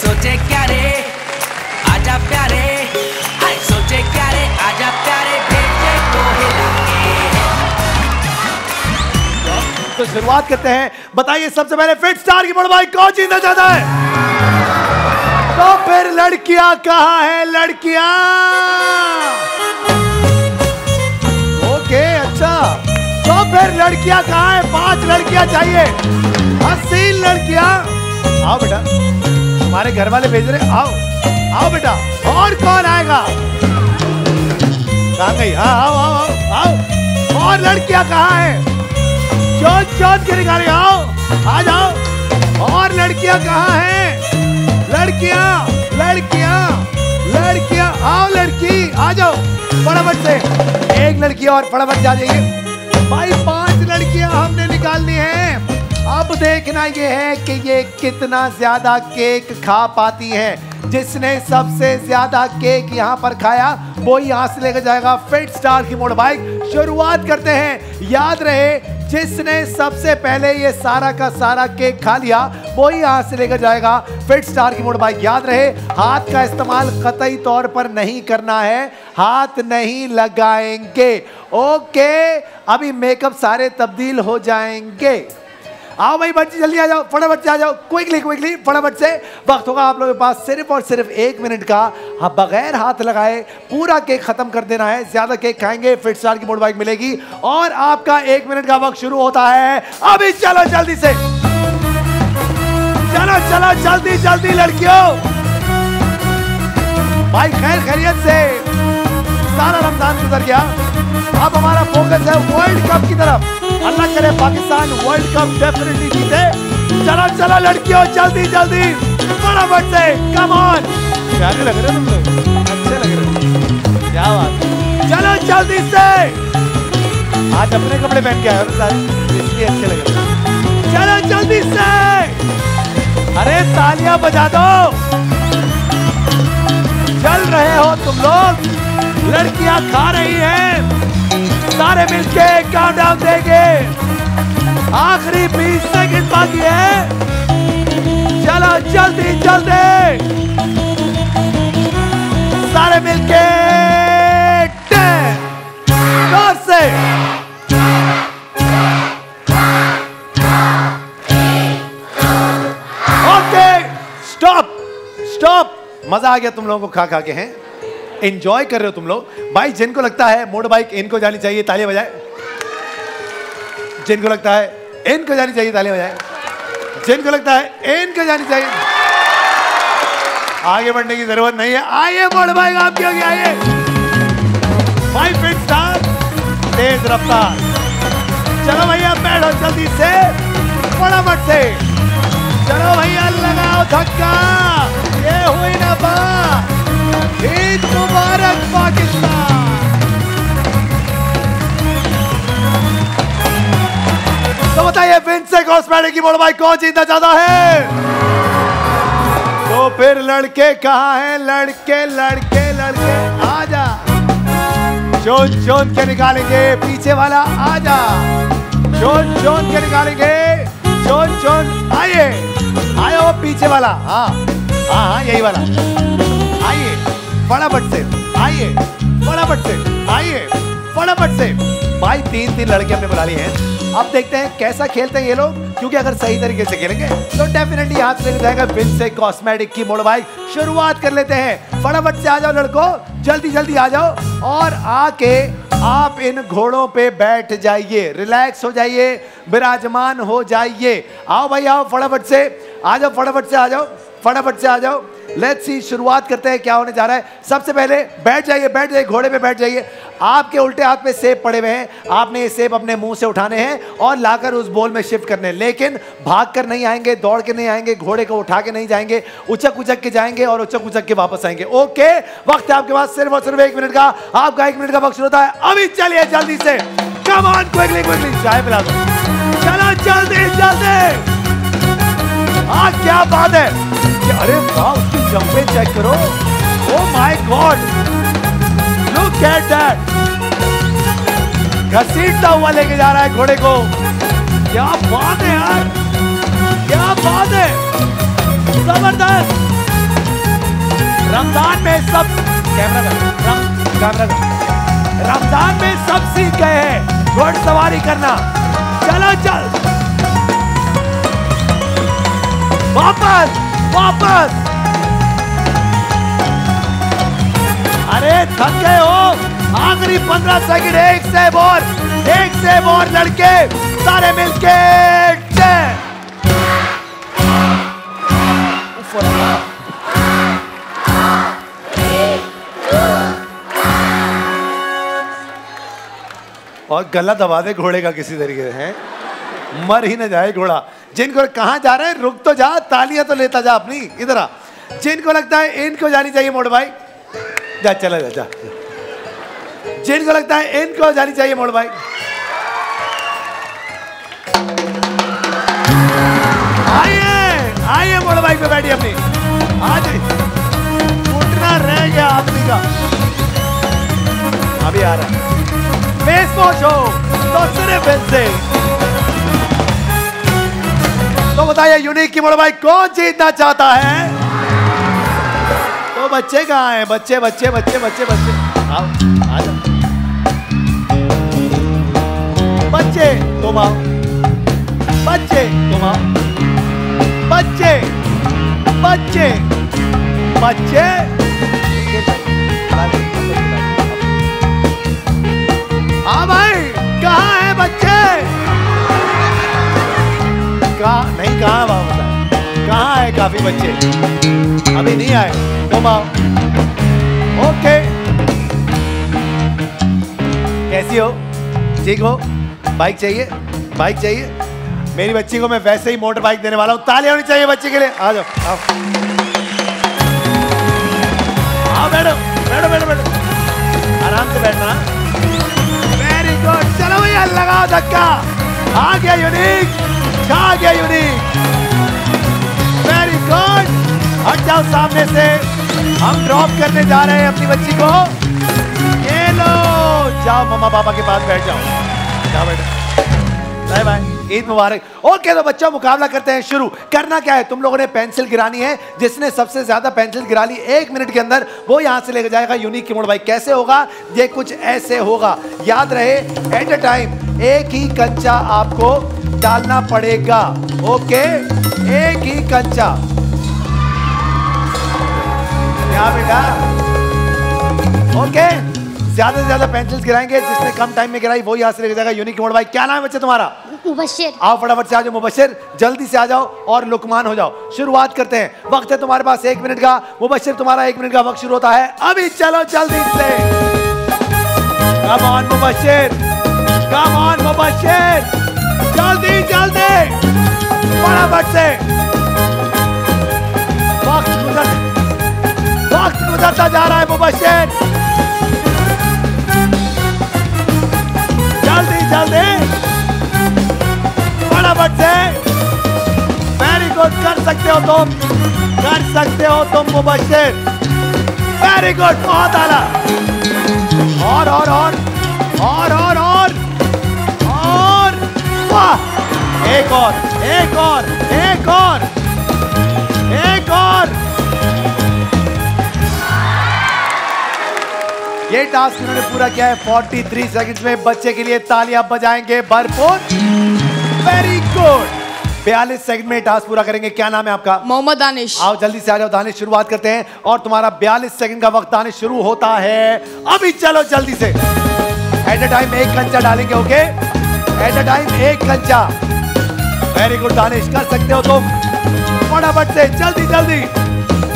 सोचे क्या रे आजा प्यारे, हाय सोचे क्या रे आजा प्यारे, भेजे को हिला के। तो शुरुआत करते हैं। बताइए सबसे पहले फिटस्टार की बड़बाई कौन जीतना चाहता है? तो फिर लड़कियां कहाँ हैं? लड़कियां ओके, अच्छा तो फिर लड़कियां कहाँ हैं? पांच लड़कियां चाहिए, हसीन लड़कियां। आओ बेटा, हमारे घर वाले भेज रहे, आओ आओ बेटा। और कौन आएगा? कहाँ गई? हाँ आओ आओ आओ आओ। और लड़कियाँ कहाँ हैं? चोट चोट के निकाले, आओ आ जाओ। और लड़कियाँ कहाँ हैं? लड़कियाँ लड़कियां लड़कियां आओ लड़की आ जाओ फटाफट से, एक लड़की और फटाफट जा जाइए भाई। पांच लड़कियां हमने निकालनी है। अब देखना ये है कि ये कितना ज्यादा केक खा पाती है। जिसने सबसे ज्यादा केक यहाँ पर खाया वो यहाँ से लेकर जाएगा फिटस्टार की मोटर बाइक। शुरुआत करते हैं। याद रहे जिसने सबसे पहले ये सारा का सारा केक खा लिया वो ही यहाँ से लेकर जाएगा फिटस्टार की मोटर बाइक। याद रहे हाथ का इस्तेमाल कतई तौर पर नहीं करना है, हाथ नहीं लगाएंगे। ओके अभी मेकअप सारे तब्दील हो जाएंगे। आओ भाई बच्चे जल्दी आ जाओ, फटाफट से आ जाओ, क्विकली क्विकली फटाफट से। वक्त होगा आप लोगों के पास सिर्फ और सिर्फ एक मिनट का। हाँ, बगैर हाथ लगाए पूरा केक खत्म कर देना है। ज्यादा केक खाएंगे फिटस्टार की मोटर बाइक मिलेगी। और आपका एक मिनट का वक्त शुरू होता है अभी। चलो जल्दी से, चलो चलो जल्दी जल्दी लड़कियों। भाई खैर खैरियत से सारा रमजान गुजर गया। अब हमारा फोकस है वर्ल्ड कप की तरफ। अल्लाह करे पाकिस्तान वर्ल्ड कप डेफिनेटली जीते। चलो चलो लड़कियों जल्दी जल्दी फटाफट से, कम ऑन। प्यारे लग रहे तुम लोग, अच्छे लग रहे, क्या बात। चलो जल्दी से, आज अपने कपड़े पहन के आए हो इसलिए अच्छे लग रहे। चलो जल्दी से, अरे तालियां बजा दो। चल रहे हो तुम लोग, लड़कियां खा रही हैं। सारे मिलके काउंटडाउन देंगे, आखिरी बीस सेकंड बाकी है। चलो जल्दी जल्दी सारे मिलके जोर से। Okay stop stop. मजा आ गया तुम लोगों को खा खा के, हैं एंजॉय कर रहे हो तुम लोग। भाई जिनको लगता है मोटर बाइक इनको जानी चाहिए तालियां बजाएं। जिनको लगता है इनको जानी चाहिए तालियां बजाएं। जिनको लगता है इनको जानी चाहिए। आगे बढ़ने की जरूरत नहीं है। आइए मोटर बाइक आपकी होगी, आइए। भाई फिटस्टार तेज रफ्तार। चलो भैया बैठो जल्दी से फटाफट से। चलो भैया लगाओ धक्का। ये हुई ना बात। ईद मुबारक पाकिस्तान। तो बताइए विंसे कॉस्मेटिक की मोटर बाइक कौन जीतना चाहता है? तो फिर लड़के कहाँ हैं? लड़के लड़के लड़के आजा, जोन जोन के निकालेंगे। पीछे वाला आजा, जोन जोन के निकालेंगे। जोन जोन आइए आयो पीछे वाला। हाँ हाँ हाँ यही वाला। आइए फटाफट से, आइए फटाफट से, आइए फटाफट से। भाई तीन तीन लड़के हमने बुला लिए हैं। अब देखते हैं कैसा खेलते हैं ये लोग, क्योंकि अगर सही तरीके से खेलेंगे तो डेफिनेटली हाथ से लेकर जाएगा विन से कॉस्मेटिक की मोटर बाइक। शुरुआत कर लेते हैं। फटाफट से आ जाओ लड़कों, जल्दी जल्दी आ जाओ। और आके आप इन घोड़ों पे बैठ जाइए, रिलैक्स हो जाइए, विराजमान हो जाइए। आओ भाई आओ फटाफट से आ जाओ, फटाफट से आ जाओ, फटाफट से आ जाओ। लेट्स सी शुरुआत करते हैं क्या होने जा रहा है। सबसे पहले बैठ जाइए, बैठ जाइए घोड़े पे बैठ जाइए। आपके उल्टे हाथ पे सेब पड़े हुए हैं। आपने ये सेब अपने मुंह से उठाने हैं और लाकर उस बोल में शिफ्ट करने, लेकिन भागकर नहीं आएंगे, दौड़ के नहीं आएंगे, घोड़े को उठा के नहीं जाएंगे, उचक उचक के जाएंगे और उचक उचक के वापस आएंगे। ओके वक्त है आपके पास सिर्फ और सिर्फ एक मिनट का। आपका एक मिनट का वक्त होता है अभी। चलिए जल्दी से, कम ऑन क्विकली क्विकली, चाय पिला दो। चलो जल्दी जल्दी। हाँ क्या बात है। अरे वाह उसकी जंपे चेक करो। Oh my God look at that. घसीटता हुआ लेके जा रहा है घोड़े को। क्या बात है यार, क्या बात है, जबरदस्त। रमजान में सब कैमरा कैमरा रमजान में सब सीख गए हैं घोड़सवारी करना। चलो चल वापस वापस। अरे थक गए हो। आखिरी पंद्रह सेकंड, एक से बोर, एक से बोर लड़के सारे मिलके। और गला दबा दे घोड़े का किसी तरीके से, हैं मर ही ना जाए घोड़ा। जिनको कहाँ जा रहे हैं, रुक तो जा, तालियां तो लेता जा अपनी। इधर आ जिनको लगता है इनको जानी चाहिए मोड़ भाई, जा चला जा, जा। जिनको लगता है इनको जानी चाहिए मोड़ भाई। आइए आइए मोड़ भाई पे बैठिए अपनी, आज उठना रह गया आदमी का। अभी आ रहा है हो तो सिर्फ इससे। तो बताइए यूनिक की मोड़ भाई कौन जीतना चाहता है? तो बच्चे कहाँ हैं? बच्चे बच्चे बच्चे बच्चे बच्चे आओ आ जाओ बच्चे, तुम आओ बच्चे, तुम आओ बच्चे बच्चे बच्चे। हाँ भाई कहाँ हैं बच्चे? कहाँ नहीं कहाँ भाव बताए कहाँ है? काफी बच्चे अभी नहीं आए, तुम आओ। ओके कैसी हो? ठीक हो? बाइक चाहिए? बाइक चाहिए? मेरी बच्ची को मैं वैसे ही मोटर बाइक देने वाला हूँ, ताली होनी चाहिए बच्चे के लिए। आ जाओ आओ आओ बैठो बैठो बैठो बैठो, आराम से बैठना। वेरी गुड, चलो भैया लगाओ धक्का। आ गया यूनिक, छा गया यूनिक। वेरी गुड, हट जाओ सामने से, हम ड्रॉप करने जा रहे हैं अपनी बच्ची को। ये लो, जाओ मम्मा पापा के पास बैठ जाओ, जाओ बैठो। बाय बाय, ईद मुबारक। ओके तो बच्चों मुकाबला करते हैं शुरू। करना क्या है, तुम लोगों ने पेंसिल गिरानी है, जिसने सबसे ज्यादा पेंसिल गिरा ली एक मिनट के अंदर वो यहाँ से लेकर जाएगा यूनिक की मोड़ भाई। कैसे होगा ये? कुछ ऐसे होगा, याद रहे एट अ टाइम एक ही कच्चा आपको डालना पड़ेगा। ओके एक ही कच्चा, क्या बेटा? ओके ज्यादा से ज्यादा पेंसिल्स गिराएंगे, जिसने कम टाइम में गिराई वो यहाँ से लेके जाएगा यूनिक मोड़ भाई। क्या नाम है बच्चे तुम्हारा? मुबशिर। आओ फटाफट से आ जाओ मुबशिर, जल्दी से आ जाओ और लुकमान हो जाओ। शुरुआत करते हैं, वक्त है तुम्हारे पास एक मिनट का। मुबशिर तुम्हारा एक मिनट का वक्त शुरू होता है अभी, चलो जल्दी से। Come on Mubashir, come on Mubashir, जल्दी जल्दी फटाफट से। वक्त गुजर वक्त गुजरता जा रहा है मुबशिर, जल्दी जल्दी फटाफट से। वेरी गुड, कर सकते हो तुम, कर सकते हो तुम मुबशिर। वेरी गुड, बहुत आला। और और और और और और एक और एक और एक और एक और। ये टास्क उन्होंने पूरा किया है तैंतालीस सेकंड्स में। बच्चे के लिए तालियां बजाएंगे भरपूर। वेरी गुड, बयालीस सेकंड में टास्क पूरा करेंगे। क्या नाम है आपका? मोहम्मद दानिश। आओ जल्दी से आ जाओ दानिश, शुरुआत करते हैं और तुम्हारा बयालीस सेकंड का वक्त दानिश शुरू होता है अभी। चलो जल्दी से, एट अ टाइम एक कंचा डालेंगे। ओके एट अ टाइम एक कंचा। वेरी गुड दानिश, कर सकते हो तुम, फटाफट से, जल्दी जल्दी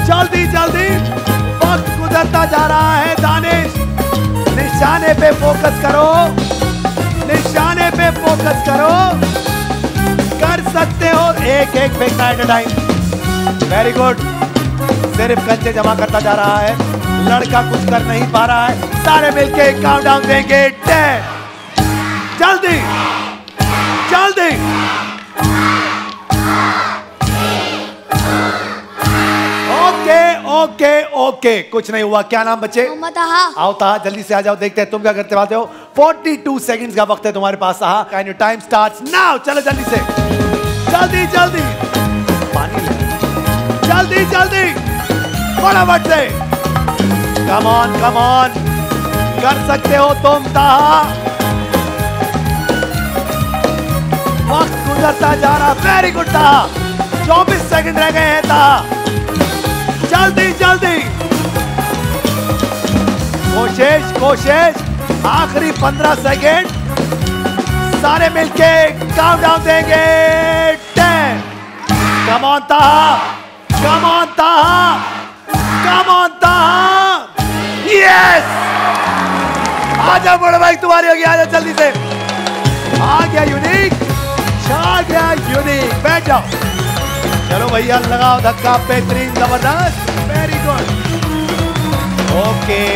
जल्दी जल्दी। वक्त गुजरता जा रहा है दानिश, निशाने पे फोकस करो, निशाने पे फोकस करो। कर सकते हो, एक एक फेंकना at a time. Very good, सिर्फ कंचे जमा करता जा रहा है लड़का, कुछ कर नहीं पा रहा है। सारे मिलके काउंटडाउन देंगे टेन। जल्दी जल्दी ओके ओके ओके, कुछ नहीं हुआ। क्या नाम बच्चे? आओ ताहा, जल्दी से आ जाओ, देखते हैं तुम क्या करते पाते हो। बयालीस सेकंड्स का वक्त है तुम्हारे पास। योर टाइम स्टार्ट्स नाउ, चलो जल्दी से, जल्दी जल्दी पानी ले, जल्दी जल्दी फटाफट से। कम ऑन कम ऑन, कर सकते हो तुम ताहा, वक्त गुजरता जा रहा। वेरी गुड ताहा, चौबीस सेकंड रह गए हैं ताहा, जल्दी जल्दी कोशिश कोशिश। आखिरी पंद्रह सेकंड, सारे मिलके काउंटडाउन देंगे टेन। कम ऑन ताहा, कम ऑन ताहा, कम ऑन ताहा। यस, आ जाओ बड़े भाई तुम्हारी होगी, आ जाओ जल्दी से। आ गया यूनिक, आ गया यूनिक, बैठ जाओ चलो भैया लगाओ धक्का, बेहतरीन, जबरदस्त, वेरी गुड, ओके।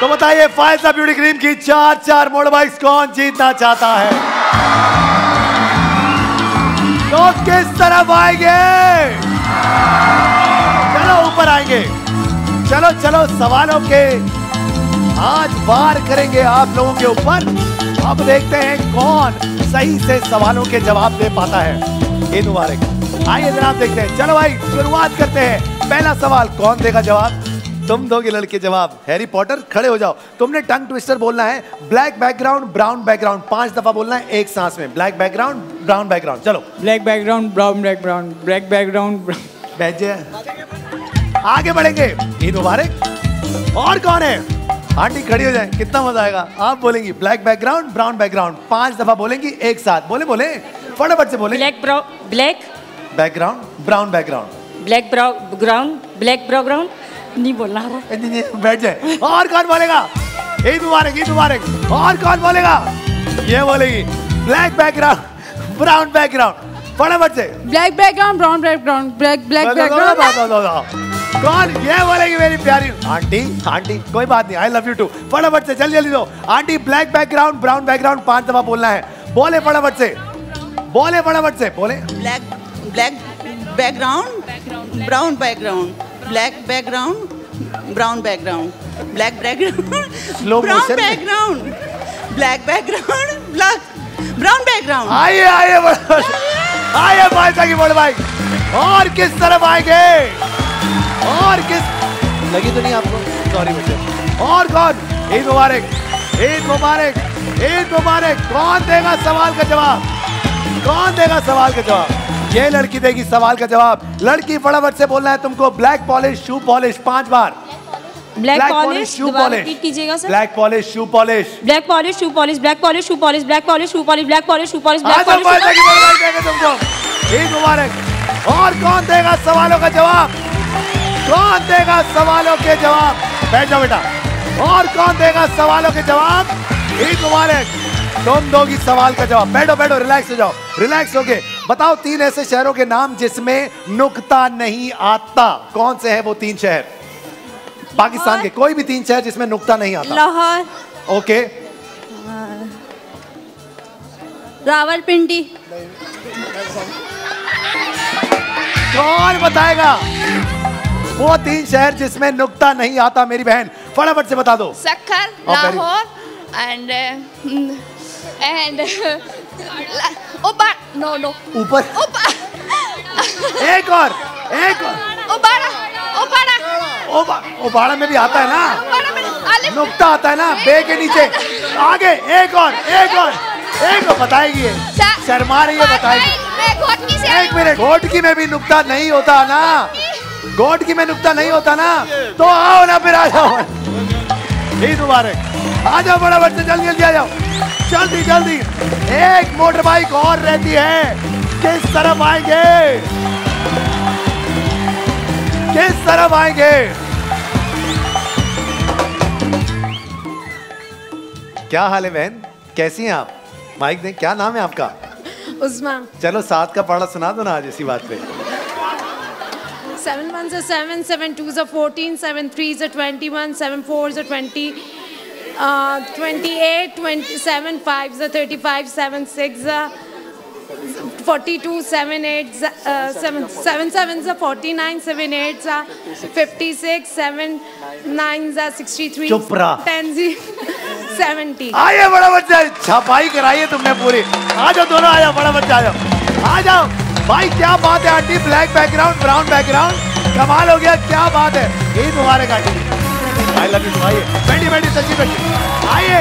तो बताइए फाइजा ब्यूटी क्रीम की चार चार मोटरबाइक्स कौन जीतना चाहता है? तो किस तरफ आएंगे? चलो ऊपर आएंगे, चलो चलो सवालों के आज वार करेंगे आप लोगों के ऊपर। अब देखते हैं कौन सही से सवालों के जवाब दे पाता है। इन मुबारक आइए जनाब देखते हैं। चलो भाई शुरुआत करते हैं। पहला सवाल, कौन देगा जवाब? तुम दोगे लड़के जवाब। हैरी पॉटर, खड़े हो जाओ। तुमने टंग ट्विस्टर बोलना है। ब्लैक बैकग्राउंड, ब्राउन बैकग्राउंड, पांच दफा बोलना है एक सांस में। Black background, brown background. चलो black background, brown background, black background. आगे बढ़ेंगे ईद मुबारक। और कौन है? आंटी खड़ी हो जाए, कितना मजा आएगा। आप बोलेंगी ब्लैक बैकग्राउंड, ब्राउन बैकग्राउंड, पांच दफा बोलेंगी एक साथ। बोले बोले फटाफट से बोले। Black background, brown background, black brown, black background. नहीं बोलना रहा, बैठ जाए। और कौन बोलेगा? ईद मुबारक, ईद मुबारक। और कौन बोलेगा? ये बोलेगी ब्लैक बैकग्राउंड, ब्राउन बैकग्राउंड। फटाफट से black background, brown background, black black background. कौन ये बोलेगी? मेरी प्यारी आंटी, आंटी कोई बात नहीं, आई लव यू टू। फटाफट से जल्दी जल्दी दो। Auntie black background, brown background, पांच दफा बोलना है। बोले फटाफट से, बोले फटाफट से, बोले black black background, brown background, black background, brown background, black background, slow motion background, black background, black brown background. आइए आइए आइए भाई साहब की बोल भाई। और किस तरफ आएंगे? और किस लगी तो नहीं आपको? सॉरी बेटे। और कौन? ईद मुबारक, ईद मुबारक, ईद मुबारक। कौन देगा सवाल का जवाब? कौन देगा सवाल का जवाब? ये लड़की देगी सवाल का जवाब। लड़की फटाफट से बोलना है तुमको। ब्लैक पॉलिश, शू पॉलिश, पांच बार। Black polish, shoe polish. Repeat कीजिएगा sir. Black polish, shoe polish, black polish, shoe polish, black polish, shoe polish, black polish, shoe polish, black polish, shoe polish, black polish. तुमको ईद मुबारक। और कौन देगा सवालों का जवाब? कौन देगा सवालों के जवाब? बैठ जाओ बेटा। और कौन देगा सवालों के जवाब? ईद मुबारक। तुम दोगी सवाल का जवाब। बैठो बैठो, रिलैक्स हो जाओ, रिलैक्स हो गए। बताओ तीन ऐसे शहरों के नाम जिसमें नुक्ता नहीं आता। कौन से हैं वो तीन शहर? पाकिस्तान के कोई भी तीन शहर जिसमें नुक्ता नहीं आता। लाहौर, ओके। रावलपिंडी। कौन बताएगा वो तीन शहर जिसमें नुक्ता नहीं आता? मेरी बहन फटाफट से बता दो। सक्खर, लाहौर एंड एंड ऊपर, नो नो ऊपर, एक और एक और ओबाड़ा में भी आता है ना नुक्ता, आता है ना बे के नीचे। आगे एक और एक और एक और बताएगी, शर्मा रही है, बताएगी। एक मिनट, घोटकी में भी नुक्ता नहीं होता ना, घोटकी में नुक्ता नहीं होता ना। तो आओ ना फिर, आ जाओ ईद मुबारक, आ जाओ बराबर से, जल्दी जल्दी आ जाओ, जल्दी जल्दी। एक मोटर बाइक और रहती है। किस तरफ आएंगे? किस तरफ आएंगे? क्या हाल है बहन, कैसी हैं आप? माइक दें। क्या नाम है आपका? उस्मा। चलो साथ का पढ़ा सुना दो ना आज इसी बात पे। सेवन वन से सेवन, सेवन टू से फोर्टीन, सेवन थ्री से ट्वेंटी वन, सेवन फोर से twenty, twenty-eight, twenty-seven, five, thirty-five, seven, six, forty-two, seven, eight, seven, seven, seven, forty-nine, seven, eight, fifty-six, seven, nine, sixty-three, ten, seventy. आइए बड़ा बच्चा, छपाई कराइए तुमने पूरी। आ जाओ दोनों, आ जाओ बड़ा बच्चा, आ जाओ, आ जाओ भाई। क्या बात है auntie, black background, brown background, कमाल हो गया, क्या बात है। यही तुम्हारे गाड़ी I love you, आइए बैठी बैठी सच्ची बैठी। आइए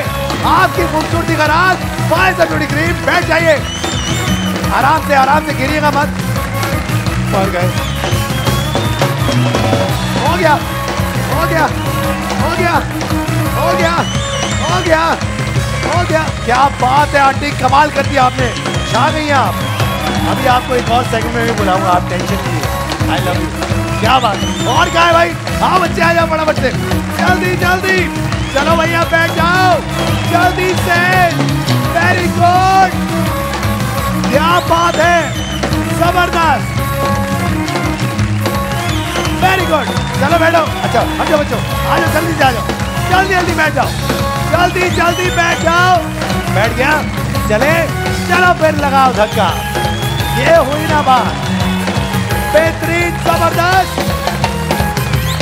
आपकी खूबसूरती का राज, पाए से जुड़ी क्रीम। बैठ जाइए आराम से, आराम से, गिरिएगा मत। और गए, हो गया हो गया हो गया हो गया हो गया हो गया। क्या बात है आंटी, कमाल कर दिया आपने। छा गई आप। अभी आपको एक और सेकंड में भी बुलाऊंगा, आप टेंशन लीजिए। I love you. क्या बात है। और क्या है भाई? हाँ बच्चे आ जाओ फटाफट से, जल्दी जल्दी चलो भैया बैठ जाओ जल्दी से। वेरी गुड, क्या बात है, जबरदस्त, वेरी गुड। चलो बैठो, अच्छा हट जाओ बच्चों, आ जाओ जल्दी से आ जाओ, जल्दी जल्दी बैठ जाओ, जल्दी जल्दी बैठ जाओ। बैठ गया, चले, चलो फिर लगाओ धक्का। ये हुई ना बात, बेहतरीन, जबरदस्त।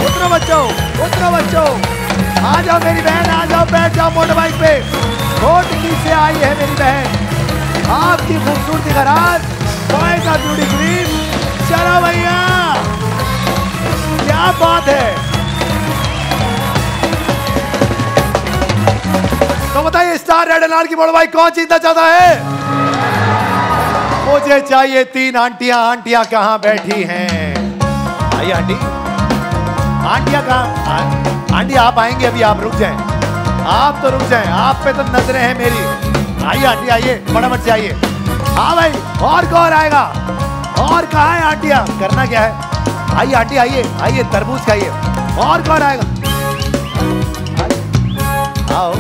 उतरो बच्चों, उतरो बच्चों, आ जाओ मेरी बहन, आ जाओ बैठ जाओ मोटर बाइक पे। रोटकी से आई है मेरी बहन, आपकी खूबसूरती का राज, बॉय का ब्यूटी क्रीम। चलो भैया, क्या बात है। तो बताइए स्टार रेड एनआर की मोटर बाइक कौन जीतना चाहता है? मुझे चाहिए तीन आंटियां। आंटियां कहाँ बैठी हैं? आइए आंटी, आंटियां कहाँ? आंटी आप आएंगे अभी, आप रुक जाएं, आप तो रुक जाएं, आप पे तो नजरें हैं मेरी। आइए आंटी आइए, फटाफट से आइए। हाँ भाई, और कौन आएगा? और कहाँ है आंटियां? करना क्या है, आइए आंटी आइए आइए, तरबूज खाइए। और कौन आएगा? आओ,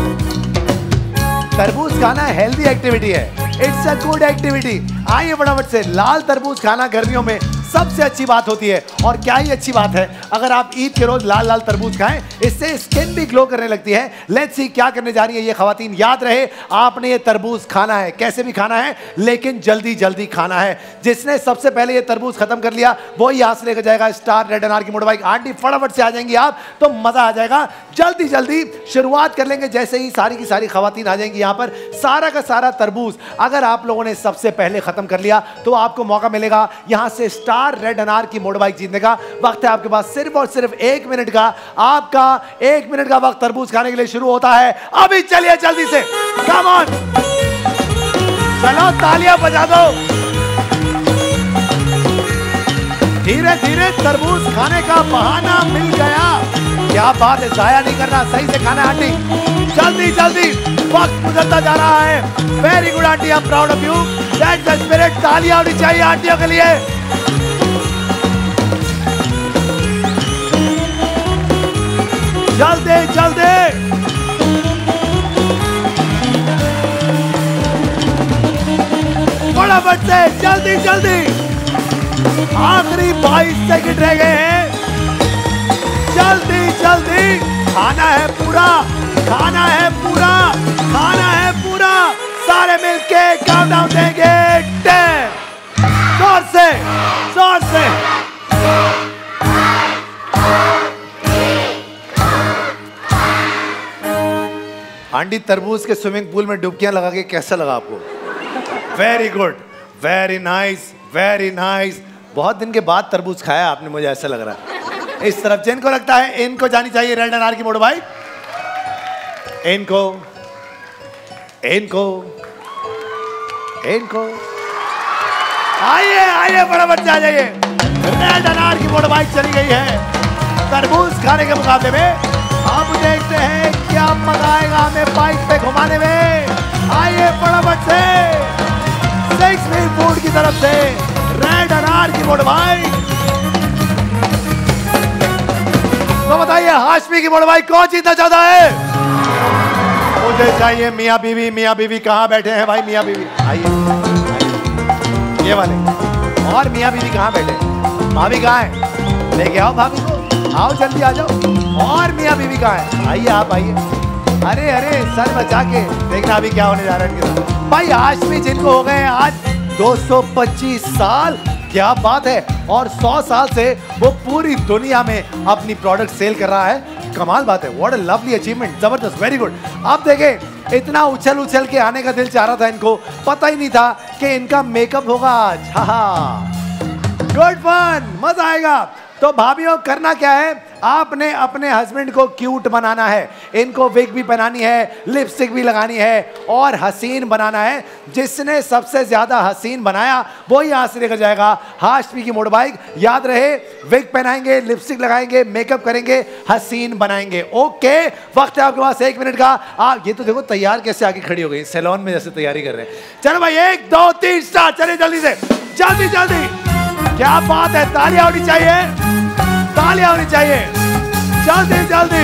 तरबूज खाना हेल्दी एक्टिविटी है, इट्स अ गुड एक्टिविटी। आइए फटाफट से, लाल तरबूज खाना गर्मियों में सबसे अच्छी बात होती है। और क्या ही अच्छी बात है, अगर आप ईद के रोज लाल लाल तरबूज खाएं, इससे स्किन भी ग्लो करने लगती है। लेट्स सी क्या करने जा रही है ये खवातीन। याद रहे, आपने ये तरबूज खाना है, कैसे भी खाना है, लेकिन जल्दी जल्दी खाना है। जिसने सबसे पहले ये तरबूज खत्म कर लिया वही यहाँ से लेकर जाएगा स्टार रेड एनआर की मोटर बाइक। आंटी फटाफट से आ जाएंगी आप, तो मजा आ जाएगा। जल्दी जल्दी शुरुआत कर लेंगे, जैसे ही सारी की सारी खवातीन आ जाएंगी यहाँ पर। सारा का सारा तरबूज अगर आप लोगों ने सबसे पहले खत्म कर लिया तो आपको मौका मिलेगा यहाँ से स्टार रेड अनार की मोटर बाइक जीतने का। वक्त है आपके पास सिर्फ और सिर्फ एक मिनट का। आपका एक मिनट का वक्त तरबूज खाने के लिए शुरू होता है अभी। चलिए जल्दी से, कम ऑन, चलो तालियां बजा दो। धीरे धीरे तरबूज खाने का बहाना मिल गया। क्या बात है, जाया नहीं करना, सही से खाना आंटी, जल्दी जल्दी, वक्त गुजरता जा रहा है। Very good auntie, I am proud of you, that's the spirit. तालियां होनी चाहिए आंटियों के लिए। जल्दी जल्दी, फटाफट से, जल्दी जल्दी, आखिरी बाईस सेकंड रह गए हैं। जल्दी जल्दी, खाना है पूरा, खाना है पूरा, खाना है पूरा। सारे मिलके काउंटडाउन देंगे, टेन, जोर से जोर से, आंटी तरबूज के स्विमिंग पूल में डुबकियां लगा के कैसा लगा आपको? Very good, very nice, very nice. बहुत दिन के बाद तरबूज खाया आपने, मुझे ऐसा लग रहा है। इस तरफ जिनको लगता है इनको जानी चाहिए रेड अनार की मोटर बाइक, इनको इनको इनको, आइए आइए फटाफट से आ जाइए। रेड अनार की मोटर बाइक चली गई है तरबूज खाने के मुकाबले में। आप देखते हैं क्या मजा आएगा हमें बाइक पे घुमाने में। आइए फटाफट से, सिक्स मिल बोर्ड की तरफ से रेड अनार की मोटर बाइक। तो बताइए हाशमी की मोटर बाइक कौन जीतना चाहता है? मुझे चाहिए मियाँ बीवी। मियाँ बीवी कहाँ बैठे हैं भाई? मियाँ बीवी आइए, ये वाले। और मियाँ बीवी कहाँ बैठे? भाभी कहाँ है? लेके आओ भाभी को, आओ जल्दी आ जाओ। और मियाँ बीवी कहाँ है? आइए आप आइए। अरे अरे सर बचा के, देखना अभी क्या होने जा रहा है इनके साथ। भाई हाशमी जिनको हो गए आज दो सौ पच्चीस साल, क्या बात है। और सौ साल से वो पूरी दुनिया में अपनी प्रोडक्ट सेल कर रहा है, कमाल बात है। व्हाट अ लवली अचीवमेंट, जबरदस्त, वेरी गुड। आप देखें इतना उछल उछल के आने का दिल चाह रहा था इनको, पता ही नहीं था कि इनका मेकअप होगा आज। हाँ गुड फन, मजा आएगा। तो भाभीओं करना क्या है, आपने अपने हस्बैंड को क्यूट बनाना है। इनको विग भी पहनानी है, लिपस्टिक भी लगानी है और हसीन बनाना है। जिसने सबसे ज़्यादा हसीन बनाया वही यहाँ से लेकर जाएगा हाशमी की मोटर बाइक। याद रहे, विग पहनाएंगे, लिपस्टिक लगाएंगे, मेकअप करेंगे, हसीन बनाएंगे। ओके, वक्त है आपके पास एक मिनट का। आप ये तो देखो तैयार कैसे आके खड़ी हो गई, सैलॉन में जैसे तैयारी कर रहे हैं। चलो भाई, एक दो तीन स्टार्ट, चले जल्दी से, जल्दी जल्दी, क्या बात है, तालियां होनी चाहिए। तालियां होनी चाहिए। जल्दी जल्दी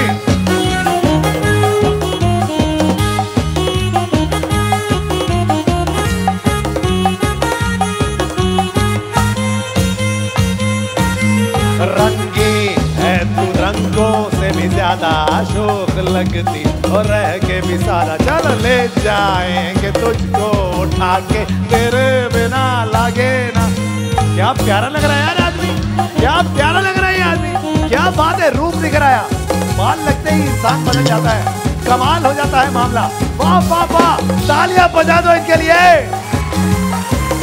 रंगी है तू, रंगों से भी ज्यादा शौक लगती और रह के भी सारा। चल ले जाएंगे तुझको उठा के, तेरे बिना लागे ना। क्या प्यारा लग रहा है यार आदमी, क्या प्यारा लग रहा है आदमी, क्या बात है, रूप दिख रहा है। बाल लगते ही इंसान बदल जाता है, कमाल हो जाता है मामला। वाह वाह वाह, तालियां बजा दो इनके लिए।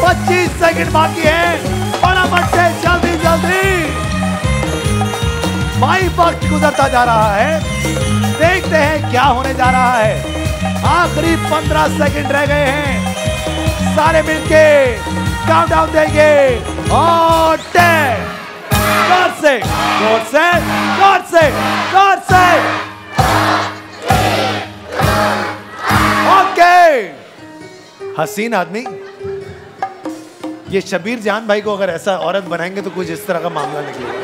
पच्चीस सेकंड बाकी है, फटाफट से जल्दी जल्दी। माई वक्त गुजरता जा रहा है, देखते हैं क्या होने जा रहा है। आखिरी पंद्रह सेकंड रह गए हैं, सारे मिलके काउंटडाउन देंगे। और टेन गौर से गौर से गौर से गौर से ओके। हसीन आदमी, ये शबीर जान भाई को अगर ऐसा औरत बनाएंगे तो कुछ इस तरह का मामला निकलेगा।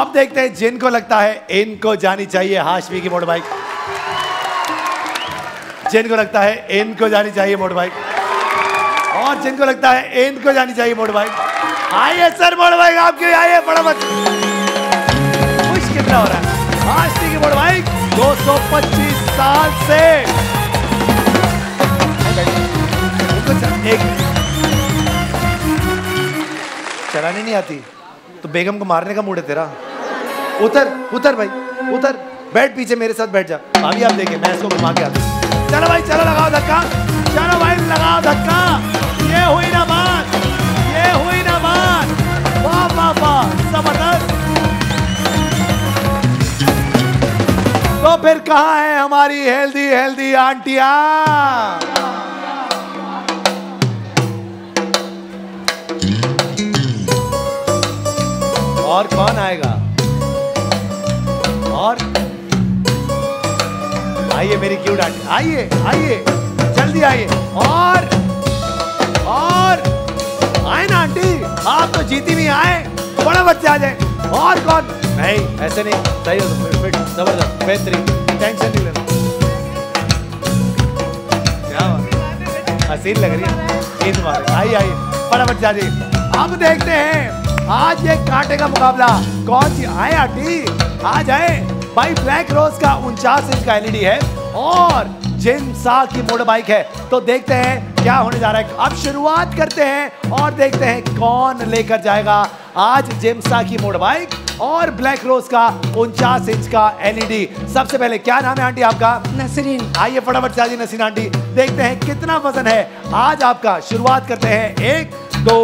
अब देखते हैं जिनको लगता है इनको जानी चाहिए हाशमी की मोटरबाइक, जिनको लगता है इनको जानी चाहिए मोटरबाइक, और जिनको लगता है इनको जानी चाहिए मोटरबाइक। आइए सर मोटरबाइक आपके, आइए फटाफट। खुश कितना हो रहा है हाशमी की मोटरबाइक। दो सौ पच्चीस साल से एक चलानी नहीं आती तो बेगम को मारने का मूड है तेरा। उतर उतर भाई उतर, बैठ पीछे मेरे साथ बैठ जा। अभी आप देखें मैं इसको घुमा के आता हूँ। चलो भाई चलो, लगाओ धक्का, चलो भाई लगाओ धक्का। ये हुई ना बात, ये हुई ना बात। वाह वाह वाह, जबरदस्त। तो फिर कहाँ है हमारी हेल्दी हेल्दी आंटिया? और कौन आएगा? और आइए मेरी क्यूट आंटी, आइए आइए जल्दी आइए। और और आए ना आंटी, आप तो जीती भी आए, बड़ा बच्चे आ जाए। और कौन? नहीं ऐसे नहीं, सही हो तो फिट, जबरदस्त, बेहतरीन, टेंशन नहीं लेना। क्या हसीन लग रही है इस बार। आइए आइए फटाफट जा जाइए। अब देखते हैं आज ये कांटे का मुकाबला कौन सी। आए आंटी आ जाए भाई। ब्लैक रोज का उनचास इंच का एलईडी है और जिमसा की मोटर बाइक है। तो देखते हैं क्या होने जा रहा है। अब शुरुआत करते हैं और देखते हैं कौन लेकर जाएगा आज जिमसा की मोटर बाइक और ब्लैक रोज का उनचास इंच का एलईडी। सबसे पहले क्या नाम है आंटी आपका? नसरीन। आइए फटाफट जाइए नसरीन आंटी, देखते हैं कितना वजन है आज आपका। शुरुआत करते हैं एक दो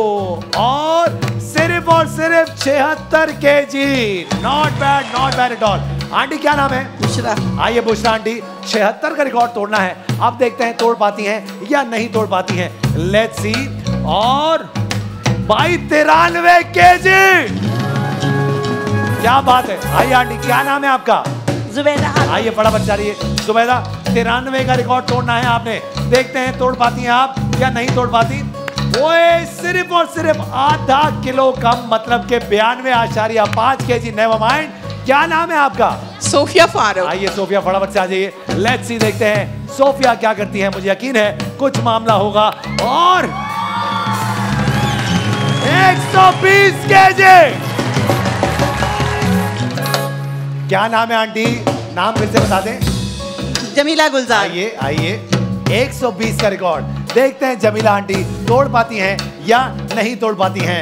और सिर्फ और सिर्फ छिहत्तर के जी। Not bad, not bad at all. Auntie क्या नाम है? बुशरा। आइए बुशरा आंटी, छिहत्तर का रिकॉर्ड तोड़ना है। अब देखते हैं तोड़ पाती हैं या नहीं तोड़ पाती हैं। Let's see. और भाई तिरानवे केजी, क्या बात है। आइए आंटी, क्या नाम है आपका? जुबैदा। आइए फटाफट चलिए जुबैदा, तिरानवे का रिकॉर्ड तोड़ना है आपने। देखते हैं तोड़ पाती हैं आप या नहीं तोड़ पाती। वो सिर्फ और सिर्फ आधा किलो कम, मतलब के बयानवे आशारिया पांच के जी। Never mind. क्या नाम है आपका? सोफिया फारूक। आइए सोफिया फटाफट से आ जाइए। लेट्स सी, देखते हैं सोफिया क्या करती है। मुझे यकीन है कुछ मामला होगा। और एक सौ बीस केजी। क्या नाम है आंटी? नाम फिर से बता दें। जमीला गुलजार। आइए आइए, एक सौ बीस का रिकॉर्ड। देखते हैं जमीला आंटी तोड़ पाती हैं या नहीं तोड़ पाती हैं।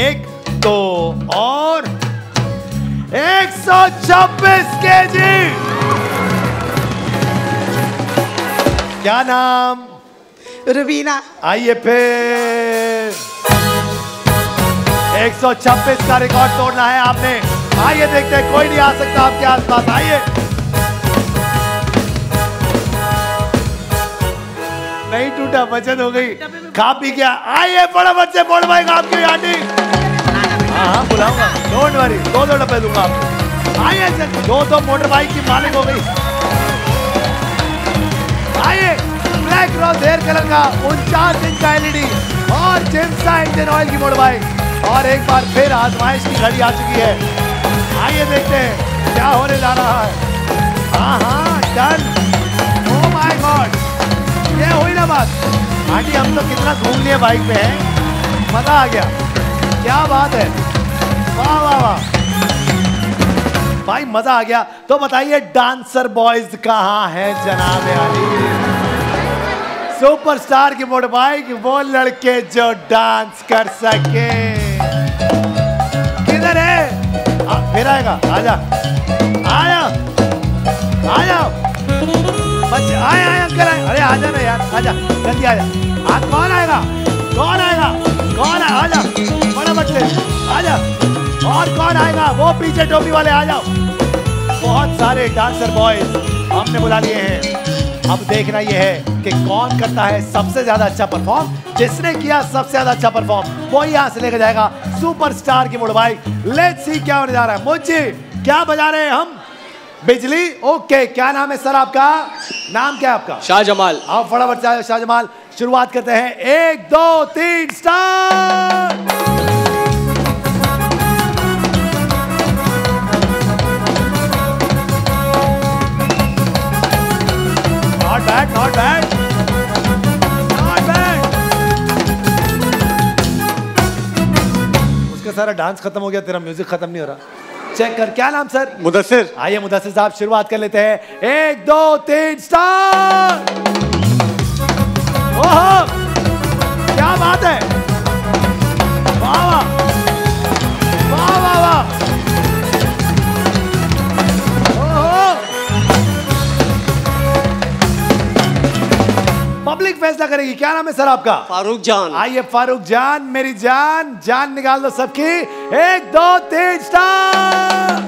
एक दो और एक सौ छब्बीस केजी। क्या नाम? रुबीना। आइए फिर एक सौ छब्बीस का रिकॉर्ड तोड़ना है आपने। आइए देखते हैं, कोई नहीं आ सकता आपके आसपास। आइए, नहीं टूटा, बचत हो गई। खा पी क्या? आइए फटाफट से बोल भाई आपकी आंटी। हाँ हाँ बुलाऊंगा, डोंट वरी, दो दो डब्बे दूंगा आपको। आइए दो दो मोटर बाइक की मालिक हो गई। आइए ब्लैक रोज हेयर कलर का उनचास इंच का एलईडी और जिमसा इंजन ऑयल की मोटर बाइक। और एक बार फिर आजमाइश की घड़ी आ चुकी है। आइए देखते हैं क्या होने जा रहा है। हाँ हाँ डन, ओह माय गॉड, ये हुई ना बात। आंटी हम लोग कितना घूम लिए बाइक पे हैं, मजा आ गया, क्या बात है, वाह वाह वाह भाई मजा आ गया। तो बताइए डांसर बॉयज कहाँ हैं जनाब अली? सुपरस्टार की मोड़ बाइक, वो लड़के जो डांस कर सके किधर है? आ, फिर आएगा, आजा आया आया बच्चे, आया आया अंकल आया, अरे आजा ना यार, आजा जल्दी आजा। आज कौन आएगा कौन आएगा कौन आएगा? आजा बड़ा बच्चे आजा। और कौन आएगा? वो पीछे टोपी वाले आ जाओ। बहुत सारे डांसर बॉयज हमने बुला लिए हैं। अब देखना यह है कि कौन करता है सबसे ज्यादा अच्छा परफॉर्म। जिसने किया सबसे ज्यादा अच्छा परफॉर्म वो यहाँ से लेकर जाएगा सुपरस्टार की मुड़वाई। लेट्स सी क्या होने जा रहा है। मुझे क्या बजा रहे हैं हम? बिजली। ओके, क्या नाम है सर आपका? नाम क्या है आपका? शाहजमाल। आप फटाफट जाओ शाहजमाल। शुरुआत करते हैं, एक दो तीन start. Not bad, not bad, not bad. उसका सारा डांस खत्म हो गया, तेरा म्यूजिक खत्म नहीं हो रहा। चेक कर, क्या नाम सर? मुदस्सिर। आइए मुदस्सिर साहब, शुरुआत कर लेते हैं, एक दो तीन स्टार्ट। ओहो क्या बात है, वाह वाह वाह वाह वाह। पब्लिक फैसला करेगी। क्या नाम है सर आपका? फारूक जान। आइए फारूक जान, मेरी जान जान निकाल दो सबकी। एक दो तीन स्टार।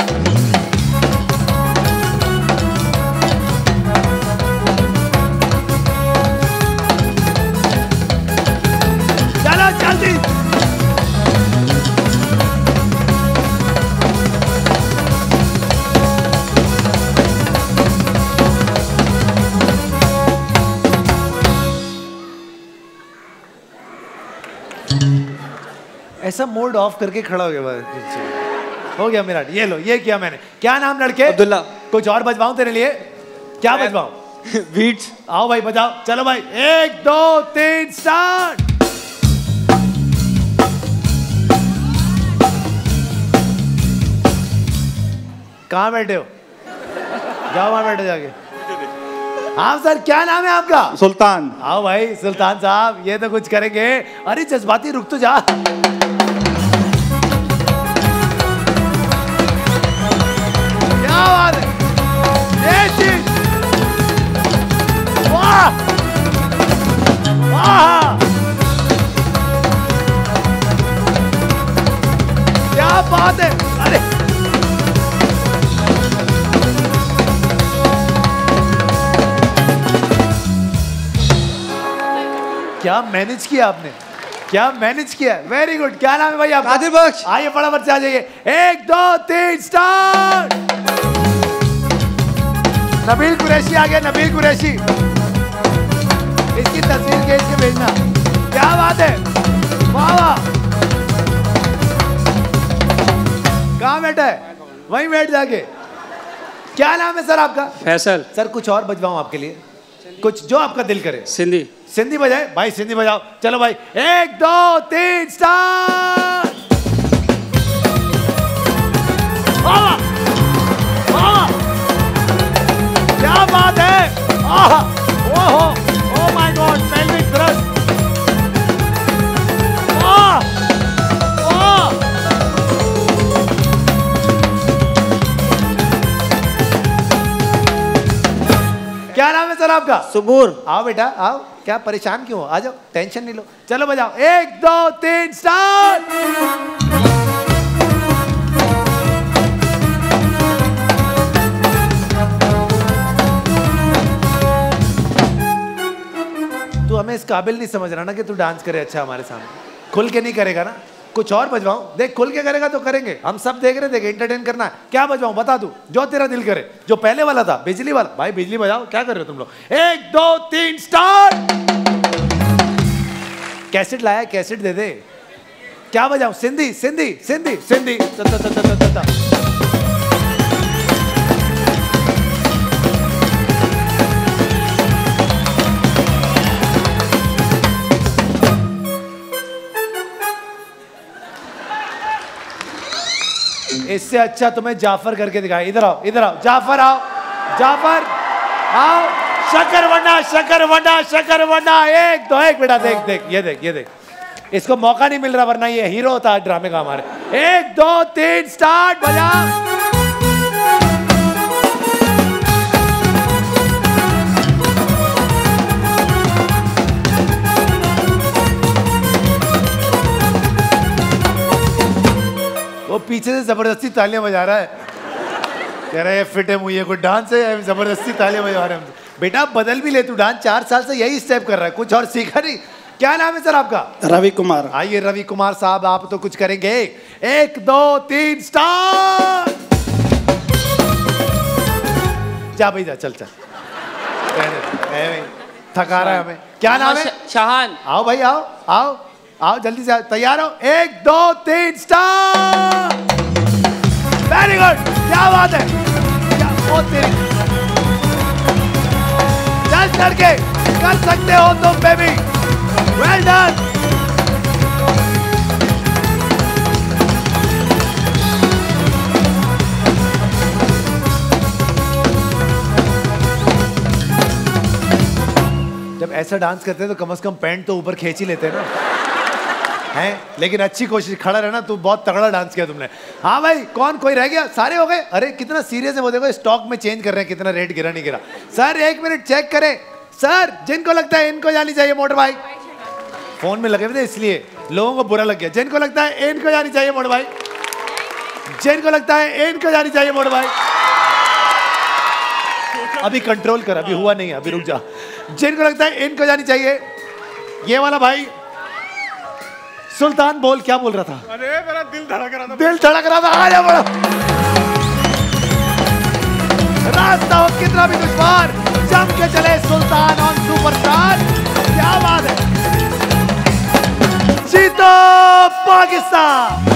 चलो जल्दी। ऐसा मोड ऑफ करके खड़ा हो गया, हो गया मेरा। ये लो, ये किया मैंने। क्या नाम लड़के? अब्दुल्ला। कुछ और बजवाऊं तेरे लिए? क्या बजवाऊं? बीट्स। आओ भाई बजाओ, चलो भाई, एक दो तीन स्टार्ट। कहाँ बैठे हो? जाओ वहां बैठे जाके। हाँ सर, क्या नाम है आपका? सुल्तान। आओ भाई सुल्तान साहब, ये तो कुछ करेंगे। अरे जज्बाती, रुक तो जा। वाह, क्या बात है। अरे क्या मैनेज किया आपने, क्या मैनेज किया। Very good. क्या नाम है भाई आपका? आदिल बख्श। आइए फटाफट से आ जाइए, एक दो तीन स्टार्ट। नबील कुरैशी आ गया, नबील कुरैशी। इसकी तस्वीर के इसके भेजना, क्या बात है, वाह वाह। कहाँ बैठा है? वहीं बैठ जाके। क्या नाम है सर आपका? फैसल। सर कुछ और बजवाऊं आपके लिए? कुछ जो आपका दिल करे। सिंधी। सिंधी बजाए भाई, सिंधी बजाओ। चलो भाई, एक दो तीन स्टार। वाह वाह, क्या बात है। आहा, ओहो, Oh my God, pelvic thrust. Oh, oh. क्या नाम है सर आपका? सुबूर। आओ बेटा आओ, क्या परेशान क्यों हो, आ जाओ, टेंशन नहीं लो। चलो बजाओ, एक दो तीन स्टार्ट। हमें इस काबिल नहीं समझ रहा ना कि तू डांस करे अच्छा हमारे सामने। खुल के नहीं करेगा ना, कुछ और बजवाऊं? देख खुल के करेगा तो करेंगे, हम सब देख रहे थे, एंटरटेन करना है। क्या बजवाऊं बता दू, जो तेरा दिल करे। जो पहले वाला था बिजली वाला, भाई बिजली बजाओ। क्या कर रहे हो तुम लोग? एक दो तीन स्टार्ट। कैसेट लाया, कैसेट दे दे। क्या बजाऊं? सिंधी सिंधी सिंधी सिंधी। इससे अच्छा तुम्हें जाफर करके दिखाए। इधर आओ, इधर आओ, जाफर आओ, जाफर आओ, शकर वना, शकर वना, शकर वना। एक दो एक बेटा, देख देख ये देख ये देख, इसको मौका नहीं मिल रहा वरना ये हीरो होता है ड्रामे का हमारे। एक दो तीन स्टार्ट बजा। वो पीछे से जबरदस्ती तालियां बजा रहा है, कह रहा है फिट है मुझे, कोई डांस है, जबरदस्ती तालियां बजा रहे हैं। बेटा बदल भी ले तू डांस, चार साल से यही स्टेप कर रहा है, कुछ और सीखा नहीं। क्या नाम है सर आपका? रवि कुमार। आइए रवि कुमार साहब, आप तो कुछ करेंगे। एक दो तीन स्टार। जा भाई जा, चल चल, थका रहा है हमें। क्या नाम है? शाहान। आओ भाई आओ आओ आओ, जल्दी से आओ, तैयार हो? एक दो तीन स्टार। वेरी गुड, क्या बात है, क्या बहुत तेरी। चल करके कर सकते हो तुम बेबी, वेल डन। जब ऐसा डांस करते हैं तो कम से कम पैंट तो ऊपर खींच ही लेते हैं ना, हैं? लेकिन अच्छी कोशिश, खड़ा रहना, तू बहुत तगड़ा डांस किया तुमने। हाँ भाई, कौन कोई रह गया? सारे हो गए? अरे कितना सीरियस है वो, देखो स्टॉक में चेंज कर रहे हैं, कितना रेट गिरा नहीं गिरा। सर एक मिनट चेक करें। सर जिनको लगता है इनको जानी चाहिए मोटर बाइक, फोन में लगे हुए थे इसलिए लोगों को बुरा लग गया। जिनको लगता है इनको जानी चाहिए मोड़ भाई, जिनको लगता है इनको जानी चाहिए मोड़ भाई। अभी कंट्रोल कर, अभी हुआ नहीं, अभी रुक जा। जिनको लगता है इनको जानी चाहिए, ये वाला भाई। सुल्तान बोल, क्या बोल रहा था? अरे मेरा दिल धड़क रहा था, दिल धड़क रहा था। आ जा बड़ा, रास्ता हो कितना भी दुश्वार, जम के चले सुल्तान और सुपरस्टार। क्या बात है, जीतो पाकिस्तान।